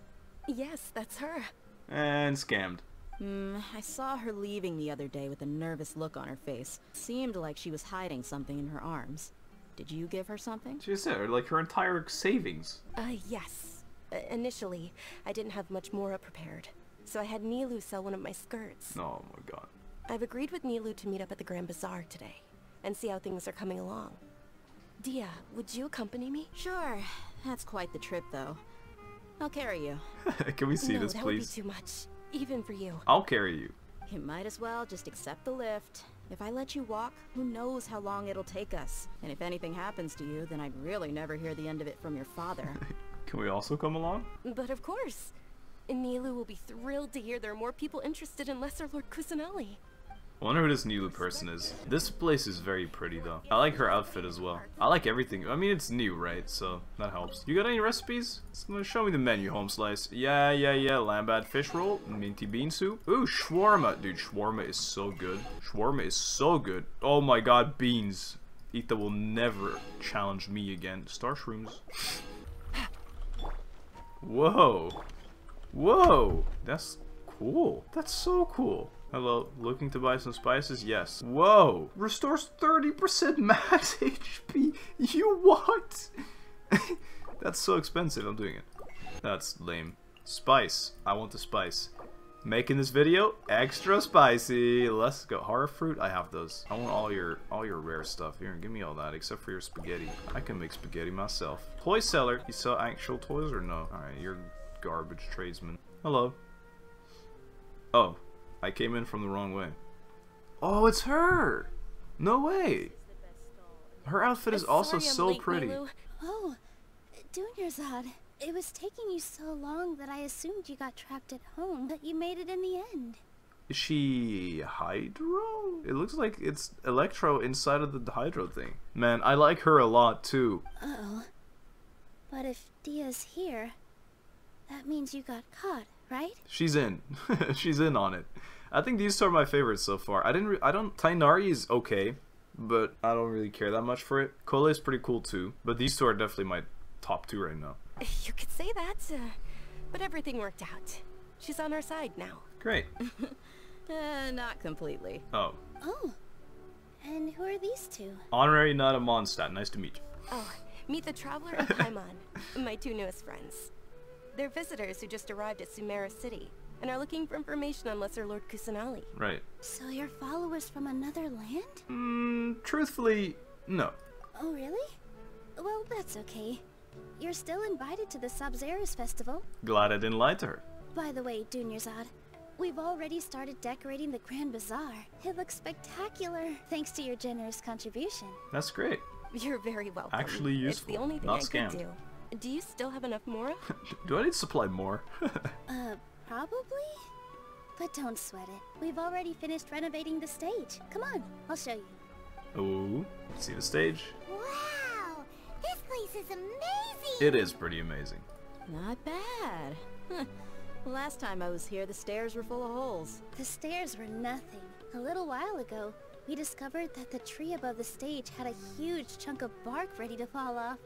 Yes, that's her. And scammed. I saw her leaving the other day with a nervous look on her face. Seemed like she was hiding something in her arms. Did you give her something? She said, like her entire savings. Yes. Initially, I didn't have much more up prepared, so I had Nilou sell one of my skirts. Oh my god. I've agreed with Nilou to meet up at the Grand Bazaar today, and see how things are coming along. Dia, would you accompany me? Sure. That's quite the trip, though. I'll carry you. Can we see this, please? No, that would be too much. Even for you. I'll carry you. You might as well just accept the lift. If I let you walk, who knows how long it'll take us. And if anything happens to you, then I'd really never hear the end of it from your father. Can we also come along? But of course. Nilou will be thrilled to hear there are more people interested in Lesser Lord Kusanali. I wonder who this Nilou person is. This place is very pretty, though. I like her outfit as well. I like everything. I mean, it's new, right? So that helps. You got any recipes? Show me the menu, home slice. Yeah. Lambat fish roll, minty bean soup. Ooh, shawarma. Dude, shawarma is so good. Shawarma is so good. Oh my god, beans. Etha will never challenge me again. Star shrooms. Whoa. Whoa. That's cool. That's so cool. Hello, looking to buy some spices? Yes. Whoa! Restores 30% max HP! You what? That's so expensive, I'm doing it. That's lame. Spice. I want the spice. Making this video extra spicy! Let's go. Horror fruit? I have those. I want all your rare stuff. Here, give me all that, except for your spaghetti. I can make spaghetti myself. Toy seller! You sell actual toys or no? Alright, you're garbage tradesman. Hello. Oh. I came in from the wrong way. Oh, it's her! No way! Her outfit is also so pretty. Oh, Dunyarzad, it was taking you so long that I assumed you got trapped at home, but you made it in the end. Is she Hydro? It looks like it's Electro inside of the Hydro thing. Man, I like her a lot too. Uh-oh. But if Dia's here, that means you got caught, right? She's in. She's in on it. I think these two are my favorites so far. I don't. Tighnari is okay, but I don't really care that much for it. Collei is pretty cool too, but these two are definitely my top two right now. You could say that, but everything worked out. She's on our side now. Great. Not completely. Oh. Oh. And who are these two? Honorary Nada Mondstadt. Nice to meet you. Oh, meet the Traveler and Paimon, my two newest friends. They're visitors who just arrived at Sumeru City and are looking for information on Lesser Lord Kusanali. Right. So you're followers from another land? Truthfully, no. Oh, really? Well, that's okay. You're still invited to the Sabzeruz Festival. Glad I didn't lie to her. By the way, Dunyarzad, we've already started decorating the Grand Bazaar. It looks spectacular, thanks to your generous contribution. That's great. You're very welcome. Actually useful. It's the only thing I can do. Do you still have enough more? Do I need to supply more? Probably? But don't sweat it. We've already finished renovating the stage. Come on, I'll show you. Ooh, see the stage? Wow! This place is amazing! It is pretty amazing. Not bad. Huh. Last time I was here, the stairs were full of holes. The stairs were nothing. A little while ago, we discovered that the tree above the stage had a huge chunk of bark ready to fall off.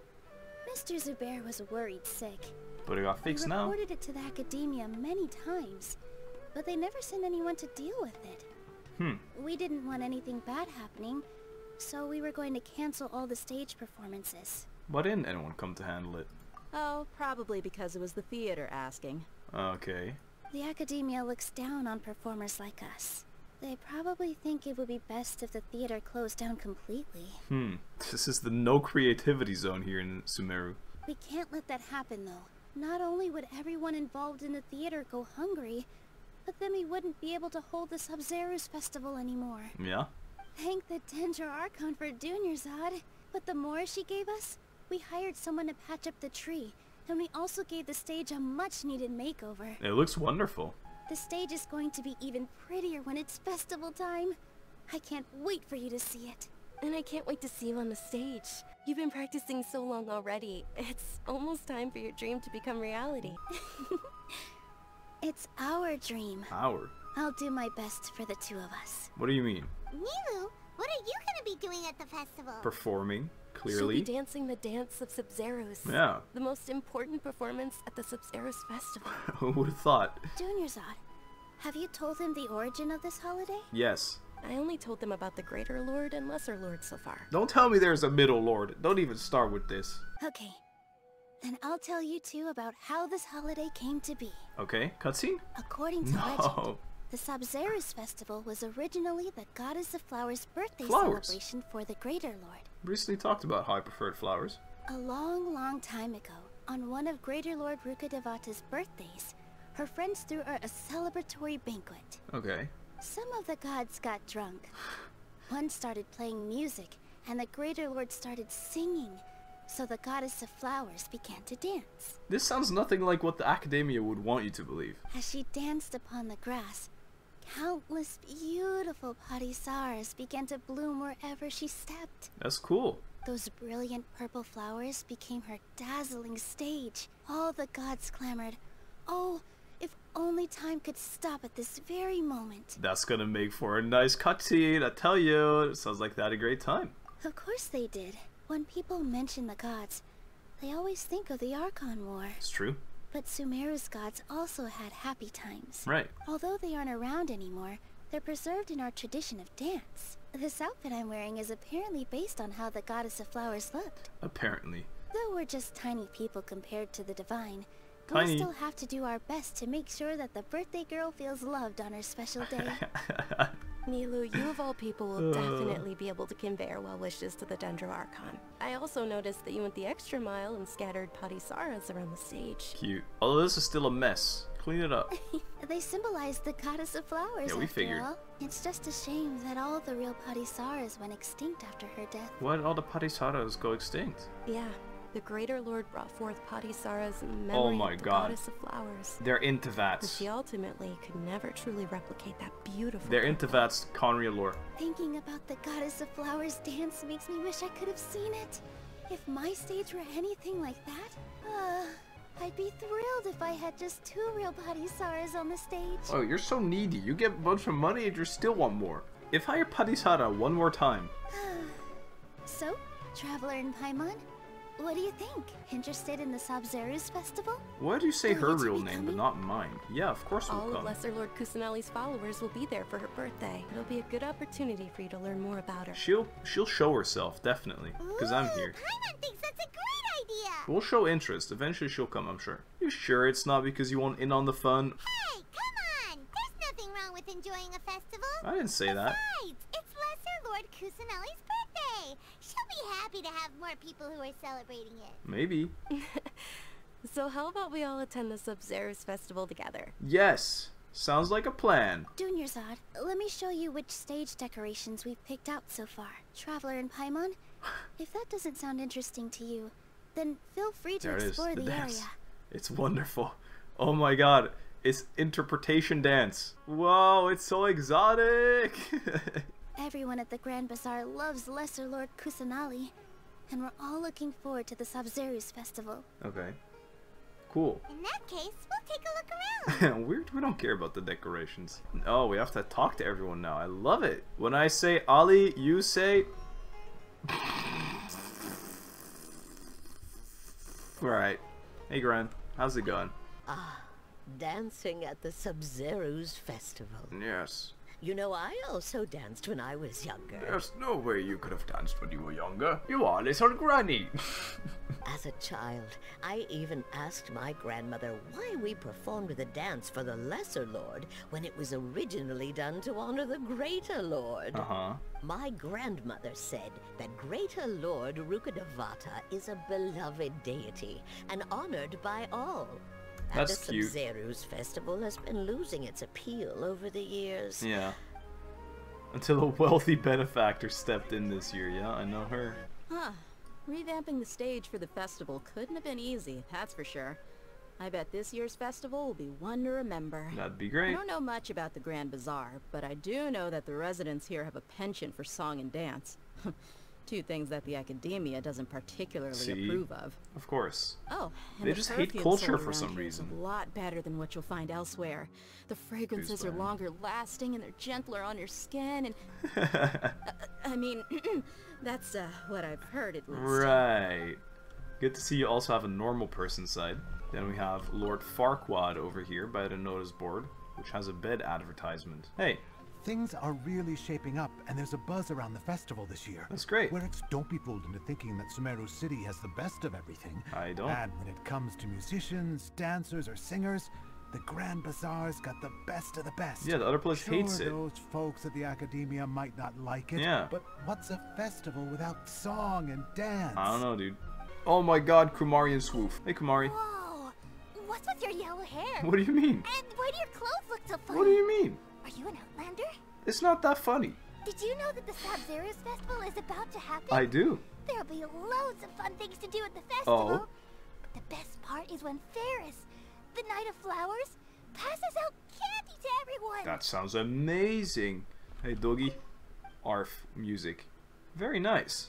Mr. Zubair was worried sick. But it got fixed now. I reported it to the Akademiya many times, but they never sent anyone to deal with it. We didn't want anything bad happening, so we were going to cancel all the stage performances. Why didn't anyone come to handle it? Oh, probably because it was the theater asking. Okay. The Akademiya looks down on performers like us. They probably think it would be best if the theater closed down completely. This is the no creativity zone here in Sumeru. We can't let that happen, though. Not only would everyone involved in the theater go hungry, but then we wouldn't be able to hold the Sabzeruz Festival anymore. Yeah? Thank the Dendro Archon for Dunyarzad, but the more she gave us, we hired someone to patch up the tree, and we also gave the stage a much-needed makeover. It looks wonderful. The stage is going to be even prettier when it's festival time. I can't wait for you to see it. And I can't wait to see you on the stage. You've been practicing so long already. It's almost time for your dream to become reality. It's our dream. Our? I'll do my best for the two of us. What do you mean? Nilou, What are you going to be doing at the festival? Performing, clearly. She'll be dancing the dance of Sabzeruz. Yeah. The most important performance at the Sabzeruz Festival. Who would have thought? Dunyarzad, have you told him the origin of this holiday? Yes. I only told them about the Greater Lord and Lesser Lord so far. Don't tell me there's a Middle Lord. Don't even start with this. Okay. Then I'll tell you too about how this holiday came to be. Okay, cutscene? According to legend, the Sabzeruz Festival was originally the Goddess of Flowers' birthday celebration for the Greater Lord. Recently talked about how I preferred flowers. A long, long time ago, on one of Greater Lord Rukkhadevata's birthdays, her friends threw her a celebratory banquet. Okay. Some of the gods got drunk. One started playing music, and the Greater Lord started singing. So the Goddess of Flowers began to dance. This sounds nothing like what the Akademiya would want you to believe. As she danced upon the grass, countless beautiful Padisarahs began to bloom wherever she stepped. That's cool. Those brilliant purple flowers became her dazzling stage. All the gods clamored, "Oh, if only time could stop at this very moment." That's gonna make for a nice cutscene, I tell you. It sounds like they had a great time. Of course they did. When people mention the gods, they always think of the Archon War. It's true. But Sumeru's gods also had happy times. Right. Although they aren't around anymore, they're preserved in our tradition of dance. This outfit I'm wearing is apparently based on how the Goddess of Flowers looked. Apparently. Though we're just tiny people compared to the divine, we still have to do our best to make sure that the birthday girl feels loved on her special day. Nilou, you of all people will definitely be able to convey our well wishes to the Dendro Archon. I also noticed that you went the extra mile and scattered Padisarahs around the stage. Cute. Although this is still a mess. Clean it up. They symbolize the Goddess of Flowers. Yeah, we figured. All. It's just a shame that all the real Padisarahs went extinct after her death. Why did all the Padisarahs go extinct? Yeah. The Greater Lord brought forth Padisarah's memory of the Goddess of Flowers. They're Intevats. But she ultimately could never truly replicate that beautiful... They're Intevats, Conria lore. Thinking about the Goddess of Flowers dance makes me wish I could have seen it. If my stage were anything like that, I'd be thrilled if I had just 2 real Padisarahs on the stage. Oh, you're so needy. You get a bunch of money and you still want more. If I hear Padisarah one more time. So, Traveler in Paimon, what do you think? Interested in the Sabzeruz Festival? Why do you say her real name but not mine? Yeah, of course we'll come. All of Lesser Lord Kusanali's followers will be there for her birthday. It'll be a good opportunity for you to learn more about her. She'll show herself, definitely, because I'm here. Paimon thinks that's a great idea! We'll show interest. Eventually she'll come, I'm sure. You sure it's not because you want in on the fun? Hey, come on! There's nothing wrong with enjoying a festival. I didn't say that. Besides, it's Lesser Lord Kusanali's birthday! She'll be happy to have more people who are celebrating it. Maybe. So how about we all attend the Sabzeruz Festival together? Yes. Sounds like a plan. Dunyarzad, let me show you which stage decorations we've picked out so far. Traveler in Paimon, if that doesn't sound interesting to you, then feel free to explore the area. It's wonderful. Oh my god. It's interpretation dance. Whoa, it's so exotic. Everyone at the Grand Bazaar loves Lesser Lord Kusanali, and we're all looking forward to the Sabzeruz Festival. Okay. Cool. In that case, we'll take a look around. We don't care about the decorations. Oh, we have to talk to everyone now. I love it. When I say Ali, you say... Alright. Hey, Gran. How's it going? Ah, dancing at the Sabzeruz Festival. Yes. You know, I also danced when I was younger. There's no way you could have danced when you were younger. You are little granny. As a child, I even asked my grandmother why we performed the dance for the Lesser Lord when it was originally done to honor the Greater Lord. My grandmother said that Greater Lord Rukkhadevata is a beloved deity and honored by all. That's the Sabzeruz Festival has been losing its appeal over the years. Yeah. Until a wealthy benefactor stepped in this year. Yeah, I know her. Huh. Revamping the stage for the festival couldn't have been easy, that's for sure. I bet this year's festival will be one to remember. That'd be great. I don't know much about the Grand Bazaar, but I do know that the residents here have a penchant for song and dance. Two things that the Akademiya doesn't particularly approve of. Of course. Oh, and they just hate culture for some reason. A lot better than what you'll find elsewhere. The fragrances are longer lasting and they're gentler on your skin and I mean, that's what I've heard at least. Right. Good to see you also have a normal person side. Then we have Lord Farquaad over here by the notice board, which has a bed advertisement. Hey. Things are really shaping up, and there's a buzz around the festival this year. That's great. Clerics don't be fooled into thinking that Sumeru City has the best of everything. I don't. And when it comes to musicians, dancers, or singers, the Grand Bazaar's got the best of the best. Yeah, the other place hates it. Those folks at the Akademiya might not like it. Yeah. But what's a festival without song and dance? I don't know, dude. Oh my God, Kumari and Swoof. Hey, Kumari. Whoa. What's with your yellow hair? What do you mean? And why do your clothes look so funny? What do you mean? Are you an outlander? It's not that funny. Did you know that the Sabzeruz Festival is about to happen? I do. There'll be loads of fun things to do at the festival. Oh. But the best part is when Ferris, the Knight of Flowers, passes out candy to everyone. That sounds amazing. Hey, doggy. Arf music. Very nice.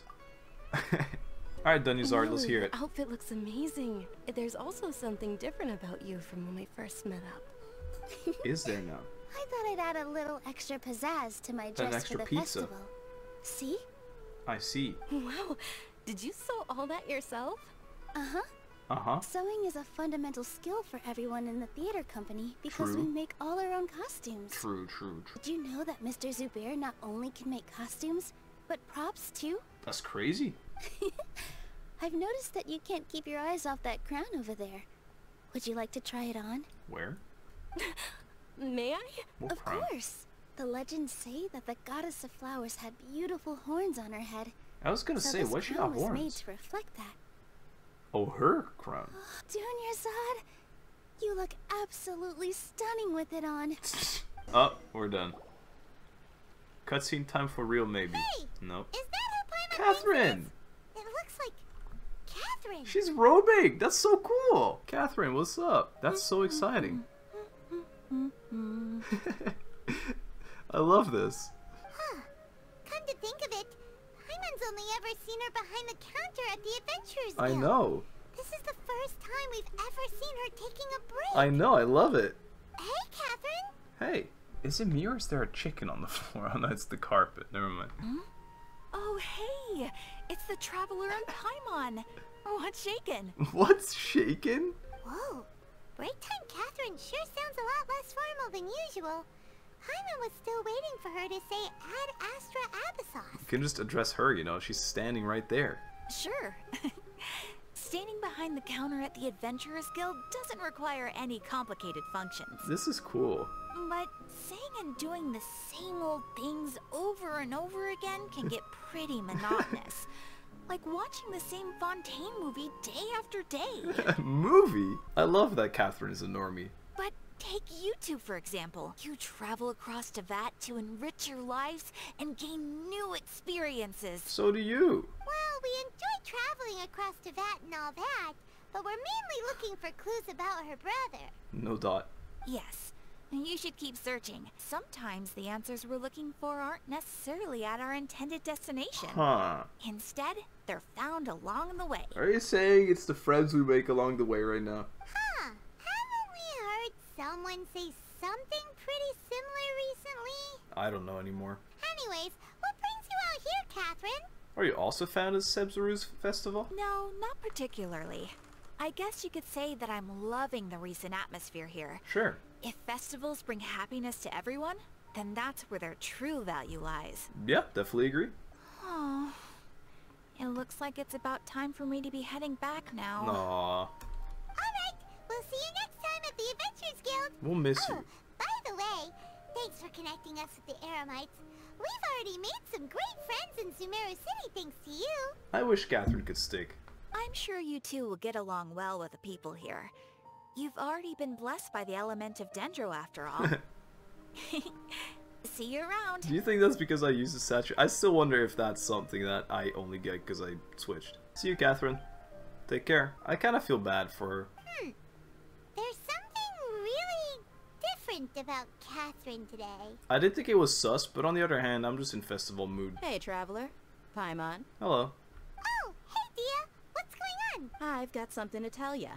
Alright, Dunyarzad, let's hear it. Your outfit looks amazing. There's also something different about you from when we first met up. Is there now? I thought I'd add a little extra pizzazz to my dress for the festival. See? I see. Wow, did you sew all that yourself? Uh-huh. Uh-huh. Sewing is a fundamental skill for everyone in the theater company because we make all our own costumes. True, true, true. Did you know that Mr. Zubair not only can make costumes, but props too? That's crazy. I've noticed that you can't keep your eyes off that crown over there. Would you like to try it on? Where? May I? Of course. The legends say that the goddess of flowers had beautiful horns on her head. I was gonna say, why she got horns? Made to reflect that. Oh, her crown. Dunyarzad, you look absolutely stunning with it on. Oh, we're done. Cutscene time for real, maybe. Hey, nope. Is that who Catherine? It looks like Catherine. She's robing. That's so cool. Catherine, what's up? That's so exciting. I love this. Huh. Come to think of it, Hyman's only ever seen her behind the counter at the Adventurers Guild. I know. This is the first time we've ever seen her taking a break. I know, I love it. Hey, Catherine. Hey, is it me or is there a chicken on the floor? Oh no, it's the carpet. Never mind. Hmm? Oh, hey, it's the Traveler on Paimon. What's shaken? What's shaken? Whoa. Break-time Catherine sure sounds a lot less formal than usual. Hyman was still waiting for her to say ad astra abyssos. You can just address her, you know, she's standing right there. Sure. Standing behind the counter at the Adventurers Guild doesn't require any complicated functions. This is cool. But saying and doing the same old things over and over again can get pretty monotonous. Like watching the same Fontaine movie day after day. Movie? I love that Catherine is a normie. But take you two, for example. You travel across Teyvat to enrich your lives and gain new experiences. So do you. Well, we enjoy traveling across Teyvat and all that, but we're mainly looking for clues about her brother. No doubt. Yes. You should keep searching. Sometimes the answers we're looking for aren't necessarily at our intended destination. Huh. Instead, they're found along the way. Are you saying it's the friends we make along the way right now? Huh. Haven't we heard someone say something pretty similar recently? I don't know anymore. Anyways, what brings you out here, Catherine? Are you also found at Sabzeruz Festival? No, not particularly. I guess you could say that I'm loving the recent atmosphere here. Sure. If festivals bring happiness to everyone, then that's where their true value lies. Yeah, definitely agree. Oh, it looks like it's about time for me to be heading back now. Aww. All right, we'll see you next time at the Adventures Guild. We'll miss you. By the way, thanks for connecting us with the Eremites. We've already made some great friends in Sumeru City thanks to you. I wish Catherine could stick. I'm sure you two will get along well with the people here. You've already been blessed by the element of Dendro, after all. See you around. Do you think that's because I used a statue? I still wonder if that's something that I only get because I switched. See you, Catherine. Take care. I kind of feel bad for her. Hmm. There's something really different about Catherine today. I did think it was sus, but on the other hand, I'm just in festival mood. Hey, traveler. Paimon. Hello. Oh, hey Dia. What's going on? I've got something to tell ya.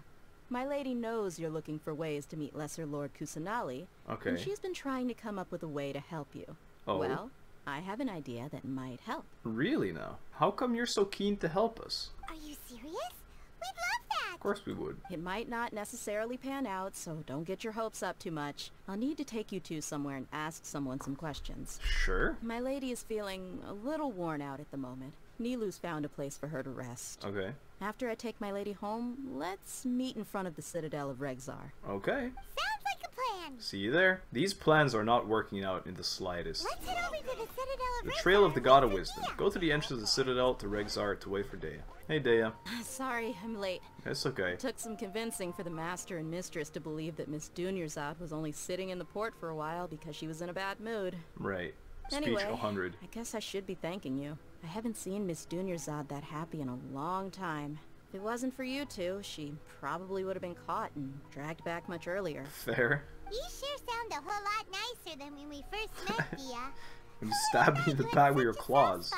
My lady knows you're looking for ways to meet Lesser Lord Kusanali. Okay. And she's been trying to come up with a way to help you. Oh. Well, I have an idea that might help. Really now? How come you're so keen to help us? Are you serious? We'd love that! Of course we would. It might not necessarily pan out, so don't get your hopes up too much. I'll need to take you two somewhere and ask someone some questions. Sure. My lady is feeling a little worn out at the moment. Nilu's found a place for her to rest. Okay. After I take my lady home, let's meet in front of the Citadel of Regzar. Okay. Sounds like a plan! See you there. These plans are not working out in the slightest. Let's head over to the Citadel of Regzar. The Trail of the God of Wisdom. Go to the entrance of the Citadel to Regzar to wait for Dea. Hey Dea. Sorry, I'm late. That's okay. It took some convincing for the Master and Mistress to believe that Miss Dunyarzad was only sitting in the port for a while because she was in a bad mood. Right. Anyway, Speech 100. I guess I should be thanking you. I haven't seen Miss Dunyarzad that happy in a long time. If it wasn't for you two, she probably would have been caught and dragged back much earlier. Fair. You sure sound a whole lot nicer than when we first met, Dia. When you stabbed me in the back with your claws.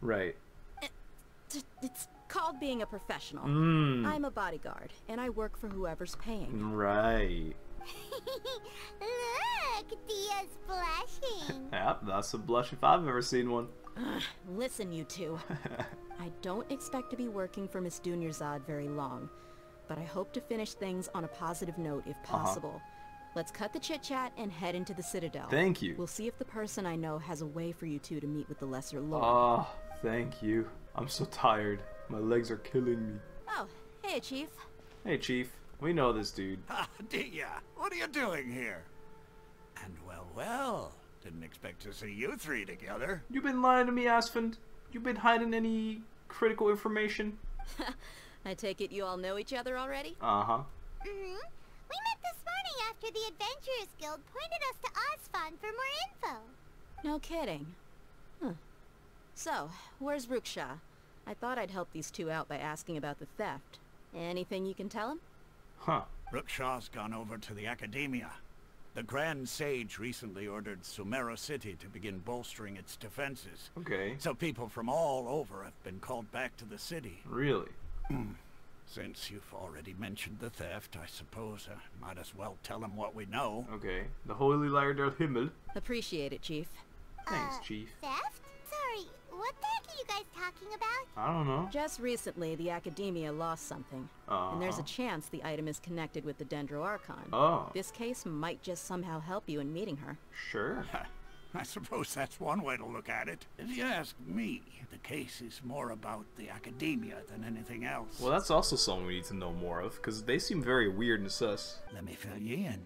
Right. It's called being a professional. I'm a bodyguard, and I work for whoever's paying. Right. Look, Dia's blushing. Yep, that's a blush if I've ever seen one. Listen, you two. I don't expect to be working for Miss Dunyarzad very long, but I hope to finish things on a positive note if possible. Let's cut the chit-chat and head into the Citadel. Thank you. We'll see if the person I know has a way for you two to meet with the Lesser Lord. Oh, thank you. I'm so tired. My legs are killing me. Oh, hey, Chief. Hey, Chief. We know this dude. Dia, what are you doing here? And well, didn't expect to see you three together. You've been lying to me, Asfand. You've been hiding any critical information. I take it you all know each other already? We met this morning after the Adventurers Guild pointed us to Asfand for more info. No kidding. Huh. So, where's Ruksha? I thought I'd help these two out by asking about the theft. Anything you can tell him? Huh. Rukshaw's gone over to the Akademiya. The Grand Sage recently ordered Sumeru City to begin bolstering its defenses. Okay. So people from all over have been called back to the city. Really? Since you've already mentioned the theft, I suppose I might as well tell them what we know. Okay. The Holy Light del Himmel. Appreciate it, Chief. Thanks, Chief. Theft? Sorry, what the heck are you guys talking about? I don't know. Just recently, the Akademiya lost something. And there's a chance the item is connected with the Dendro Archon. Oh. This case might just somehow help you in meeting her. Sure. I suppose that's one way to look at it. If you ask me, the case is more about the Akademiya than anything else. Well, that's also something we need to know more of, because they seem very weird and sus. Let me fill you in.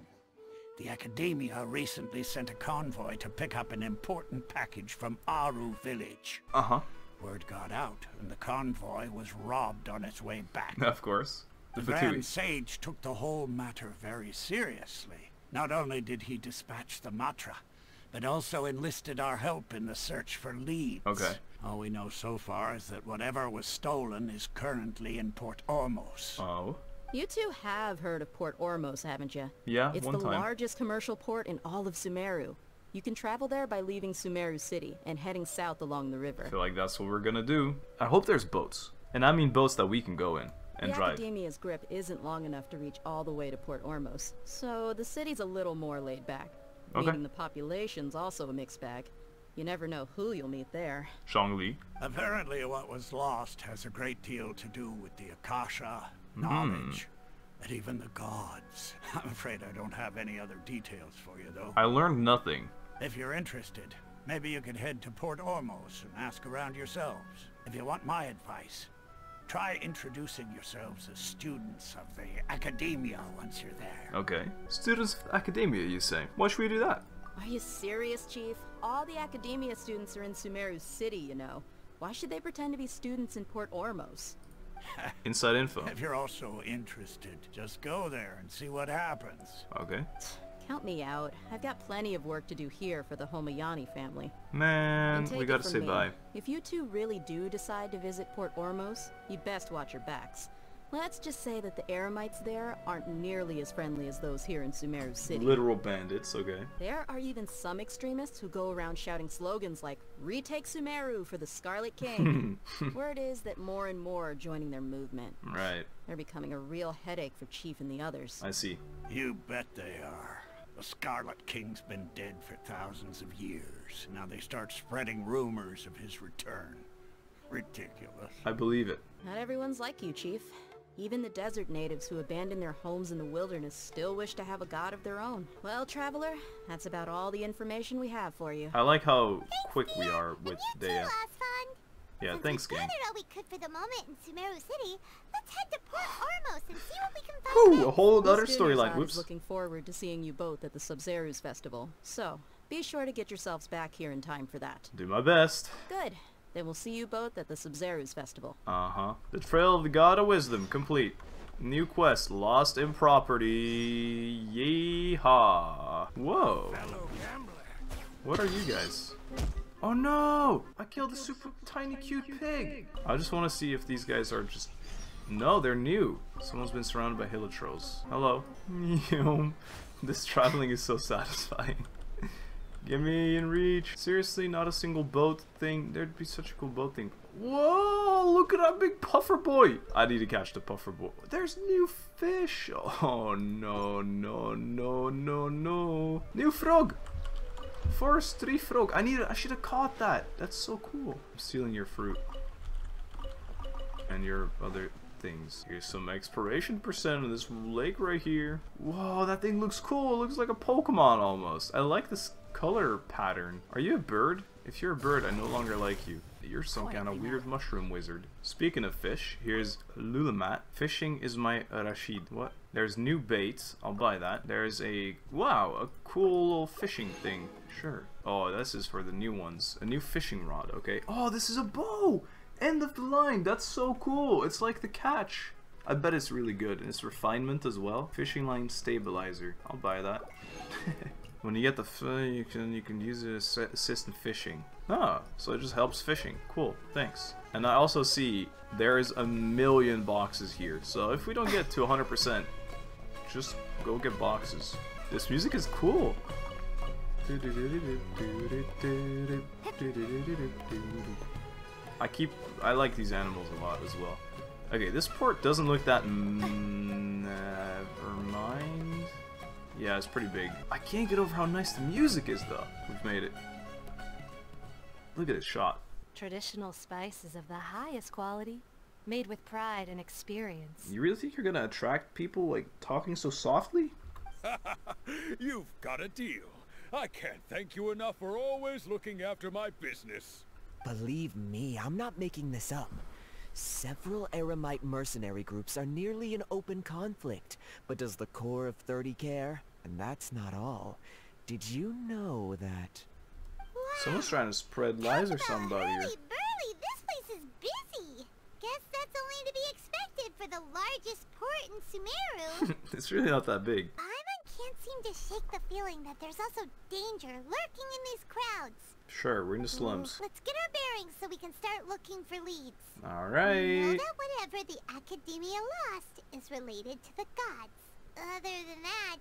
The Akademiya recently sent a convoy to pick up an important package from Aru village. Word got out, and the convoy was robbed on its way back. Of course. The Grand Sage took the whole matter very seriously. Not only did he dispatch the Matra, but also enlisted our help in the search for leads. Okay. All we know so far is that whatever was stolen is currently in Port Ormos. Oh. You two have heard of Port Ormos, haven't you? Yeah, it's the largest commercial port in all of Sumeru. You can travel there by leaving Sumeru City and heading south along the river. I feel like that's what we're gonna do. I hope there's boats. And I mean boats that we can go in and drive. The Academia's grip isn't long enough to reach all the way to Port Ormos, so the city's a little more laid back. Okay. Meaning the population's also a mixed bag. You never know who you'll meet there. Shangli. Apparently what was lost has a great deal to do with the Akasha knowledge, and even the gods. I'm afraid I don't have any other details for you, though. I learned nothing. If you're interested, maybe you could head to Port Ormos and ask around yourselves. If you want my advice, try introducing yourselves as students of the Akademiya once you're there. Okay. Students of Akademiya, you say? Why should we do that? Are you serious, Chief? All the Akademiya students are in Sumeru City, you know. Why should they pretend to be students in Port Ormos? Inside info. If you're also interested, just go there and see what happens. Okay. Count me out. I've got plenty of work to do here for the Homayani family. Man, we gotta say bye. If you two really do decide to visit Port Ormos, you'd best watch your backs. Let's just say that the Eremites there aren't nearly as friendly as those here in Sumeru City. Literal bandits, okay. There are even some extremists who go around shouting slogans like, "Retake Sumeru for the Scarlet King." Word is that more and more are joining their movement. Right. They're becoming a real headache for Chief and the others. I see. You bet they are. The Scarlet King's been dead for thousands of years. Now they start spreading rumors of his return. Ridiculous. I believe it. Not everyone's like you, Chief. Even the desert natives who abandon their homes in the wilderness still wish to have a god of their own. Well, traveler, that's about all the information we have for you. I like how quick we are with the... Yeah, thanks, gang. We gathered all we could for the moment in Sumeru City. Let's head to Port Ormos and see what we can find. Ooh, a whole other storyline. Whoops. Looking forward to seeing you both at the Sabzeruz Festival. So, be sure to get yourselves back here in time for that. Do my best. Good. Then we'll see you both at the Sabzeruz Festival. Uh-huh. The Trail of the God of Wisdom, complete. New quest, lost in property. Yeehaw. Whoa. What are you guys? Oh no! I killed a super tiny cute pig! I just want to see if these guys are just... No, they're new. Someone's been surrounded by hill of trolls. Hello. This traveling is so satisfying. Get me in reach. Seriously, not a single boat thing. There'd be such a cool boat thing. Whoa, look at that big puffer boy. I need to catch the puffer boy. There's new fish. Oh, no, no, no, no, no. New frog. First three frog. I should have caught that. That's so cool. I'm stealing your fruit. And your other things. Here's some exploration percent of this lake right here. Whoa, that thing looks cool. It looks like a Pokemon almost. I like this color pattern. Are you a bird? If you're a bird, I no longer like you. You're some kind of weird mushroom wizard. Speaking of fish, here's Lulamat. Fishing is my Rashid. What? There's new baits. I'll buy that. There's a... Wow, a cool little fishing thing. Sure. Oh, this is for the new ones. A new fishing rod, okay. Oh, this is a bow! End of the line! That's so cool! It's like the catch. I bet it's really good. And it's refinement as well. Fishing line stabilizer. I'll buy that. When you get the you can use it to assist in fishing. Ah, so it just helps fishing. Cool, thanks. And I also see there is a million boxes here. So if we don't get to 100%, just go get boxes. This music is cool. I like these animals a lot as well. Okay, this port doesn't look that. Never mind. Yeah, it's pretty big. I can't get over how nice the music is, though. We've made it. Look at this shot. Traditional spices of the highest quality, made with pride and experience. You really think you're gonna attract people, like, talking so softly? You've got a deal. I can't thank you enough for always looking after my business. Believe me, I'm not making this up. Several Eremite mercenary groups are nearly in open conflict, but does the core of 30 care? And that's not all. Did you know that... Wow. Someone's trying to spread lies or somebody. Hurly-burly, this place is busy! Guess that's only to be expected for the largest port in Sumeru. It's really not that big. Paimon can't seem to shake the feeling that there's also danger lurking in these crowds. Sure, we're in the slums. Let's get our bearings so we can start looking for leads. Alright. Know that whatever the Akademiya lost is related to the gods. Other than that,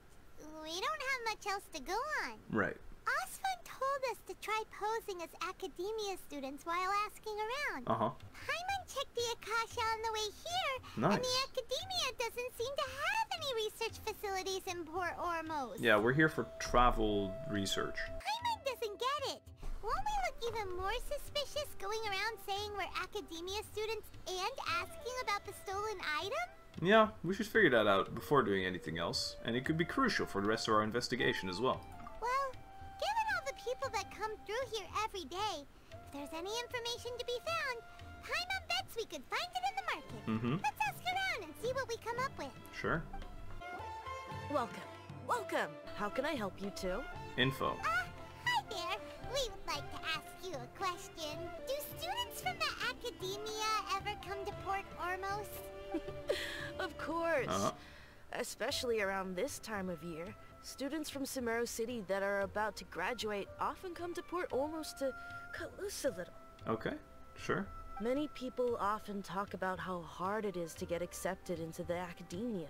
we don't have much else to go on. Right. Asfand told us to try posing as Akademiya students while asking around. Uh-huh. Paimon checked the Akasha on the way here, nice. And the Akademiya doesn't seem to have any research facilities in Port Ormos. Yeah, we're here for travel research. Paimon doesn't get it. Won't we look even more suspicious going around saying we're Akademiya students and asking about the stolen item? Yeah, we should figure that out before doing anything else, and it could be crucial for the rest of our investigation as well. Well, given all the people that come through here every day, if there's any information to be found, Paimon bets we could find it in the market. Let's ask around and see what we come up with. Sure. Welcome. Welcome. How can I help you too? Info. Hi there. We would like to ask you a question. Do students from the Akademiya ever come to Port Ormos? Of course. Especially around this time of year. Students from Sumeru City that are about to graduate often come to Port Ormos to cut loose a little. Okay, sure. Many people often talk about how hard it is to get accepted into the Akademiya,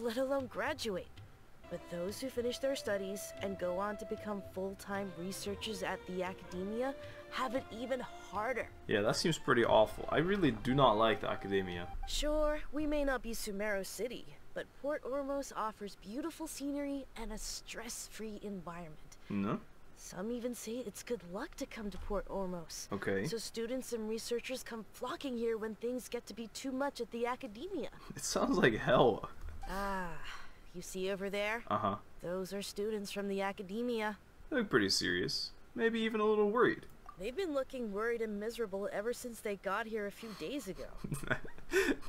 let alone graduate. But those who finish their studies and go on to become full-time researchers at the Akademiya have it even harder. Yeah, that seems pretty awful. I really do not like the Akademiya. Sure, we may not be Sumeru City, but Port Ormos offers beautiful scenery and a stress-free environment. No? Some even say it's good luck to come to Port Ormos. Okay. So students and researchers come flocking here when things get to be too much at the Akademiya. It sounds like hell. Ah. You see over there? Uh-huh. Those are students from the Akademiya. They look pretty serious. Maybe even a little worried. They've been looking worried and miserable ever since they got here a few days ago.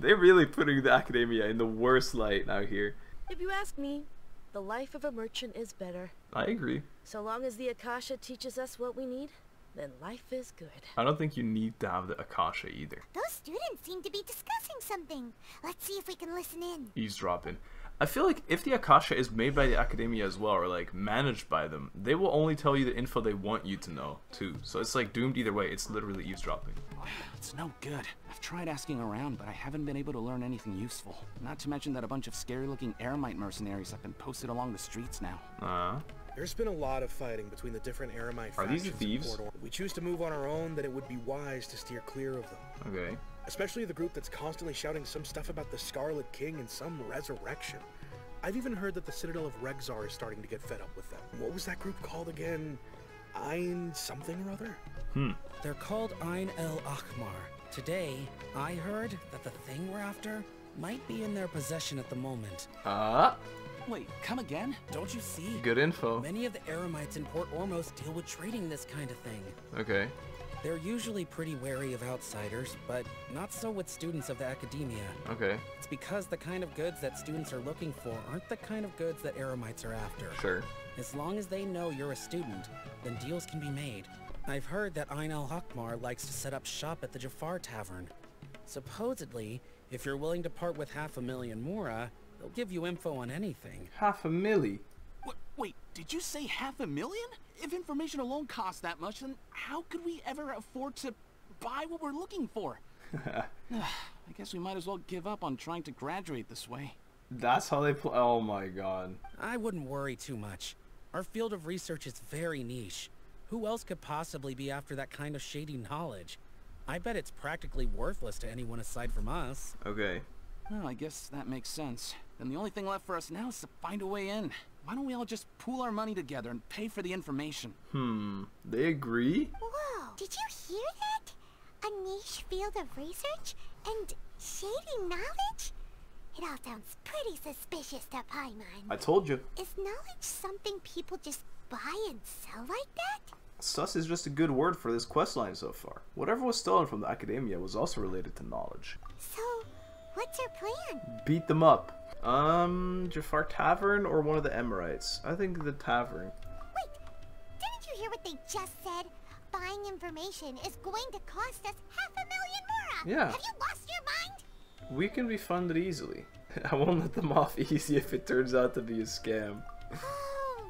They're really putting the Akademiya in the worst light out here. If you ask me, the life of a merchant is better. I agree. So long as the Akasha teaches us what we need, then life is good. I don't think you need to have the Akasha either. Those students seem to be discussing something. Let's see if we can listen in. Eavesdropping. I feel like if the Akasha is made by the Akademiya as well, or like managed by them, they will only tell you the info they want you to know too. So it's like doomed either way. It's literally eavesdropping. It's no good. I've tried asking around, but I haven't been able to learn anything useful. Not to mention that a bunch of scary-looking Eremite mercenaries have been posted along the streets now. There's been a lot of fighting between the different Eremite factions. Are these thieves? If we choose to move on our own, then it would be wise to steer clear of them. Okay. Especially the group that's constantly shouting some stuff about the Scarlet King and some resurrection. I've even heard that the Citadel of Regzar is starting to get fed up with them. What was that group called again? Ain something or other? They're called Ain al-Ahmar. Today, I heard that the thing we're after might be in their possession at the moment. Wait, come again? Don't you see? Good info. Many of the Eremites in Port Ormos deal with trading this kind of thing. Okay. They're usually pretty wary of outsiders, but not so with students of the Akademiya. Okay. It's because the kind of goods that students are looking for aren't the kind of goods that Eremites are after. Sure. As long as they know you're a student, then deals can be made. I've heard that Ain al-Ahmar likes to set up shop at the Jafar Tavern. Supposedly, if you're willing to part with 500,000 mora, they'll give you info on anything. 500,000? Wait, did you say 500,000? If information alone costs that much, then how could we ever afford to buy what we're looking for? I guess we might as well give up on trying to graduate this way. That's how they play. Oh my god. I wouldn't worry too much. Our field of research is very niche. Who else could possibly be after that kind of shady knowledge? I bet it's practically worthless to anyone aside from us. Okay. Well, I guess that makes sense. Then the only thing left for us now is to find a way in. Why don't we all just pool our money together and pay for the information? They agree? Whoa, did you hear that? A niche field of research and shady knowledge? It all sounds pretty suspicious to Paimon. I told you. Is knowledge something people just buy and sell like that? Sus is just a good word for this questline so far. Whatever was stolen from the Akademiya was also related to knowledge. So, what's our plan? Beat them up. Jafar Tavern or one of the Emirites? I think the tavern. Wait, didn't you hear what they just said? Buying information is going to cost us 500,000 mora! Yeah. Have you lost your mind? We can refund it easily. I won't let them off easy if it turns out to be a scam. Oh,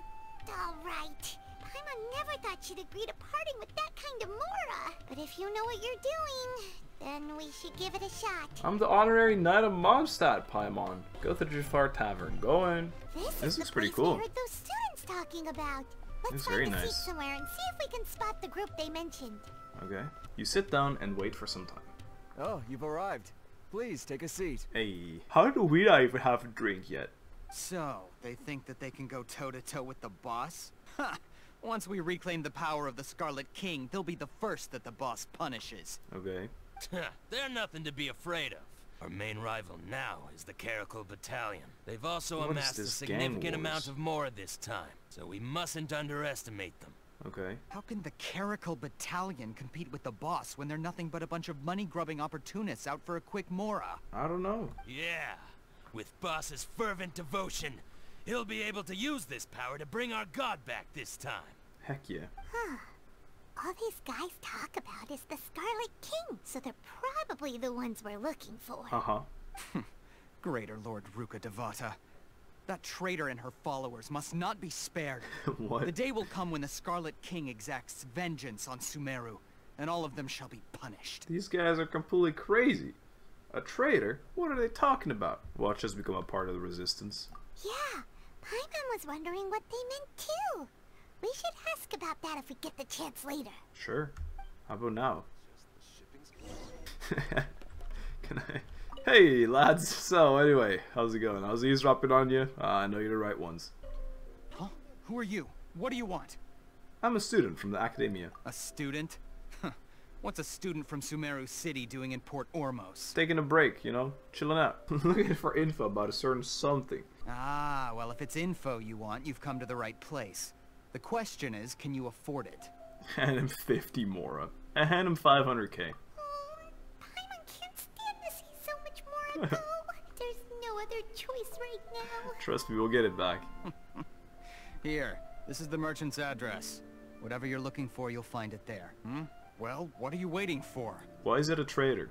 alright. Paimon never thought she'd agree to parting with that kind of mora. But if you know what you're doing, then we should give it a shot. I'm the honorary knight of Mondstadt, Paimon. Go to the Jafar Tavern. Go in. This looks pretty cool. I heard those students talking about. Let's find a seat somewhere and see if we can spot the group they mentioned. Okay. You sit down and wait for some time. Oh, you've arrived. Please take a seat. Hey, how do we not even have a drink yet? So, they think that they can go toe-to-toe with the boss? Ha! Once we reclaim the power of the Scarlet King, they'll be the first that the boss punishes. Okay. They're nothing to be afraid of. Our main rival now is the Caracal Battalion. They've also amassed a significant amount of mora this time, so we mustn't underestimate them. Okay. How can the Caracal Battalion compete with the boss when they're nothing but a bunch of money-grubbing opportunists out for a quick mora? I don't know. Yeah. With boss's fervent devotion, he'll be able to use this power to bring our god back this time. Heck yeah. Huh. All these guys talk about is the Scarlet King, so they're probably the ones we're looking for. Greater Lord Rukkhadevata. That traitor and her followers must not be spared. What? The day will come when the Scarlet King exacts vengeance on Sumeru. and all of them shall be punished. These guys are completely crazy. A traitor? What are they talking about? Watch us become a part of the resistance. Yeah, Paimon was wondering what they meant too. We should ask about that if we get the chance later. Sure. How about now? Can I? Hey lads, so anyway, how's it going? I was eavesdropping on you. I know you're the right ones. Huh? Who are you? What do you want? I'm a student from the Akademiya. A student? Huh. What's a student from Sumeru City doing in Port Ormos? Taking a break, you know, chilling out. Looking for info about a certain something. Ah, well if it's info you want, you've come to the right place. The question is, can you afford it? And I'm 50 Mora. I hand him 500k. No, there's no other choice right now. Trust me, we'll get it back. Here, this is the merchant's address. Whatever you're looking for, you'll find it there. Hmm? Well, what are you waiting for? Why is it a traitor?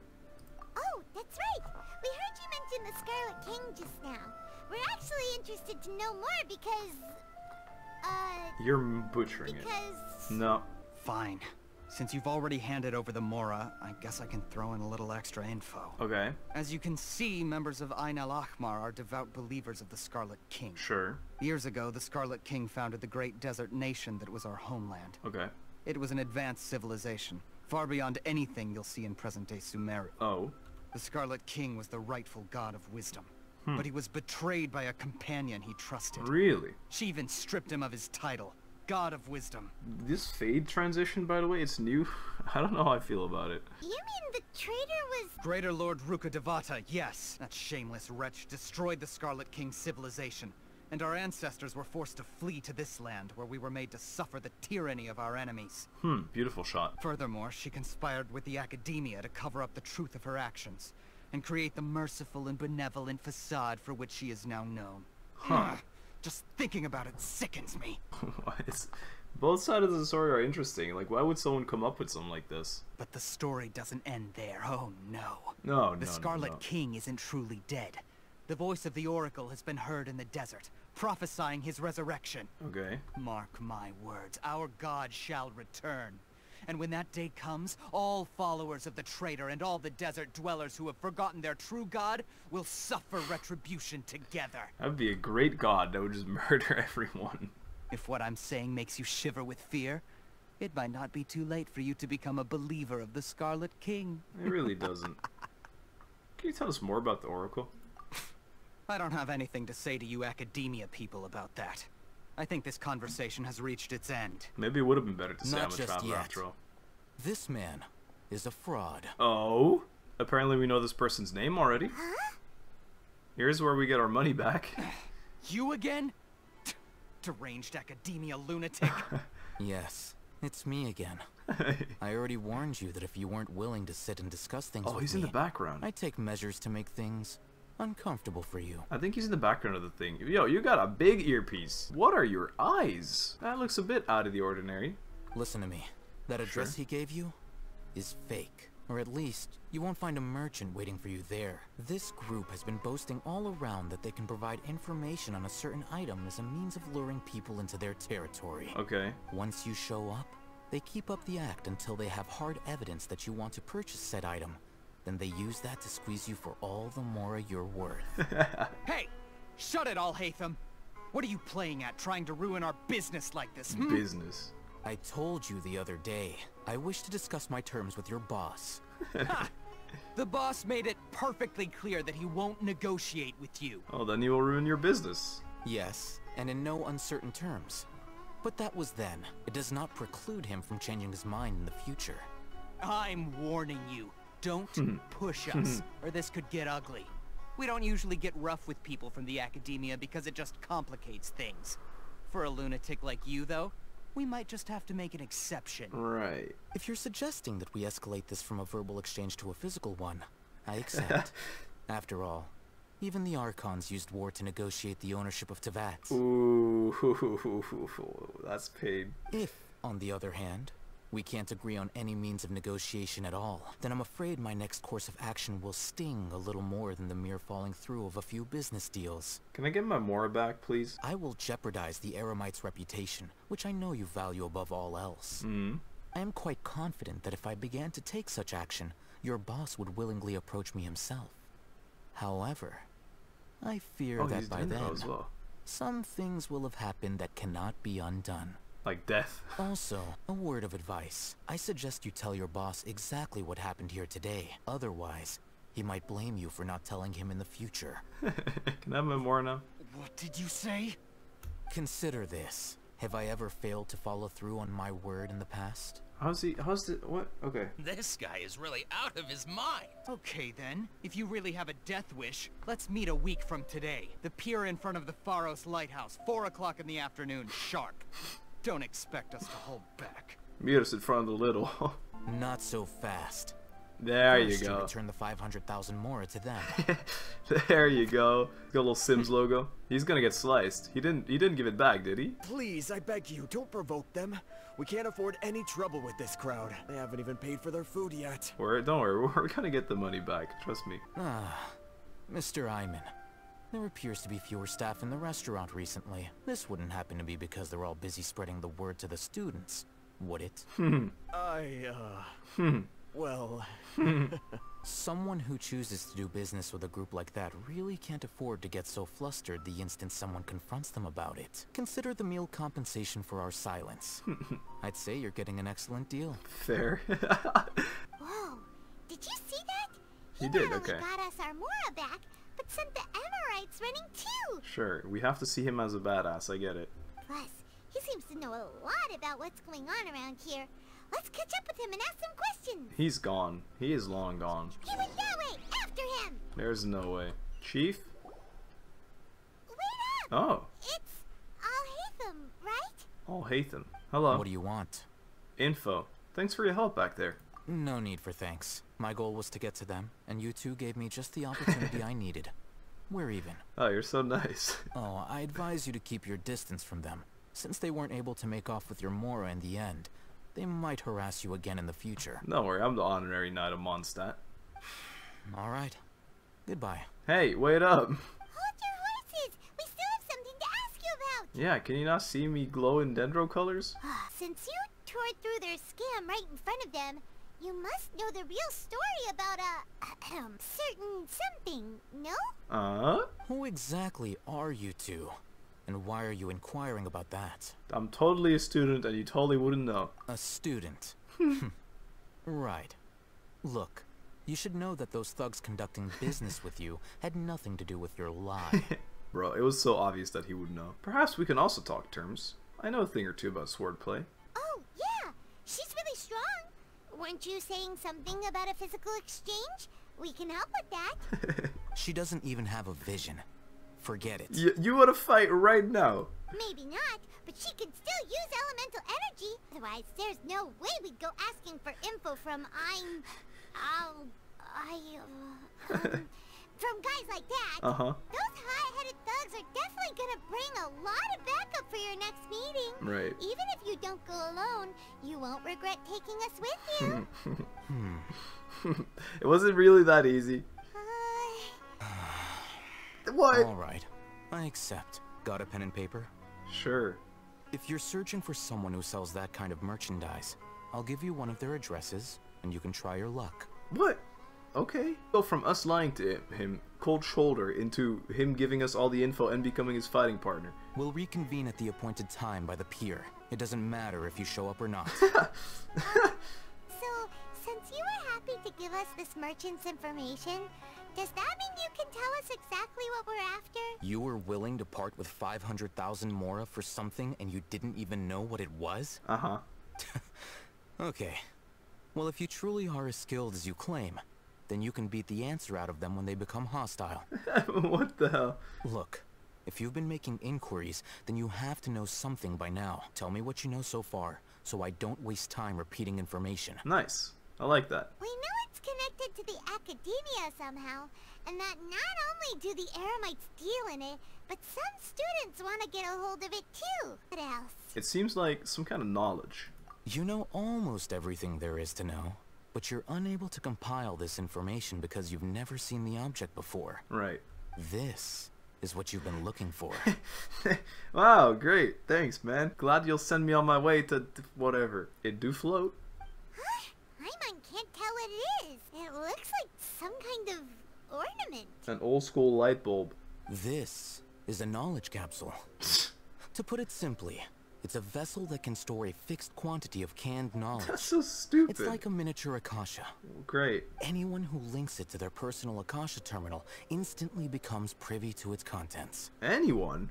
Oh, that's right. We heard you mention the Scarlet King just now. We're actually interested to know more because... You're butchering it. No. Fine. Since you've already handed over the Mora, I guess I can throw in a little extra info. Okay. As you can see, members of Ain al-Ahmar are devout believers of the Scarlet King. Sure. Years ago, the Scarlet King founded the great desert nation that was our homeland. Okay. It was an advanced civilization, far beyond anything you'll see in present-day Sumeru. Oh. The Scarlet King was the rightful god of wisdom. Hmm. But he was betrayed by a companion he trusted. Really? She even stripped him of his title. God of Wisdom. This fade transition, by the way, it's new. I don't know how I feel about it. You mean the traitor was... Greater Lord Rukkhadevata, yes. That shameless wretch destroyed the Scarlet King's civilization, and our ancestors were forced to flee to this land, where we were made to suffer the tyranny of our enemies. Hmm, beautiful shot. Furthermore, she conspired with the Akademiya to cover up the truth of her actions, and create the merciful and benevolent facade for which she is now known. Huh. Just thinking about it sickens me. Both sides of the story are interesting. Like, why would someone come up with something like this? But the story doesn't end there. Oh, no. No, no, the Scarlet King isn't truly dead. The voice of the Oracle has been heard in the desert, prophesying his resurrection. Okay. Mark my words. Our God shall return. And when that day comes, all followers of the traitor and all the desert dwellers who have forgotten their true god will suffer retribution together. That'd be a great god that would just murder everyone. If what I'm saying makes you shiver with fear, it might not be too late for you to become a believer of the Scarlet King. It really doesn't. Can you tell us more about the Oracle? I don't have anything to say to you Akademiya people about that. I think this conversation has reached its end. Maybe it would have been better to say I'm a traveler after all. This man is a fraud. Oh? Apparently we know this person's name already. Huh? Here's where we get our money back. You again? Deranged Akademiya lunatic. Yes, it's me again. I already warned you that if you weren't willing to sit and discuss things with me... Oh, he's in the background. I take measures to make things... uncomfortable for you. I think he's in the background of the thing. Yo, you got a big earpiece. What are your eyes? That looks a bit out of the ordinary. Listen to me. That address he gave you is fake. Or at least, you won't find a merchant waiting for you there. This group has been boasting all around that they can provide information on a certain item as a means of luring people into their territory. Okay. Once you show up, they keep up the act until they have hard evidence that you want to purchase said item. Then they use that to squeeze you for all the Mora you're worth. Hey! Shut it, Alhaitham! What are you playing at, trying to ruin our business like this? Hmm? Business? I told you the other day, I wish to discuss my terms with your boss. Ha! The boss made it perfectly clear that he won't negotiate with you. Oh, then he will ruin your business. Yes, and in no uncertain terms. But that was then. It does not preclude him from changing his mind in the future. I'm warning you. Don't push us, or this could get ugly. We don't usually get rough with people from the Akademiya because it just complicates things. For a lunatic like you, though, we might just have to make an exception. Right. If you're suggesting that we escalate this from a verbal exchange to a physical one, I accept. After all, even the Archons used war to negotiate the ownership of Teyvat. Ooh, that's paid. If, on the other hand... we can't agree on any means of negotiation at all, then I'm afraid my next course of action will sting a little more than the mere falling through of a few business deals. Can I get my Mora back, please? I will jeopardize the Eremites' reputation, which I know you value above all else. Mm. I am quite confident that if I began to take such action, your boss would willingly approach me himself. However, I fear that by then, some things will have happened that cannot be undone. Like death. Also, a word of advice. I suggest you tell your boss exactly what happened here today. Otherwise, he might blame you for not telling him in the future. Can I have a more now? What did you say? Consider this. Have I ever failed to follow through on my word in the past? What? Okay. This guy is really out of his mind. Okay then, if you really have a death wish, let's meet a week from today. The pier in front of the Pharos Lighthouse, 4 o'clock in the afternoon, sharp. Don't expect us to hold back. Meet us in front of the little. Not so fast. There first you go. Return the 500,000 more to them. There you go. Got a little Sims logo. He's gonna get sliced. He didn't give it back, did he? Please, I beg you, don't provoke them. We can't afford any trouble with this crowd. They haven't even paid for their food yet. Don't worry, we're gonna get the money back. Trust me. Ah, Mr. Iman. There appears to be fewer staff in the restaurant recently. This wouldn't happen to be because they're all busy spreading the word to the students, would it? Well... Someone who chooses to do business with a group like that really can't afford to get so flustered the instant someone confronts them about it. Consider the meal compensation for our silence. I'd say you're getting an excellent deal. Fair. Whoa, did you see that? He did, okay. He got us our Mora back, but sent the Amorites running too. Sure, we have to see him as a badass, I get it. Plus, he seems to know a lot about what's going on around here. Let's catch up with him and ask some questions. He's gone. He is long gone. He went that way. After him. There's no way. Chief? Wait up. Oh. It's Alhaitham, right? Alhaitham. Hello. What do you want? Info. Thanks for your help back there. No need for thanks. My goal was to get to them, and you two gave me just the opportunity I needed. We're even. Oh, you're so nice. Oh, I advise you to keep your distance from them. Since they weren't able to make off with your Mora in the end, they might harass you again in the future. Don't worry, I'm the honorary knight of Mondstadt. Alright. Goodbye. Hey, wait up. Hold your horses. We still have something to ask you about. Yeah, can you not see me glow in Dendro colors? Since you tore through their scam right in front of them, you must know the real story about a certain something, no? Who exactly are you two? And why are you inquiring about that? I'm totally a student and you totally wouldn't know. A student? Right. Look, you should know that those thugs conducting business with you had nothing to do with your lie. Bro, it was so obvious that he would know. Perhaps we can also talk terms. I know a thing or two about swordplay. Oh, yeah. She's really strong. Weren't you saying something about a physical exchange? We can help with that. She doesn't even have a vision. Forget it. You want to fight right now? Maybe not, but she can still use elemental energy. Otherwise, there's no way we'd go asking for info from from guys like that. Those high-headed thugs are definitely gonna bring a lot of backup for your next meeting. Right. Even if you don't go alone, you won't regret taking us with you. It wasn't really that easy. What? All right, I accept. Got a pen and paper? Sure. If you're searching for someone who sells that kind of merchandise, I'll give you one of their addresses, and you can try your luck. What? Okay. So from us lying to him, cold shoulder, into him giving us all the info and becoming his fighting partner. We'll reconvene at the appointed time by the pier. It doesn't matter if you show up or not. So, since you were happy to give us this merchant's information, does that mean you can tell us exactly what we're after? You were willing to part with 500,000 Mora for something and you didn't even know what it was? Okay. Well, if you truly are as skilled as you claim, then you can beat the answer out of them when they become hostile. What the hell? Look, if you've been making inquiries, then you have to know something by now. Tell me what you know so far, so I don't waste time repeating information. Nice. I like that. We know it's connected to the Akademiya somehow, and that not only do the Eremites deal in it, but some students want to get a hold of it too. What else? It seems like some kind of knowledge. You know almost everything there is to know, but you're unable to compile this information because you've never seen the object before. Right. This is what you've been looking for. Wow, great. Thanks, man. Glad you'll send me on my way to whatever. It do float. it is. It looks like some kind of ornament. An old school light bulb. This is a knowledge capsule. To put it simply, it's a vessel that can store a fixed quantity of canned knowledge. That's so stupid. It's like a miniature Akasha. Great. Anyone who links it to their personal Akasha terminal instantly becomes privy to its contents. Anyone?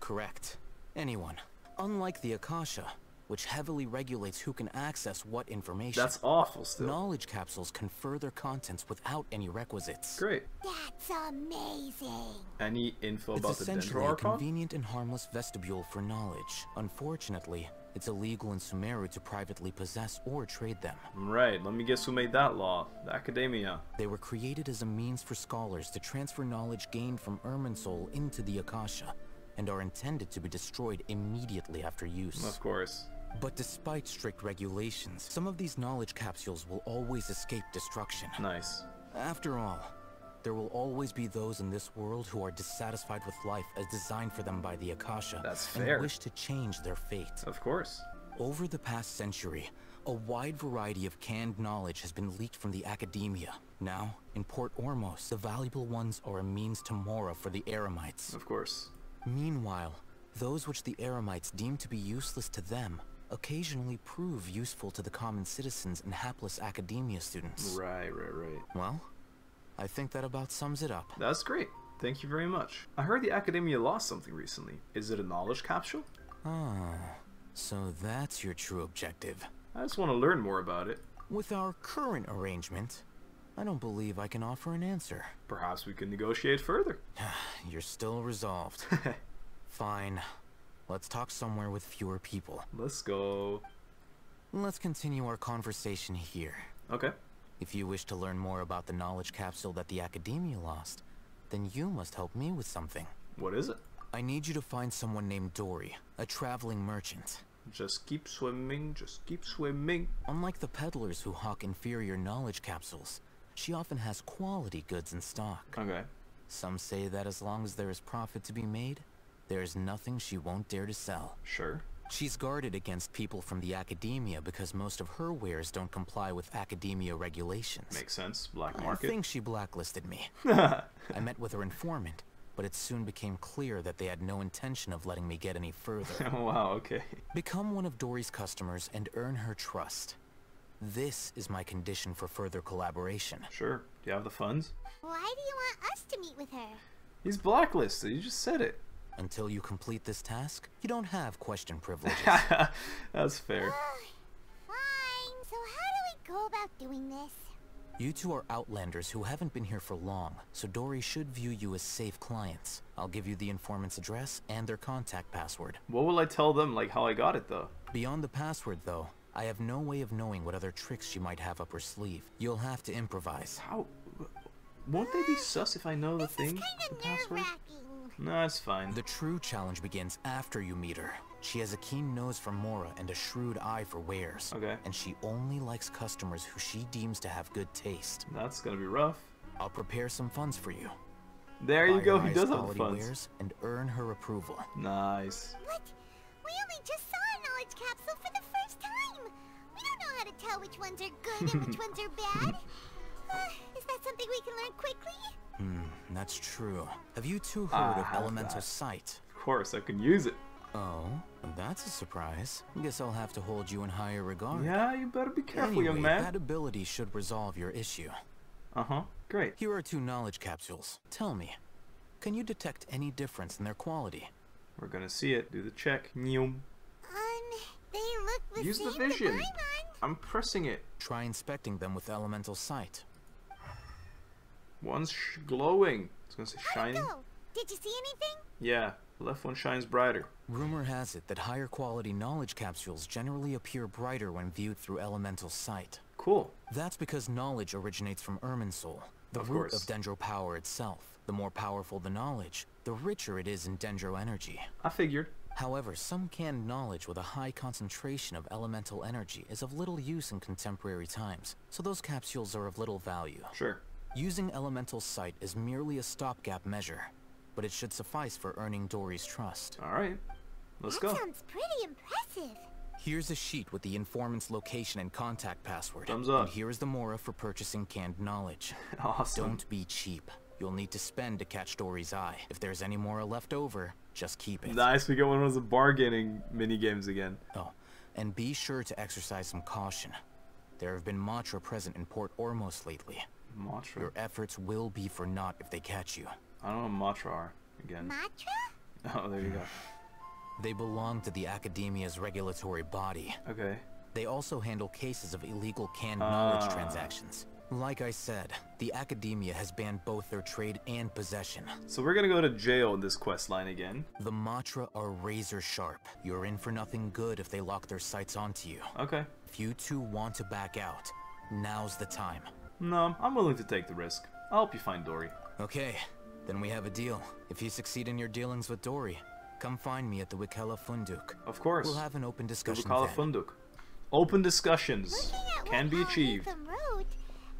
Correct. Anyone. Unlike the Akasha, which heavily regulates who can access what information. That's awful still. Knowledge capsules confer their contents without any requisites. Great. That's amazing. Any info about the Dendro Archon? It's essentially a convenient and harmless vestibule for knowledge. Unfortunately, it's illegal in Sumeru to privately possess or trade them. Right, let me guess who made that law. The Akademiya. They were created as a means for scholars to transfer knowledge gained from Irminsul into the Akasha, and are intended to be destroyed immediately after use. Of course. But despite strict regulations, some of these knowledge capsules will always escape destruction. Nice. After all, there will always be those in this world who are dissatisfied with life as designed for them by the Akasha. That's fair. And wish to change their fate. Of course. Over the past century, a wide variety of canned knowledge has been leaked from the Akademiya. Now, in Port Ormos, the valuable ones are a means to mora for the Eremites. Of course. Meanwhile, those which the Eremites deem to be useless to them occasionally prove useful to the common citizens and hapless Akademiya students. Right. Well, I think that about sums it up. That's great. Thank you very much. I heard the Akademiya lost something recently. Is it a knowledge capsule? Ah, so that's your true objective. I just want to learn more about it. With our current arrangement, I don't believe I can offer an answer. Perhaps we can negotiate further. You're still resolved. Fine. Let's talk somewhere with fewer people. Let's go. Let's continue our conversation here. Okay. If you wish to learn more about the knowledge capsule that the Akademiya lost, then you must help me with something. What is it? I need you to find someone named Dory, a traveling merchant. Just keep swimming, just keep swimming. Unlike the peddlers who hawk inferior knowledge capsules, she often has quality goods in stock. Okay. Some say that as long as there is profit to be made, there is nothing she won't dare to sell. Sure. She's guarded against people from the Akademiya because most of her wares don't comply with Akademiya regulations. Makes sense. Black market. I think she blacklisted me. I met with her informant, but it soon became clear that they had no intention of letting me get any further. Wow, okay. Become one of Dory's customers and earn her trust. This is my condition for further collaboration. Sure. Do you have the funds? Why do you want us to meet with her? He's blacklisted. You just said it. Until you complete this task, you don't have question privileges. That's fair. Fine. So how do we go about doing this? You two are outlanders who haven't been here for long, so Dory should view you as safe clients. I'll give you the informant's address and their contact password. What will I tell them, like how I got it, though? Beyond the password, though, I have no way of knowing what other tricks she might have up her sleeve. You'll have to improvise. How? Won't they be sus if I know the thing? The password? No, it's fine. The true challenge begins after you meet her. She has a keen nose for mora and a shrewd eye for wares. Okay. And she only likes customers who she deems to have good taste. That's gonna be rough. I'll prepare some funds for you. There you go. He does have the funds. Wares and earn her approval. Nice. What? We only just saw a knowledge capsule for the first time. We don't know how to tell which ones are good and which ones are bad. Is that something we can learn quickly? Hmm, that's true. Have you two heard of elemental sight? Of course, I can use it. Oh, that's a surprise. Guess I'll have to hold you in higher regard. Yeah, you better be careful, anyway, young man. That ability should resolve your issue. Uh-huh, great. Here are two knowledge capsules. Tell me, can you detect any difference in their quality? We're gonna see it. Do the check. They look the use same the vision. That I'm pressing it. Try inspecting them with elemental sight. One's glowing. It's gonna say shining. Did you see anything? Yeah, the left one shines brighter. Rumor has it that higher quality knowledge capsules generally appear brighter when viewed through elemental sight. Cool. That's because knowledge originates from Irminsul, the root of Dendro power itself. The more powerful the knowledge, the richer it is in Dendro energy. I figured. However, some canned knowledge with a high concentration of elemental energy is of little use in contemporary times, so those capsules are of little value. Sure. Using elemental sight is merely a stopgap measure, but it should suffice for earning Dory's trust. All right, let's go. That sounds pretty impressive. Here's a sheet with the informant's location and contact password. Thumbs up. And here is the Mora for purchasing canned knowledge. Awesome. Don't be cheap. You'll need to spend to catch Dory's eye. If there's any Mora left over, just keep it. Nice, we got one of those bargaining minigames again. Oh, and be sure to exercise some caution. There have been Matra present in Port Ormos lately. Matra? Your efforts will be for naught if they catch you. I don't know what Matra are, again. Matra? Oh, there you go. They belong to the Akademiya's regulatory body. Okay. They also handle cases of illegal canned knowledge transactions. Like I said, the Akademiya has banned both their trade and possession. So we're gonna go to jail in this quest line again. The Matra are razor sharp. You're in for nothing good if they lock their sights onto you. Okay. If you two want to back out, now's the time. No, I'm willing to take the risk. I'll help you find Dory. Okay, then we have a deal. If you succeed in your dealings with Dory, come find me at the Wikela Funduk. Of course. We'll have an open discussion. The Wikela Funduk. Open discussions can be achieved.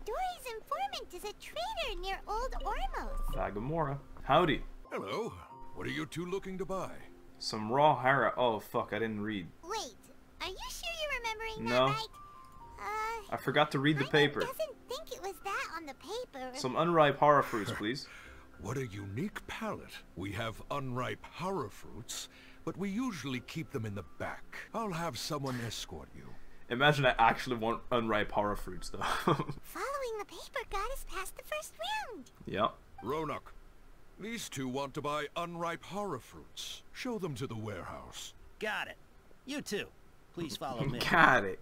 Dory's informant is a trader near Old Ormos. Bagamora. Howdy. Hello. What are you two looking to buy? Some raw hara. Oh, fuck. I didn't read. Wait. Are you sure you're remembering that right? I forgot to read the paper. I doesn't think it was that on the paper. Some unripe hara fruits, please. What a unique palette. We have unripe hara fruits, but we usually keep them in the back. I'll have someone escort you. Imagine I actually want unripe horror fruits, though. Following the paper got us past the first round. Yep. Ronak, these two want to buy unripe horror fruits. Show them to the warehouse. Got it. You two, please follow me. Got it.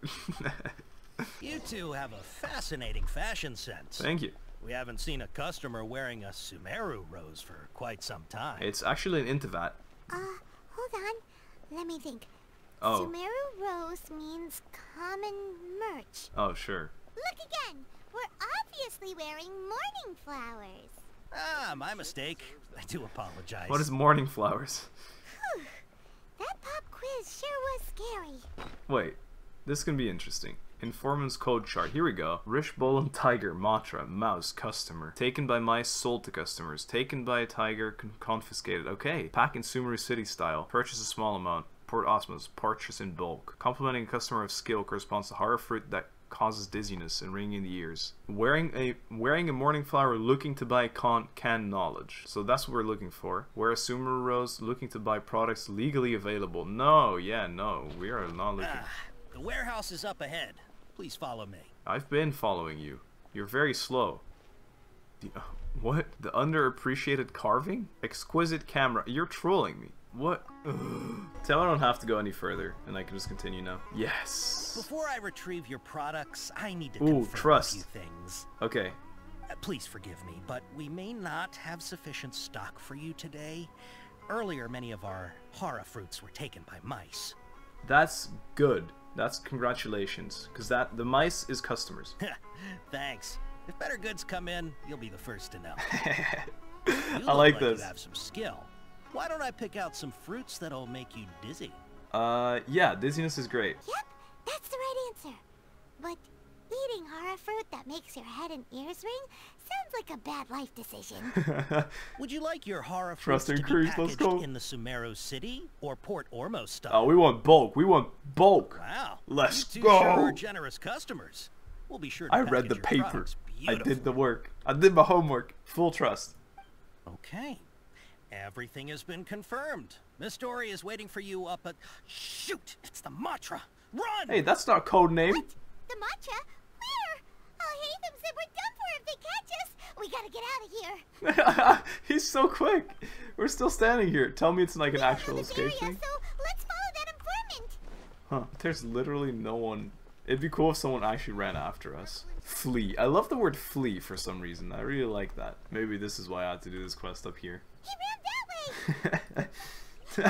You two have a fascinating fashion sense. Thank you. We haven't seen a customer wearing a Sumeru rose for quite some time. It's actually an Intivat. Hold on. Let me think. Oh. Sumeru rose means common merch. Oh, sure. Look again. We're obviously wearing morning flowers. Ah, my mistake. I do apologize. What is morning flowers? Whew. That pop quiz sure was scary. Wait. This can be interesting. Informant's code chart. Here we go. Rish Bolan Tiger, Matra, Mouse, Customer. Taken by mice, sold to customers. Taken by a tiger, confiscated. Okay. Pack in Sumeru City style. Purchase a small amount. Port Ormos, purchase in bulk. Complimenting a customer of skill corresponds to hara fruit that causes dizziness and ringing in the ears. Wearing a morning flower, looking to buy canned knowledge. So that's what we're looking for. Wear a Sumeru rose, looking to buy products legally available. No, yeah, no, we are not looking. The warehouse is up ahead. Please follow me. I've been following you. You're very slow. What? The underappreciated carving? Exquisite camera. You're trolling me. What? Ugh. Tell I don't have to go any further, and I can just continue now. Yes. Before I retrieve your products, I need to confirm a few things. Okay. Please forgive me, but we may not have sufficient stock for you today. Earlier, many of our hara fruits were taken by mice. That's good. That's congratulations, because that the mice is customers. Thanks. If better goods come in, you'll be the first to know. I like this. You have some skill. Why don't I pick out some fruits that'll make you dizzy? Yeah, dizziness is great. Yep, that's the right answer. But eating hara fruit that makes your head and ears ring sounds like a bad life decision. Would you like your hara fruits to be packaged in the Sumeru City or Port Ormos stuff? Oh, we want bulk. We want bulk. Wow. Let's go. Sure we're generous customers. We'll be sure to package your products beautifully. I did the work. I did my homework. Full trust. Okay. Everything has been confirmed. Miss Dory is waiting for you up at... Shoot! It's the Matra! Run! Hey, that's not code name. What? The Matra? Where? Alhaitham said we're done for if they catch us. We gotta get out of here. He's so quick. We're still standing here. Tell me it's like an actual escape thing. So let's follow that informant. Huh. There's literally no one... It'd be cool if someone actually ran after us. Flee. I love the word flee for some reason. I really like that. Maybe this is why I had to do this quest up here. He ran to the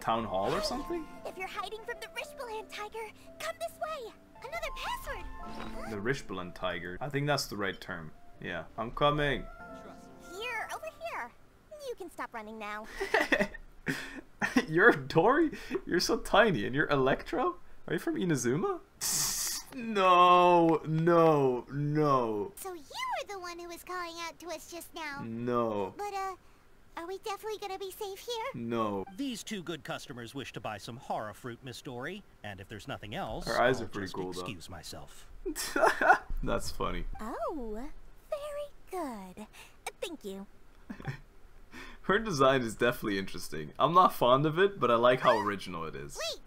town hall or something? If you're hiding from the Rishbaland tiger, come this way. Another password. The Rishbaland tiger. I think that's the right term. Yeah, I'm coming. Here, over here. You can stop running now. You're Dory? You're so tiny and you're Electro? Are you from Inazuma? No, no, no. So you were the one who was calling out to us just now. No. But, are we definitely gonna be safe here? No. These two good customers wish to buy some horror fruit, Miss Dory. And if there's nothing else, her eyes are pretty cool, though. Excuse myself. That's funny. Oh, very good. Thank you. Her design is definitely interesting. I'm not fond of it, but I like how original it is. Wait,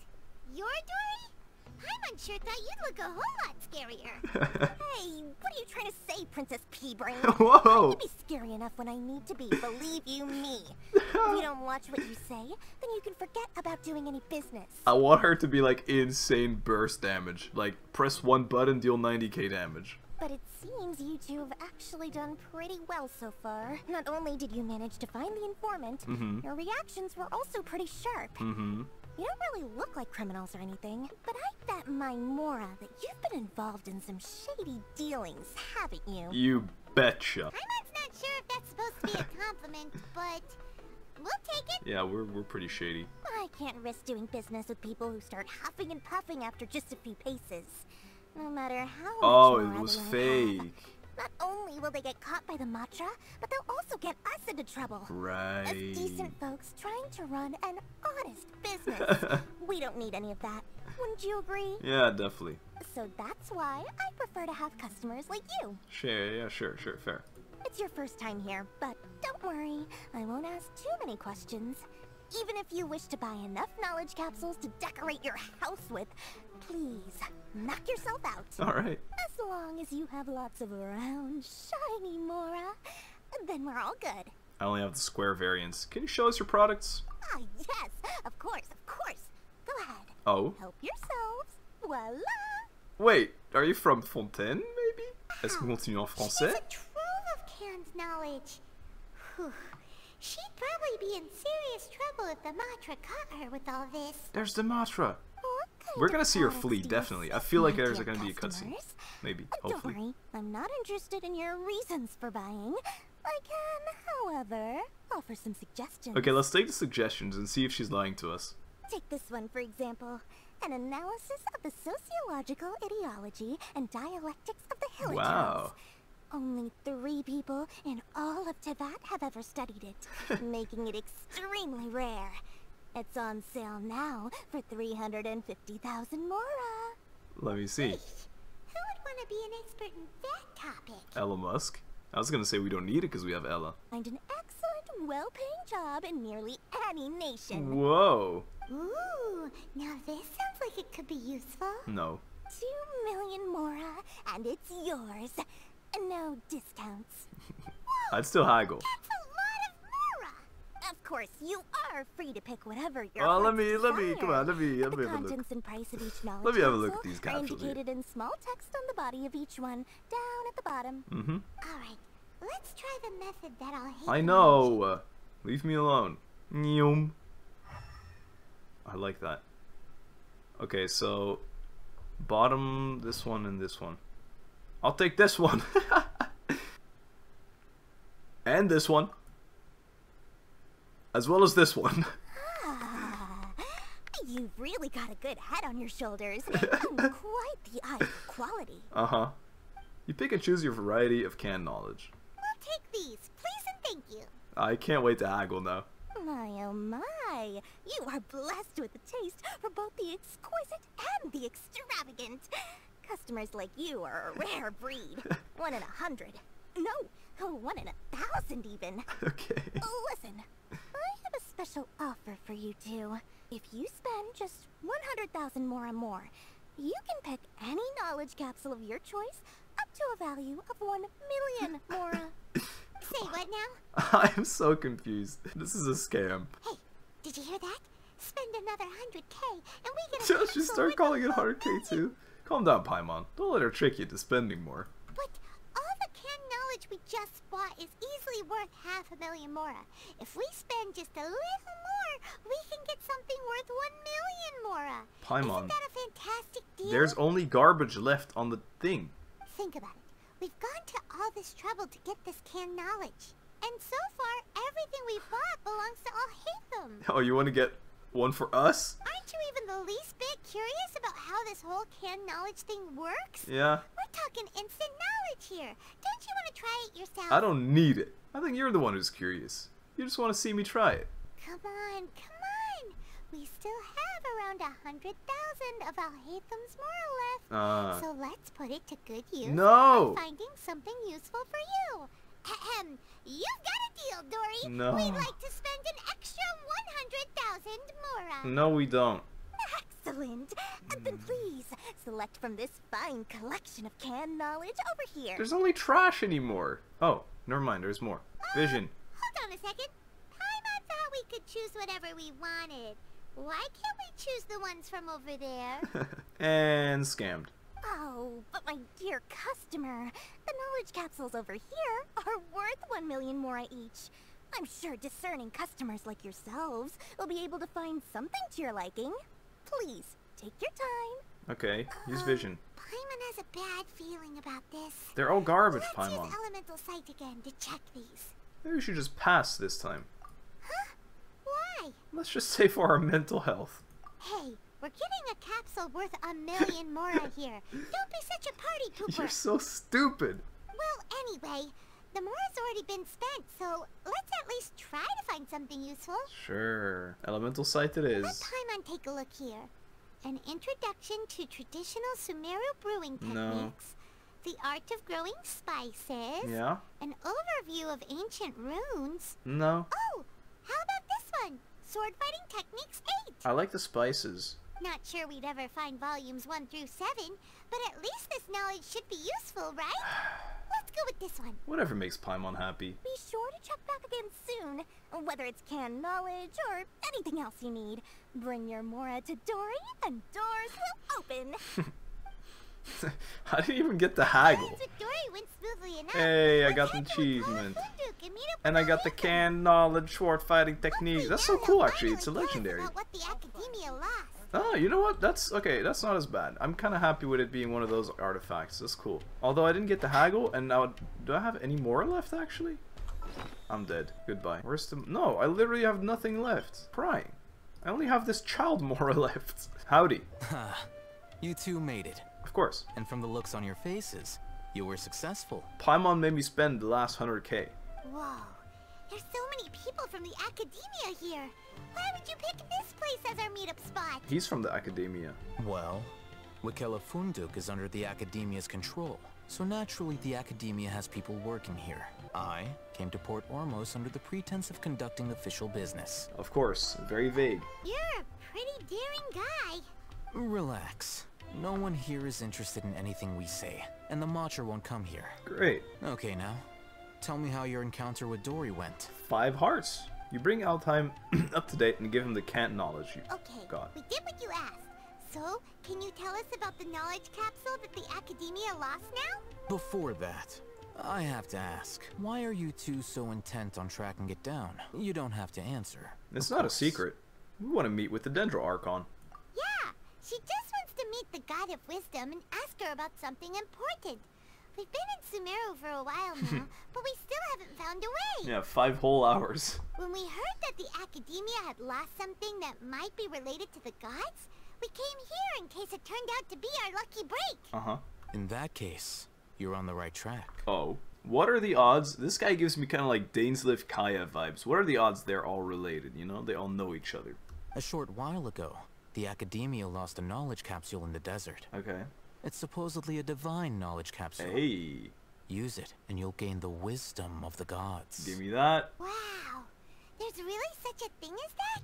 you're Dory? I'm unsure. Thought you'd look a whole lot scarier. Hey, what are you trying to say, Princess P-Brain? Whoa! You be scary enough when I need to be. Believe you me. If you don't watch what you say, then you can forget about doing any business. I want her to be like insane burst damage. Like press one button, deal 90k damage. But it seems you two have actually done pretty well so far. Not only did you manage to find the informant, your reactions were also pretty sharp. You don't really look like criminals or anything, but I bet my Mora that you've been involved in some shady dealings, haven't you? You betcha. I'm not sure if that's supposed to be a compliment, but we'll take it. Yeah, we're pretty shady. I can't risk doing business with people who start huffing and puffing after just a few paces. No matter how much it was fake. Not only will they get caught by the Matra, but they'll also get us into trouble. Right. As decent folks trying to run an honest business. We don't need any of that. Wouldn't you agree? Yeah, definitely. So that's why I prefer to have customers like you. Sure, yeah, sure, fair. It's your first time here, but don't worry. I won't ask too many questions. Even if you wish to buy enough knowledge capsules to decorate your house with, please knock yourself out. All right. As long as you have lots of round, shiny Mora, then we're all good. I only have the square variants. Can you show us your products? Ah, yes, of course, of course. Go ahead. Oh. Help yourselves. Voila. Wait, are you from Fontaine, maybe? Est-ce que continue en français? She's a trove of canned knowledge. Whew. She'd probably be in serious trouble if the Matra caught her with all this. There's the Matra. We're gonna see her flee, definitely. I feel like there's gonna be a cutscene. Maybe, hopefully. Don't worry, I'm not interested in your reasons for buying. I can, however, offer some suggestions. Okay, let's take the suggestions and see if she's lying to us. Take this one, for example. An analysis of the sociological ideology and dialectics of the Hillitons. Wow. Only 3 people in all of Teyvat have ever studied it, making it extremely rare. It's on sale now for 350,000 Mora. Let me see. Who would want to be an expert in that topic? Ella Musk. I was going to say we don't need it because we have Ella. Find an excellent, well-paying job in nearly any nation. Whoa. Ooh, now this sounds like it could be useful. No. 2 million Mora, and it's yours. No discounts. I'd still haggle. That's a lot of Mora. Of course, you are free to pick whatever your let me have a look. And price of each knowledge have a look at these capsules. Indicated in small text on the body of each one, down at the bottom. All right, let's try the method that I'll hate. I know. Leave me alone. I like that. Okay, so bottom, this one, and this one. I'll take this one. And this one. As well as this one. Ah, you've really got a good head on your shoulders. And quite the eye for quality. You pick and choose your variety of canned knowledge. We'll take these, please and thank you. I can't wait to haggle now. My oh my, you are blessed with a taste for both the exquisite and the extravagant. Customers like you are a rare breed. 1 in 100. No, 1 in 1,000 even. Okay. Listen, I have a special offer for you two. If you spend just 100,000 Mora more, you can pick any knowledge capsule of your choice up to a value of 1 million Mora. Say what now? I'm so confused. This is a scam. Hey, did you hear that? Spend another 100k and we get a She started calling it 100k too. Calm down, Paimon. Don't let her trick you into spending more. But all the canned knowledge we just bought is easily worth 500,000 Mora. If we spend just a little more, we can get something worth 1 million Mora. Paimon, isn't that a fantastic deal? There's only garbage left on the thing. Think about it. We've gone to all this trouble to get this canned knowledge. And so far, everything we bought belongs to Alhaitham. Oh, you want to get one for us? Aren't Aren't you even the least bit curious about how this whole canned knowledge thing works? Yeah. We're talking instant knowledge here. Don't you want to try it yourself? I don't need it. I think you're the one who's curious. You just want to see me try it. Come on, come on. We still have around 100,000 of Alhaitham's moral left. So let's put it to good use. No. By finding something useful for you. Ahem. You've got a deal, Dory. No. We'd like to spend an extra 100,000 mora. No, we don't. Excellent. Then please select from this fine collection of canned knowledge over here. There's only trash anymore. Oh, never mind. There's more. Vision. Hold on a second. I thought we could choose whatever we wanted. Why can't we choose the ones from over there? And scammed. Oh, but my dear customer, the knowledge capsules over here are worth 1,000,000 mora each. I'm sure discerning customers like yourselves will be able to find something to your liking. Please, take your time. Okay, use vision. Paimon has a bad feeling about this. They're all garbage, Paimon. Let's use elemental sight again to check these. Maybe we should just pass this time. Huh? Why? Let's just say for our mental health. Hey. We're getting a capsule worth 1,000,000 mora here. Don't be such a party pooper. You're so stupid. Well, anyway, the mora's already been spent, so let's at least try to find something useful. Sure. Elemental sight it is. Let Paimon take a look here. An introduction to traditional Sumeru brewing techniques. The art of growing spices. Yeah. An overview of ancient runes. No. Oh, how about this one? Sword fighting techniques 8. I like the spices. Not sure we'd ever find volumes 1 through 7, but at least this knowledge should be useful, right? Let's go with this one. Whatever makes Paimon happy. Be sure to check back again soon, whether it's canned knowledge or anything else you need. Bring your mora to Dory, and doors will open. I didn't even get the haggle. Hey, I got the achievement. And I got the canned knowledge, sword fighting techniques. That's so cool, actually. It's a legendary. Oh, you know what? That's okay. That's not as bad. I'm kind of happy with it being one of those artifacts. That's cool. Although I didn't get the haggle, and now do I have any more left? Actually, I'm dead. Goodbye. Where's the? No, I literally have nothing left. Prying. I only have this child mora left. Howdy. You two made it. Of course. And from the looks on your faces, you were successful. Paimon made me spend the last 100K. Whoa, there's so many people from the Akademiya here. Why would you pick this place as our meetup spot? He's from the Akademiya. Well, Wakela Funduk is under the Akademiya's control, so naturally the Akademiya has people working here. I came to Port Ormos under the pretense of conducting official business. Of course, very vague. You're a pretty daring guy. Relax. No one here is interested in anything we say, and the Matra won't come here. Great. Okay, now, tell me how your encounter with Dory went. 5 hearts. You bring Alhaitham up to date and give him the canned knowledge you got. We did what you asked. So, can you tell us about the knowledge capsule that the Akademiya lost now? Before that, I have to ask, why are you two so intent on tracking it down? You don't have to answer. It's not a secret. We want to meet with the Dendro Archon. Yeah, she just meet the God of Wisdom and ask her about something important. We've been in Sumeru for a while now, but we still haven't found a way. Yeah, 5 whole hours. When we heard that the Akademiya had lost something that might be related to the gods, we came here in case it turned out to be our lucky break. In that case, you're on the right track. Oh, what are the odds? This guy gives me kind of like Dainsleif Kaya vibes. What are the odds they're all related? You know, they all know each other. A short while ago, the Akademiya lost a knowledge capsule in the desert. Okay. It's supposedly a divine knowledge capsule. Hey. Use it, and you'll gain the wisdom of the gods. Give me that. Wow. There's really such a thing as that?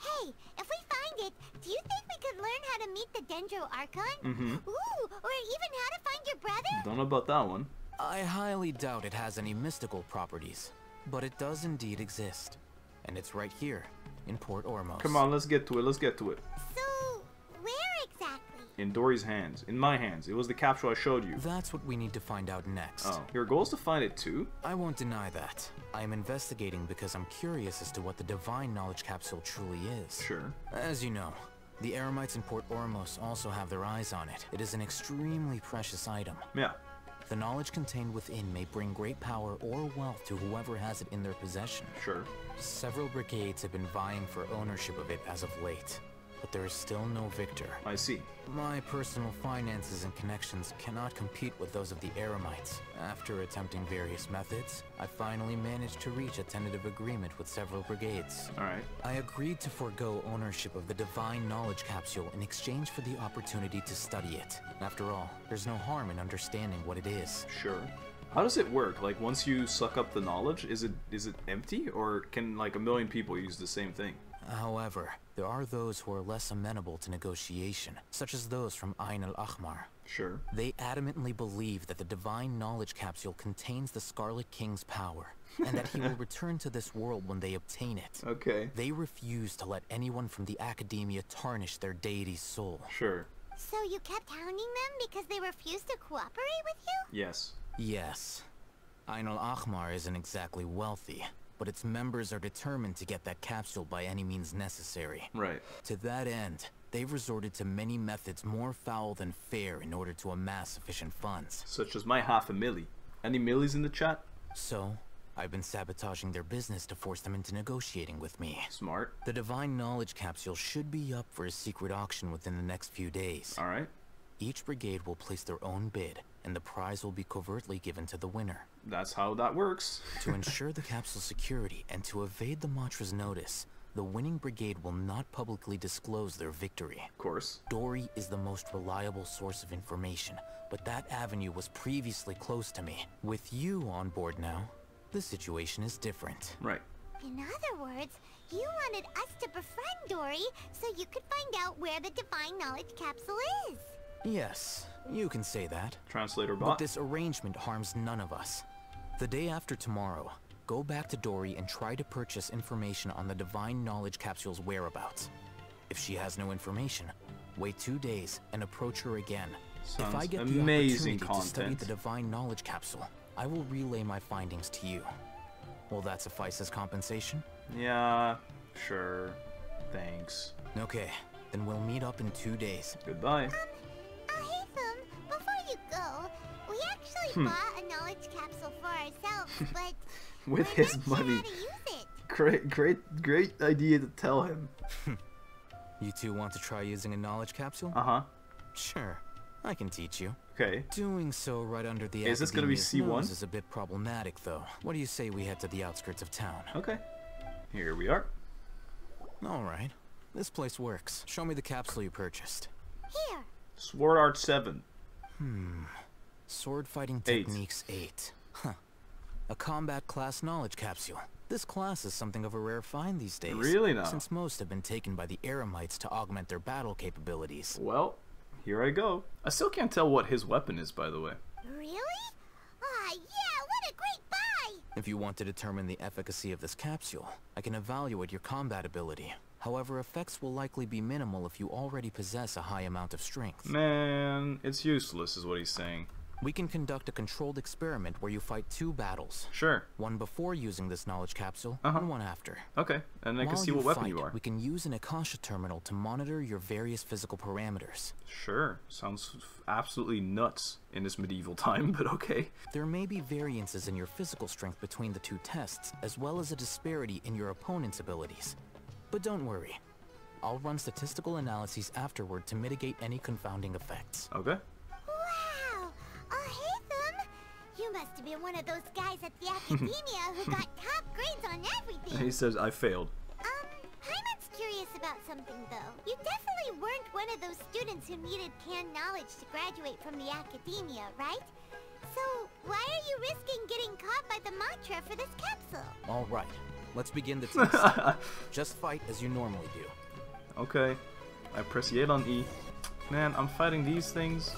Hey, if we find it, do you think we could learn how to meet the Dendro Archon? Ooh, or even how to find your brother? Don't know about that one. I highly doubt it has any mystical properties, but it does indeed exist. And it's right here, in Port Ormos. Come on, let's get to it, let's get to it. So, where exactly? In Dory's hands. In my hands. It was the capsule I showed you. That's what we need to find out next. Oh, your goal is to find it too? I won't deny that. I am investigating because I'm curious as to what the divine knowledge capsule truly is. Sure. As you know, the Eremites in Port Ormos also have their eyes on it. It is an extremely precious item. Yeah. The knowledge contained within may bring great power or wealth to whoever has it in their possession. Sure. Several brigades have been vying for ownership of it as of late. but there is still no victor. I see. My personal finances and connections cannot compete with those of the Eremites. After attempting various methods, I finally managed to reach a tentative agreement with several brigades. All right. I agreed to forego ownership of the Divine Knowledge Capsule in exchange for the opportunity to study it. After all, there's no harm in understanding what it is. Sure. How does it work? Like, once you suck up the knowledge, is it empty, or can like a million people use the same thing? However, there are those who are less amenable to negotiation, such as those from Ain al-Ahmar. Sure. They adamantly believe that the Divine Knowledge Capsule contains the Scarlet King's power, and that he will return to this world when they obtain it. Okay. They refuse to let anyone from the Akademiya tarnish their deity's soul. Sure. So you kept hounding them because they refused to cooperate with you? Yes. Yes. Ain al-Ahmar isn't exactly wealthy, but its members are determined to get that capsule by any means necessary. Right. To that end, they've resorted to many methods more foul than fair in order to amass sufficient funds. Such as my half a milli. Any millies in the chat? So, I've been sabotaging their business to force them into negotiating with me. Smart. The Divine Knowledge Capsule should be up for a secret auction within the next few days. Alright. Each brigade will place their own bid, and the prize will be covertly given to the winner. That's how that works. To ensure the capsule's security and to evade the Matra's notice, the winning brigade will not publicly disclose their victory. Of course. Dori is the most reliable source of information, but that avenue was previously closed to me. With you on board now, the situation is different. Right. In other words, you wanted us to befriend Dori so you could find out where the Divine Knowledge Capsule is. Yes, you can say that. Translator bot. But this arrangement harms none of us. The day after tomorrow, go back to Dori and try to purchase information on the Divine Knowledge Capsule's whereabouts. If she has no information, wait 2 days and approach her again. Sounds if I get the opportunity to study the Divine Knowledge Capsule, I will relay my findings to you. Will that suffice as compensation? Yeah, sure. Thanks. Okay, then we'll meet up in 2 days. Goodbye. Bought a knowledge capsule for ourselves, but with his money. Great idea to tell him. You two want to try using a knowledge capsule? Uh-huh. Sure, I can teach you. Okay. Doing so right under the Is this gonna be C1? Is a bit problematic though. What do you say we head to the outskirts of town? Okay. Here we are. All right. This place works. Show me the capsule you purchased. Here. Sword Art 7. Sword Fighting Techniques 8. Huh. A combat class knowledge capsule. This class is something of a rare find these days. Really now? Since most have been taken by the Eremites to augment their battle capabilities. Well, here I go. I still can't tell what his weapon is, by the way. Really? Ah, yeah, what a great buy! If you want to determine the efficacy of this capsule, I can evaluate your combat ability. However, effects will likely be minimal if you already possess a high amount of strength. Man, it's useless is what he's saying. We can conduct a controlled experiment where you fight 2 battles. Sure. One before using this knowledge capsule, and one after. Okay, and I can see what weapon you are. We can use an Akasha terminal to monitor your various physical parameters. Sure. Sounds absolutely nuts in this medieval time, but okay. There may be variances in your physical strength between the 2 tests, as well as a disparity in your opponent's abilities. But don't worry. I'll run statistical analyses afterward to mitigate any confounding effects. Okay. You must have been one of those guys at the Akademiya who got top grades on everything. He says, I failed. Hyman's curious about something, though. You definitely weren't one of those students who needed canned knowledge to graduate from the Akademiya, right? So, why are you risking getting caught by the Matra for this capsule? All right, let's begin the test. Just fight as you normally do. Okay, I press Y on E. Man, I'm fighting these things.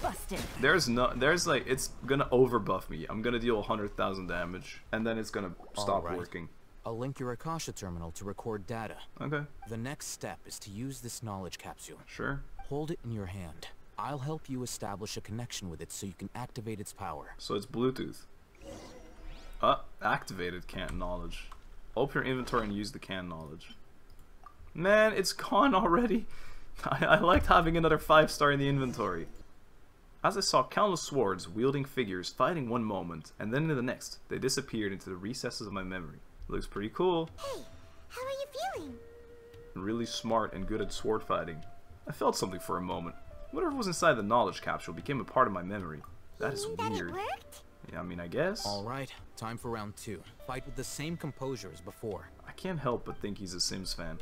Busted. There's like, it's gonna overbuff me. I'm gonna deal 100,000 damage, and then it's gonna stop working. I'll link your Akasha terminal to record data. Okay. The next step is to use this knowledge capsule. Sure. Hold it in your hand. I'll help you establish a connection with it so you can activate its power. So it's Bluetooth. Activated canned knowledge. Open your inventory and use the canned knowledge. Man, it's gone already. I liked having another 5-star in the inventory. As I saw countless swords wielding figures fighting one moment, and then in the next, they disappeared into the recesses of my memory. Looks pretty cool. Hey, how are you feeling? and really smart and good at sword fighting. I felt something for a moment. Whatever was inside the knowledge capsule became a part of my memory. That is weird. Yeah, I mean, I guess. Alright, time for round two. Fight with the same composure as before. I can't help but think he's a Sims fan.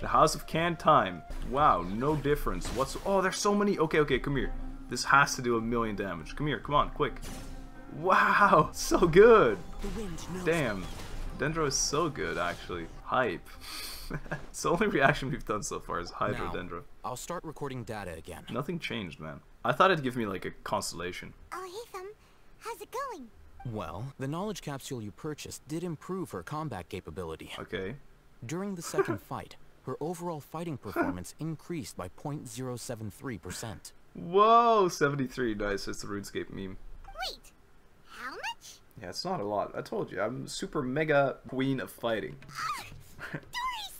The House of Canned Time. Wow, no difference. What's... Oh, there's so many... Okay, okay, come here. This has to do a million damage. Come here, come on, quick. Wow, so good. Damn. Dendro is so good, actually. Hype. It's the only reaction we've done so far is Hydro Dendro. I'll start recording data again. Nothing changed, man. I thought it'd give me, like, a constellation. Alhaitham, how's it going? Well, the knowledge capsule you purchased did improve her combat capability. Okay. During the second fight, her overall fighting performance increased by 0.073%. Whoa, 73. Nice, it's the RuneScape meme. Wait, how much? Yeah, it's not a lot. I told you, I'm super mega queen of fighting. Dory's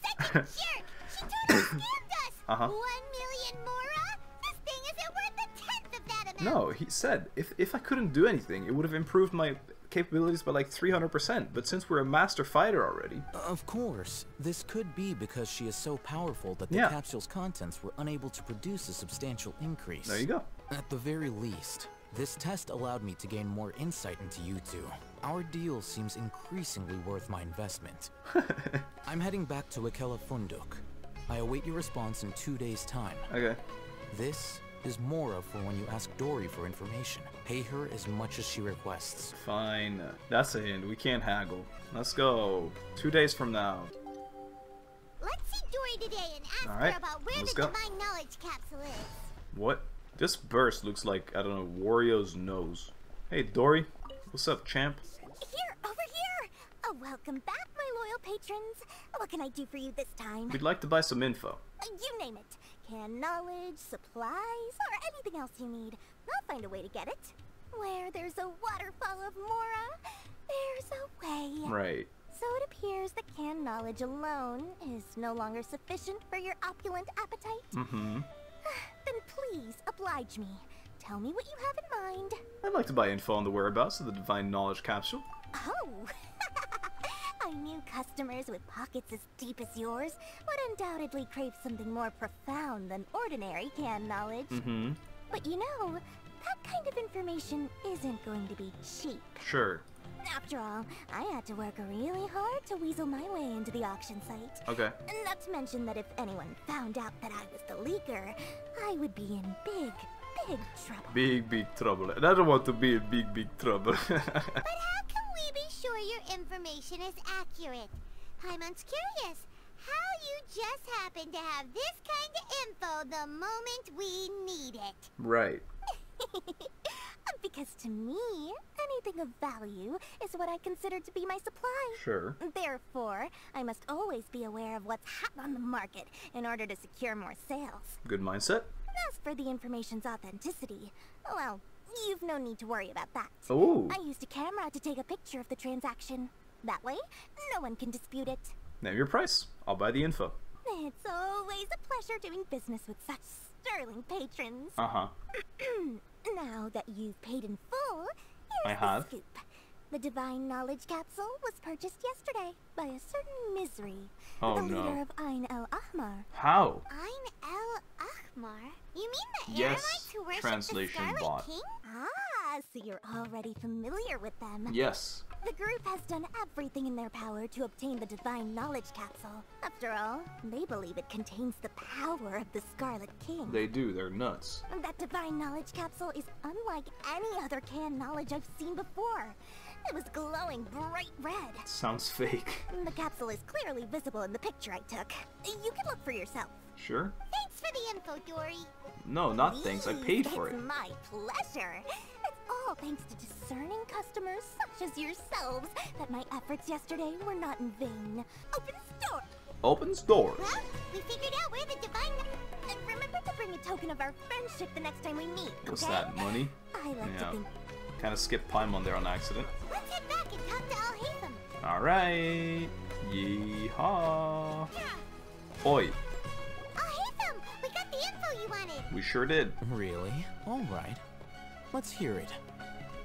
second jerk! She totally scammed us! 1 million mora? This thing isn't worth a tenth of that amount! No, he said, if I couldn't do anything, it would have improved my capabilities by like 300%, but since we're a master fighter already... Of course. This could be because she is so powerful that the capsule's contents were unable to produce a substantial increase. There you go. At the very least, this test allowed me to gain more insight into you two. Our deal seems increasingly worth my investment. I'm heading back to Akela Funduk. I await your response in 2 days' time. Okay. This is Mora for when you ask Dory for information. Pay her as much as she requests. Fine. That's a hint. We can't haggle. Let's go. 2 days from now. Let's see Dory today and ask her about where the divine knowledge capsule is. What? This burst looks like, I don't know, Wario's nose. Hey, Dory. What's up, champ? Here, over here! Oh, welcome back, my loyal patrons. What can I do for you this time? We'd like to buy some info. You name it. Can knowledge, supplies, or anything else you need. I'll find a way to get it. Where there's a waterfall of Mora, there's a way. Right. So it appears that canned knowledge alone is no longer sufficient for your opulent appetite. Mm-hmm. Then please oblige me. Tell me what you have in mind. I'd like to buy info on the whereabouts of the Divine Knowledge Capsule. Oh! I knew customers with pockets as deep as yours would undoubtedly crave something more profound than ordinary canned knowledge. Mm-hmm. But you know, that kind of information isn't going to be cheap. Sure. After all, I had to work really hard to weasel my way into the auction site. Okay. Not to mention that if anyone found out that I was the leaker, I would be in big, big trouble. Big, big trouble. And I don't want to be in big, big trouble. But how can we be sure your information is accurate? Paimon's curious how you just happen to have this kind of info the moment we need it. Right. Because to me, anything of value is what I consider to be my supply. Sure. Therefore, I must always be aware of what's hot on the market in order to secure more sales. Good mindset. As for the information's authenticity, well, you've no need to worry about that. Oh. I used a camera to take a picture of the transaction. That way, no one can dispute it. Name your price. I'll buy the info. It's always a pleasure doing business with such sterling patrons. Uh-huh. Now that you've paid in full, here's the scoop. The Divine Knowledge Capsule was purchased yesterday by a certain Misery, the leader of Ain al-Ahmar. How? Ain al-Ahmar? You mean the Eremites who worship the Scarlet King? Ah, so you're already familiar with them. Yes. The group has done everything in their power to obtain the Divine Knowledge Capsule. After all, they believe it contains the power of the Scarlet King. They do, they're nuts. That Divine Knowledge Capsule is unlike any other canned knowledge I've seen before. It was glowing bright red. Sounds fake. The capsule is clearly visible in the picture I took. You can look for yourself. Sure. Thanks for the info, Dory. No, not thanks. I paid for it. It's my pleasure. It's all thanks to discerning customers such as yourselves that my efforts yesterday were not in vain. Opens door. Opens door. Well, we figured out where the divine... And remember to bring a token of our friendship the next time we meet, okay? What's that, money? I like to think... Kind of skipped Paimon there on accident. Let's head back and talk to Alhaitham. All right. Yeehaw. Yeah. Oi. Alhaitham, we got the info you wanted. We sure did. Really? All right. Let's hear it.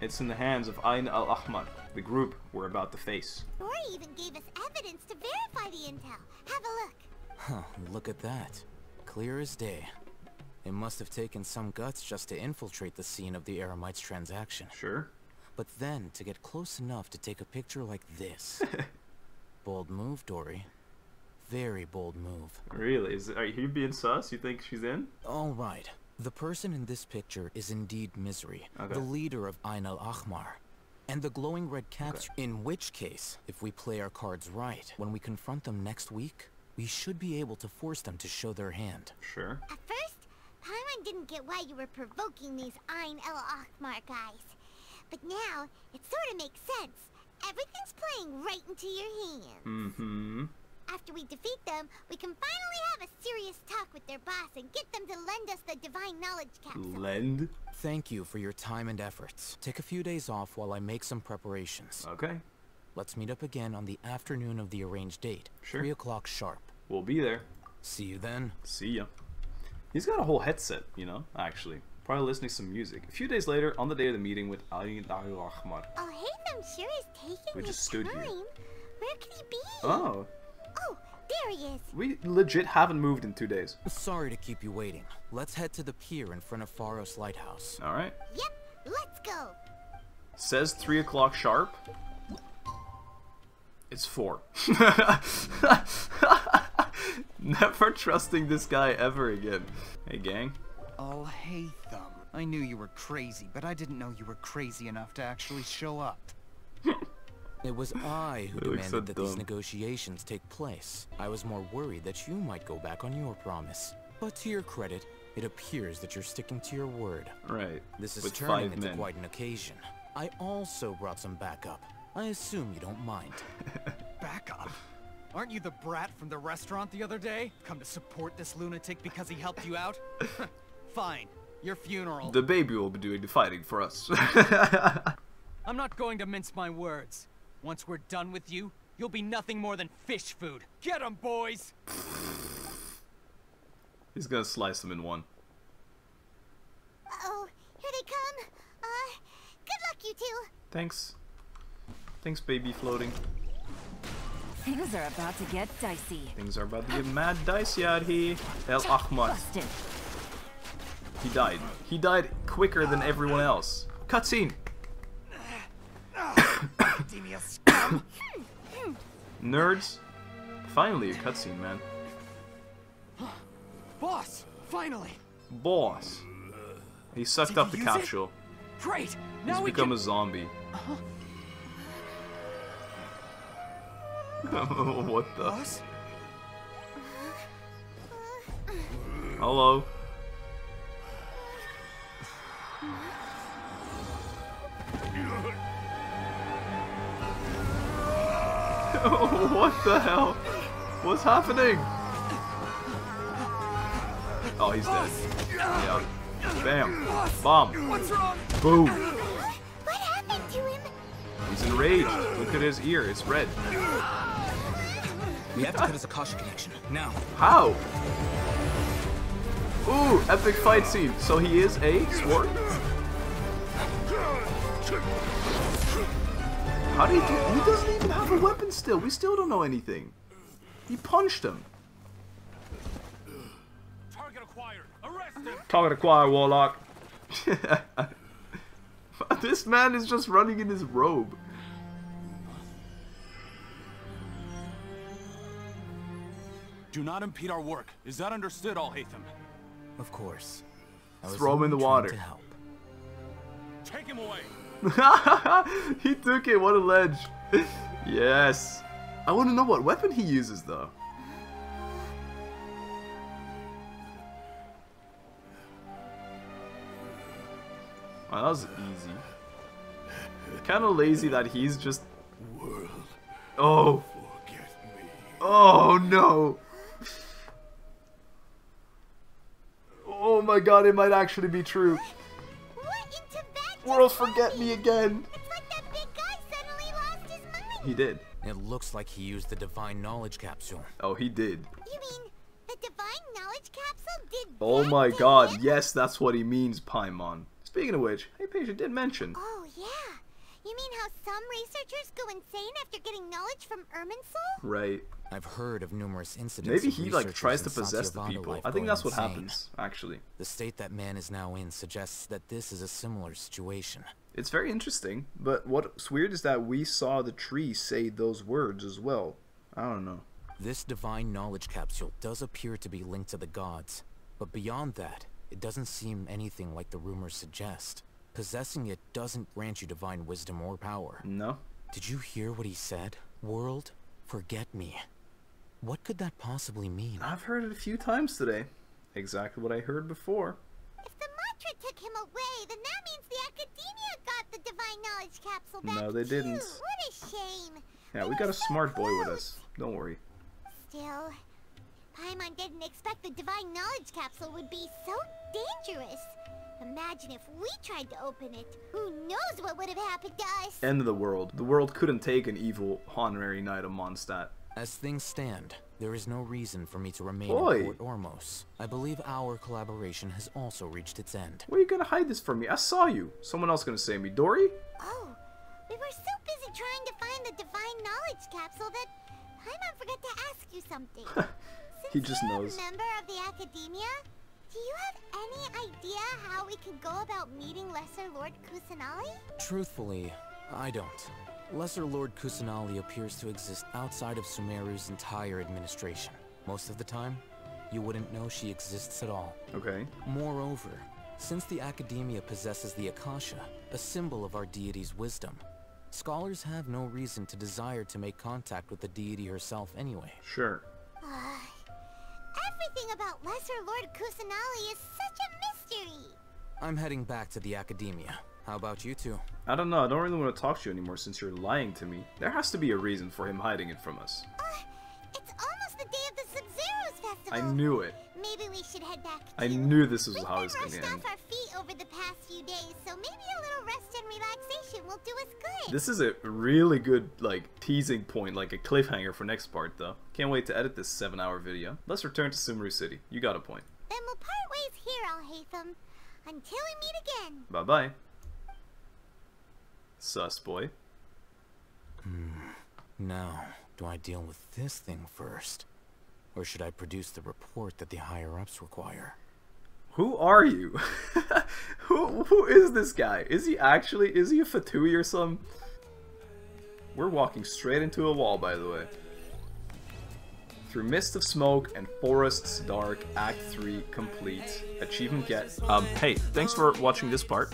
It's in the hands of Ain al-Ahmar, the group we're about to face. Dory even gave us evidence to verify the intel. Have a look. Huh, look at that. Clear as day. It must have taken some guts just to infiltrate the scene of the Eremites' transaction. Sure. But then, to get close enough to take a picture like this. Bold move, Dory. Very bold move. Really? Are you being sus? You think she's in? All right. The person in this picture is indeed Misery, okay, the leader of Ain al-Ahmar, and the glowing red capture. Okay. In which case, if we play our cards right, when we confront them next week, we should be able to force them to show their hand. Sure. At first, Paimon didn't get why you were provoking these Ain al-Ahmar guys. But now, it sort of makes sense. Everything's playing right into your hands. Mm-hmm. After we defeat them, we can finally have a serious talk with their boss and get them to lend us the Divine Knowledge Capsule. Lend? Thank you for your time and efforts. Take a few days off while I make some preparations. Okay. Let's meet up again on the afternoon of the arranged date. Sure. 3 o'clock sharp. We'll be there. See you then. See ya. He's got a whole headset, you know, actually. Probably listening to some music. A few days later, on the day of the meeting with Ain al-Ahmar. Alhaitham sure is taking we just stood time. Here. Where could he be? Oh. Oh, there he is. We legit haven't moved in 2 days. Sorry to keep you waiting. Let's head to the pier in front of Pharos Lighthouse. All right. Yep, let's go. Says 3 o'clock sharp. It's 4. Never trusting this guy ever again. Hey, gang. Alhaitham. I knew you were crazy, but I didn't know you were crazy enough to actually show up. It was I who demanded that these negotiations take place. I was more worried that you might go back on your promise. But to your credit, it appears that you're sticking to your word. Right. This is turning into quite an occasion. I also brought some backup. I assume you don't mind. Backup? Aren't you the brat from the restaurant the other day? Come to support this lunatic because he helped you out? Fine. Your funeral. The baby will be doing the fighting for us. I'm not going to mince my words. Once we're done with you, you'll be nothing more than fish food. Get 'em, boys! He's gonna slice them in one. Uh-oh, here they come. Good luck, you two. Thanks. Thanks, baby floating. Things are about to get dicey. Things are about to get mad dicey out here. Al-Ahmar. He died. He died quicker than everyone else. Cutscene! Nerds, finally a cutscene, man. Boss, finally. Boss, he sucked up the capsule. Great. Now he's become a zombie. What the? Boss? Hello. What the hell? What's happening? Oh, he's dead. Yeah. Bam. Bomb. What's wrong? Boom. What happened to him? He's enraged. Look at his ear. It's red. We have to cut his Akasha connection. Now. How? Ooh, epic fight scene. So he is a sword? How do you do? He doesn't even have a weapon still. We still don't know anything. He punched him. Target acquired. Arrest him. Target acquired, Warlock. This man is just running in his robe. Do not impede our work. Is that understood, Alhaitham? Of course. Throw him in the water. Take him away. He took it, what a ledge. Yes. I want to know what weapon he uses, though. Oh, that was easy. Kind of lazy that he's just... Oh. Oh, no. Oh, my God, it might actually be true. World forget me again. It's like that big guy suddenly lost his mind. He did. It looks like he used the Divine Knowledge Capsule. Oh, he did. You mean the Divine Knowledge Capsule did? Oh my God! Yes, that's what he means, Paimon. Speaking of which, hey, Paige, you did mention. Oh yeah, You mean how some researchers go insane after getting knowledge from Irminsul? Right. I've heard of numerous incidents. Maybe he like tries to possess the people. I think that's what happens, actually. The state that man is now in suggests that this is a similar situation. It's very interesting, but what's weird is that we saw the tree say those words as well. I don't know. This divine knowledge capsule does appear to be linked to the gods, but beyond that, it doesn't seem anything like the rumors suggest. Possessing it doesn't grant you divine wisdom or power. No. Did you hear what he said? World, forget me. What could that possibly mean? I've heard it a few times today. Exactly what I heard before. If the Matra took him away, then that means the Akademiya got the divine knowledge capsule back. No, they didn't. What a shame. Yeah, we got a smart boy with us. Don't worry. Still, Paimon didn't expect the divine knowledge capsule would be so dangerous. Imagine if we tried to open it. Who knows what would have happened to us? End of the world. The world couldn't take an evil honorary knight of Mondstadt. As things stand, there is no reason for me to remain in Port Ormos. I believe our collaboration has also reached its end. Where are you gonna hide this from me? I saw you. Someone else gonna say me, Dory? Oh, we were so busy trying to find the divine knowledge capsule that Paimon forgot to ask you something. He just knows. Since you're a member of the Akademiya, do you have any idea how we could go about meeting Lesser Lord Kusanali? Truthfully, I don't. Lesser Lord Kusanali appears to exist outside of Sumeru's entire administration. Most of the time, you wouldn't know she exists at all. Okay. Moreover, since the Akademiya possesses the Akasha, a symbol of our deity's wisdom, scholars have no reason to desire to make contact with the deity herself anyway. Sure. Everything about Lesser Lord Kusanali is such a mystery. I'm heading back to the Akademiya. How about you two? I don't know. I don't really want to talk to you anymore since you're lying to me. There has to be a reason for him hiding it from us. It's almost the day of the Sabzeruz Festival. I knew it. Maybe we should head back. I knew this was how it was going to end. We've been rushed off our feet over the past few days, so maybe a little rest and relaxation will do us good. This is a really good like teasing point, like a cliffhanger for next part, though. Can't wait to edit this 7-hour video. Let's return to Sumeru City. You got a point. Then we'll part ways here, Alhaitham, until we meet again. Bye bye. Sus boy. Now, do I deal with this thing first? Or should I produce the report that the higher-ups require? Who are you? Who is this guy? Is he actually, is he a Fatui or some? We're walking straight into a wall, by the way. Through mist of smoke and forests dark, Act 3 complete. Achievement get. Hey, thanks for watching this part.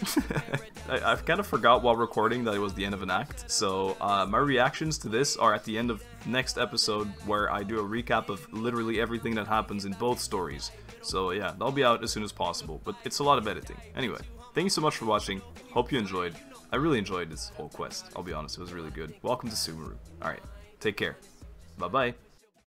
I've kind of forgot while recording that it was the end of an act. So my reactions to this are at the end of next episode where I do a recap of literally everything that happens in both stories. So yeah, that'll be out as soon as possible, but it's a lot of editing. Anyway, thank you so much for watching. Hope you enjoyed. I really enjoyed this whole quest. I'll be honest, it was really good. Welcome to Sumeru. Alright, take care. Bye-bye.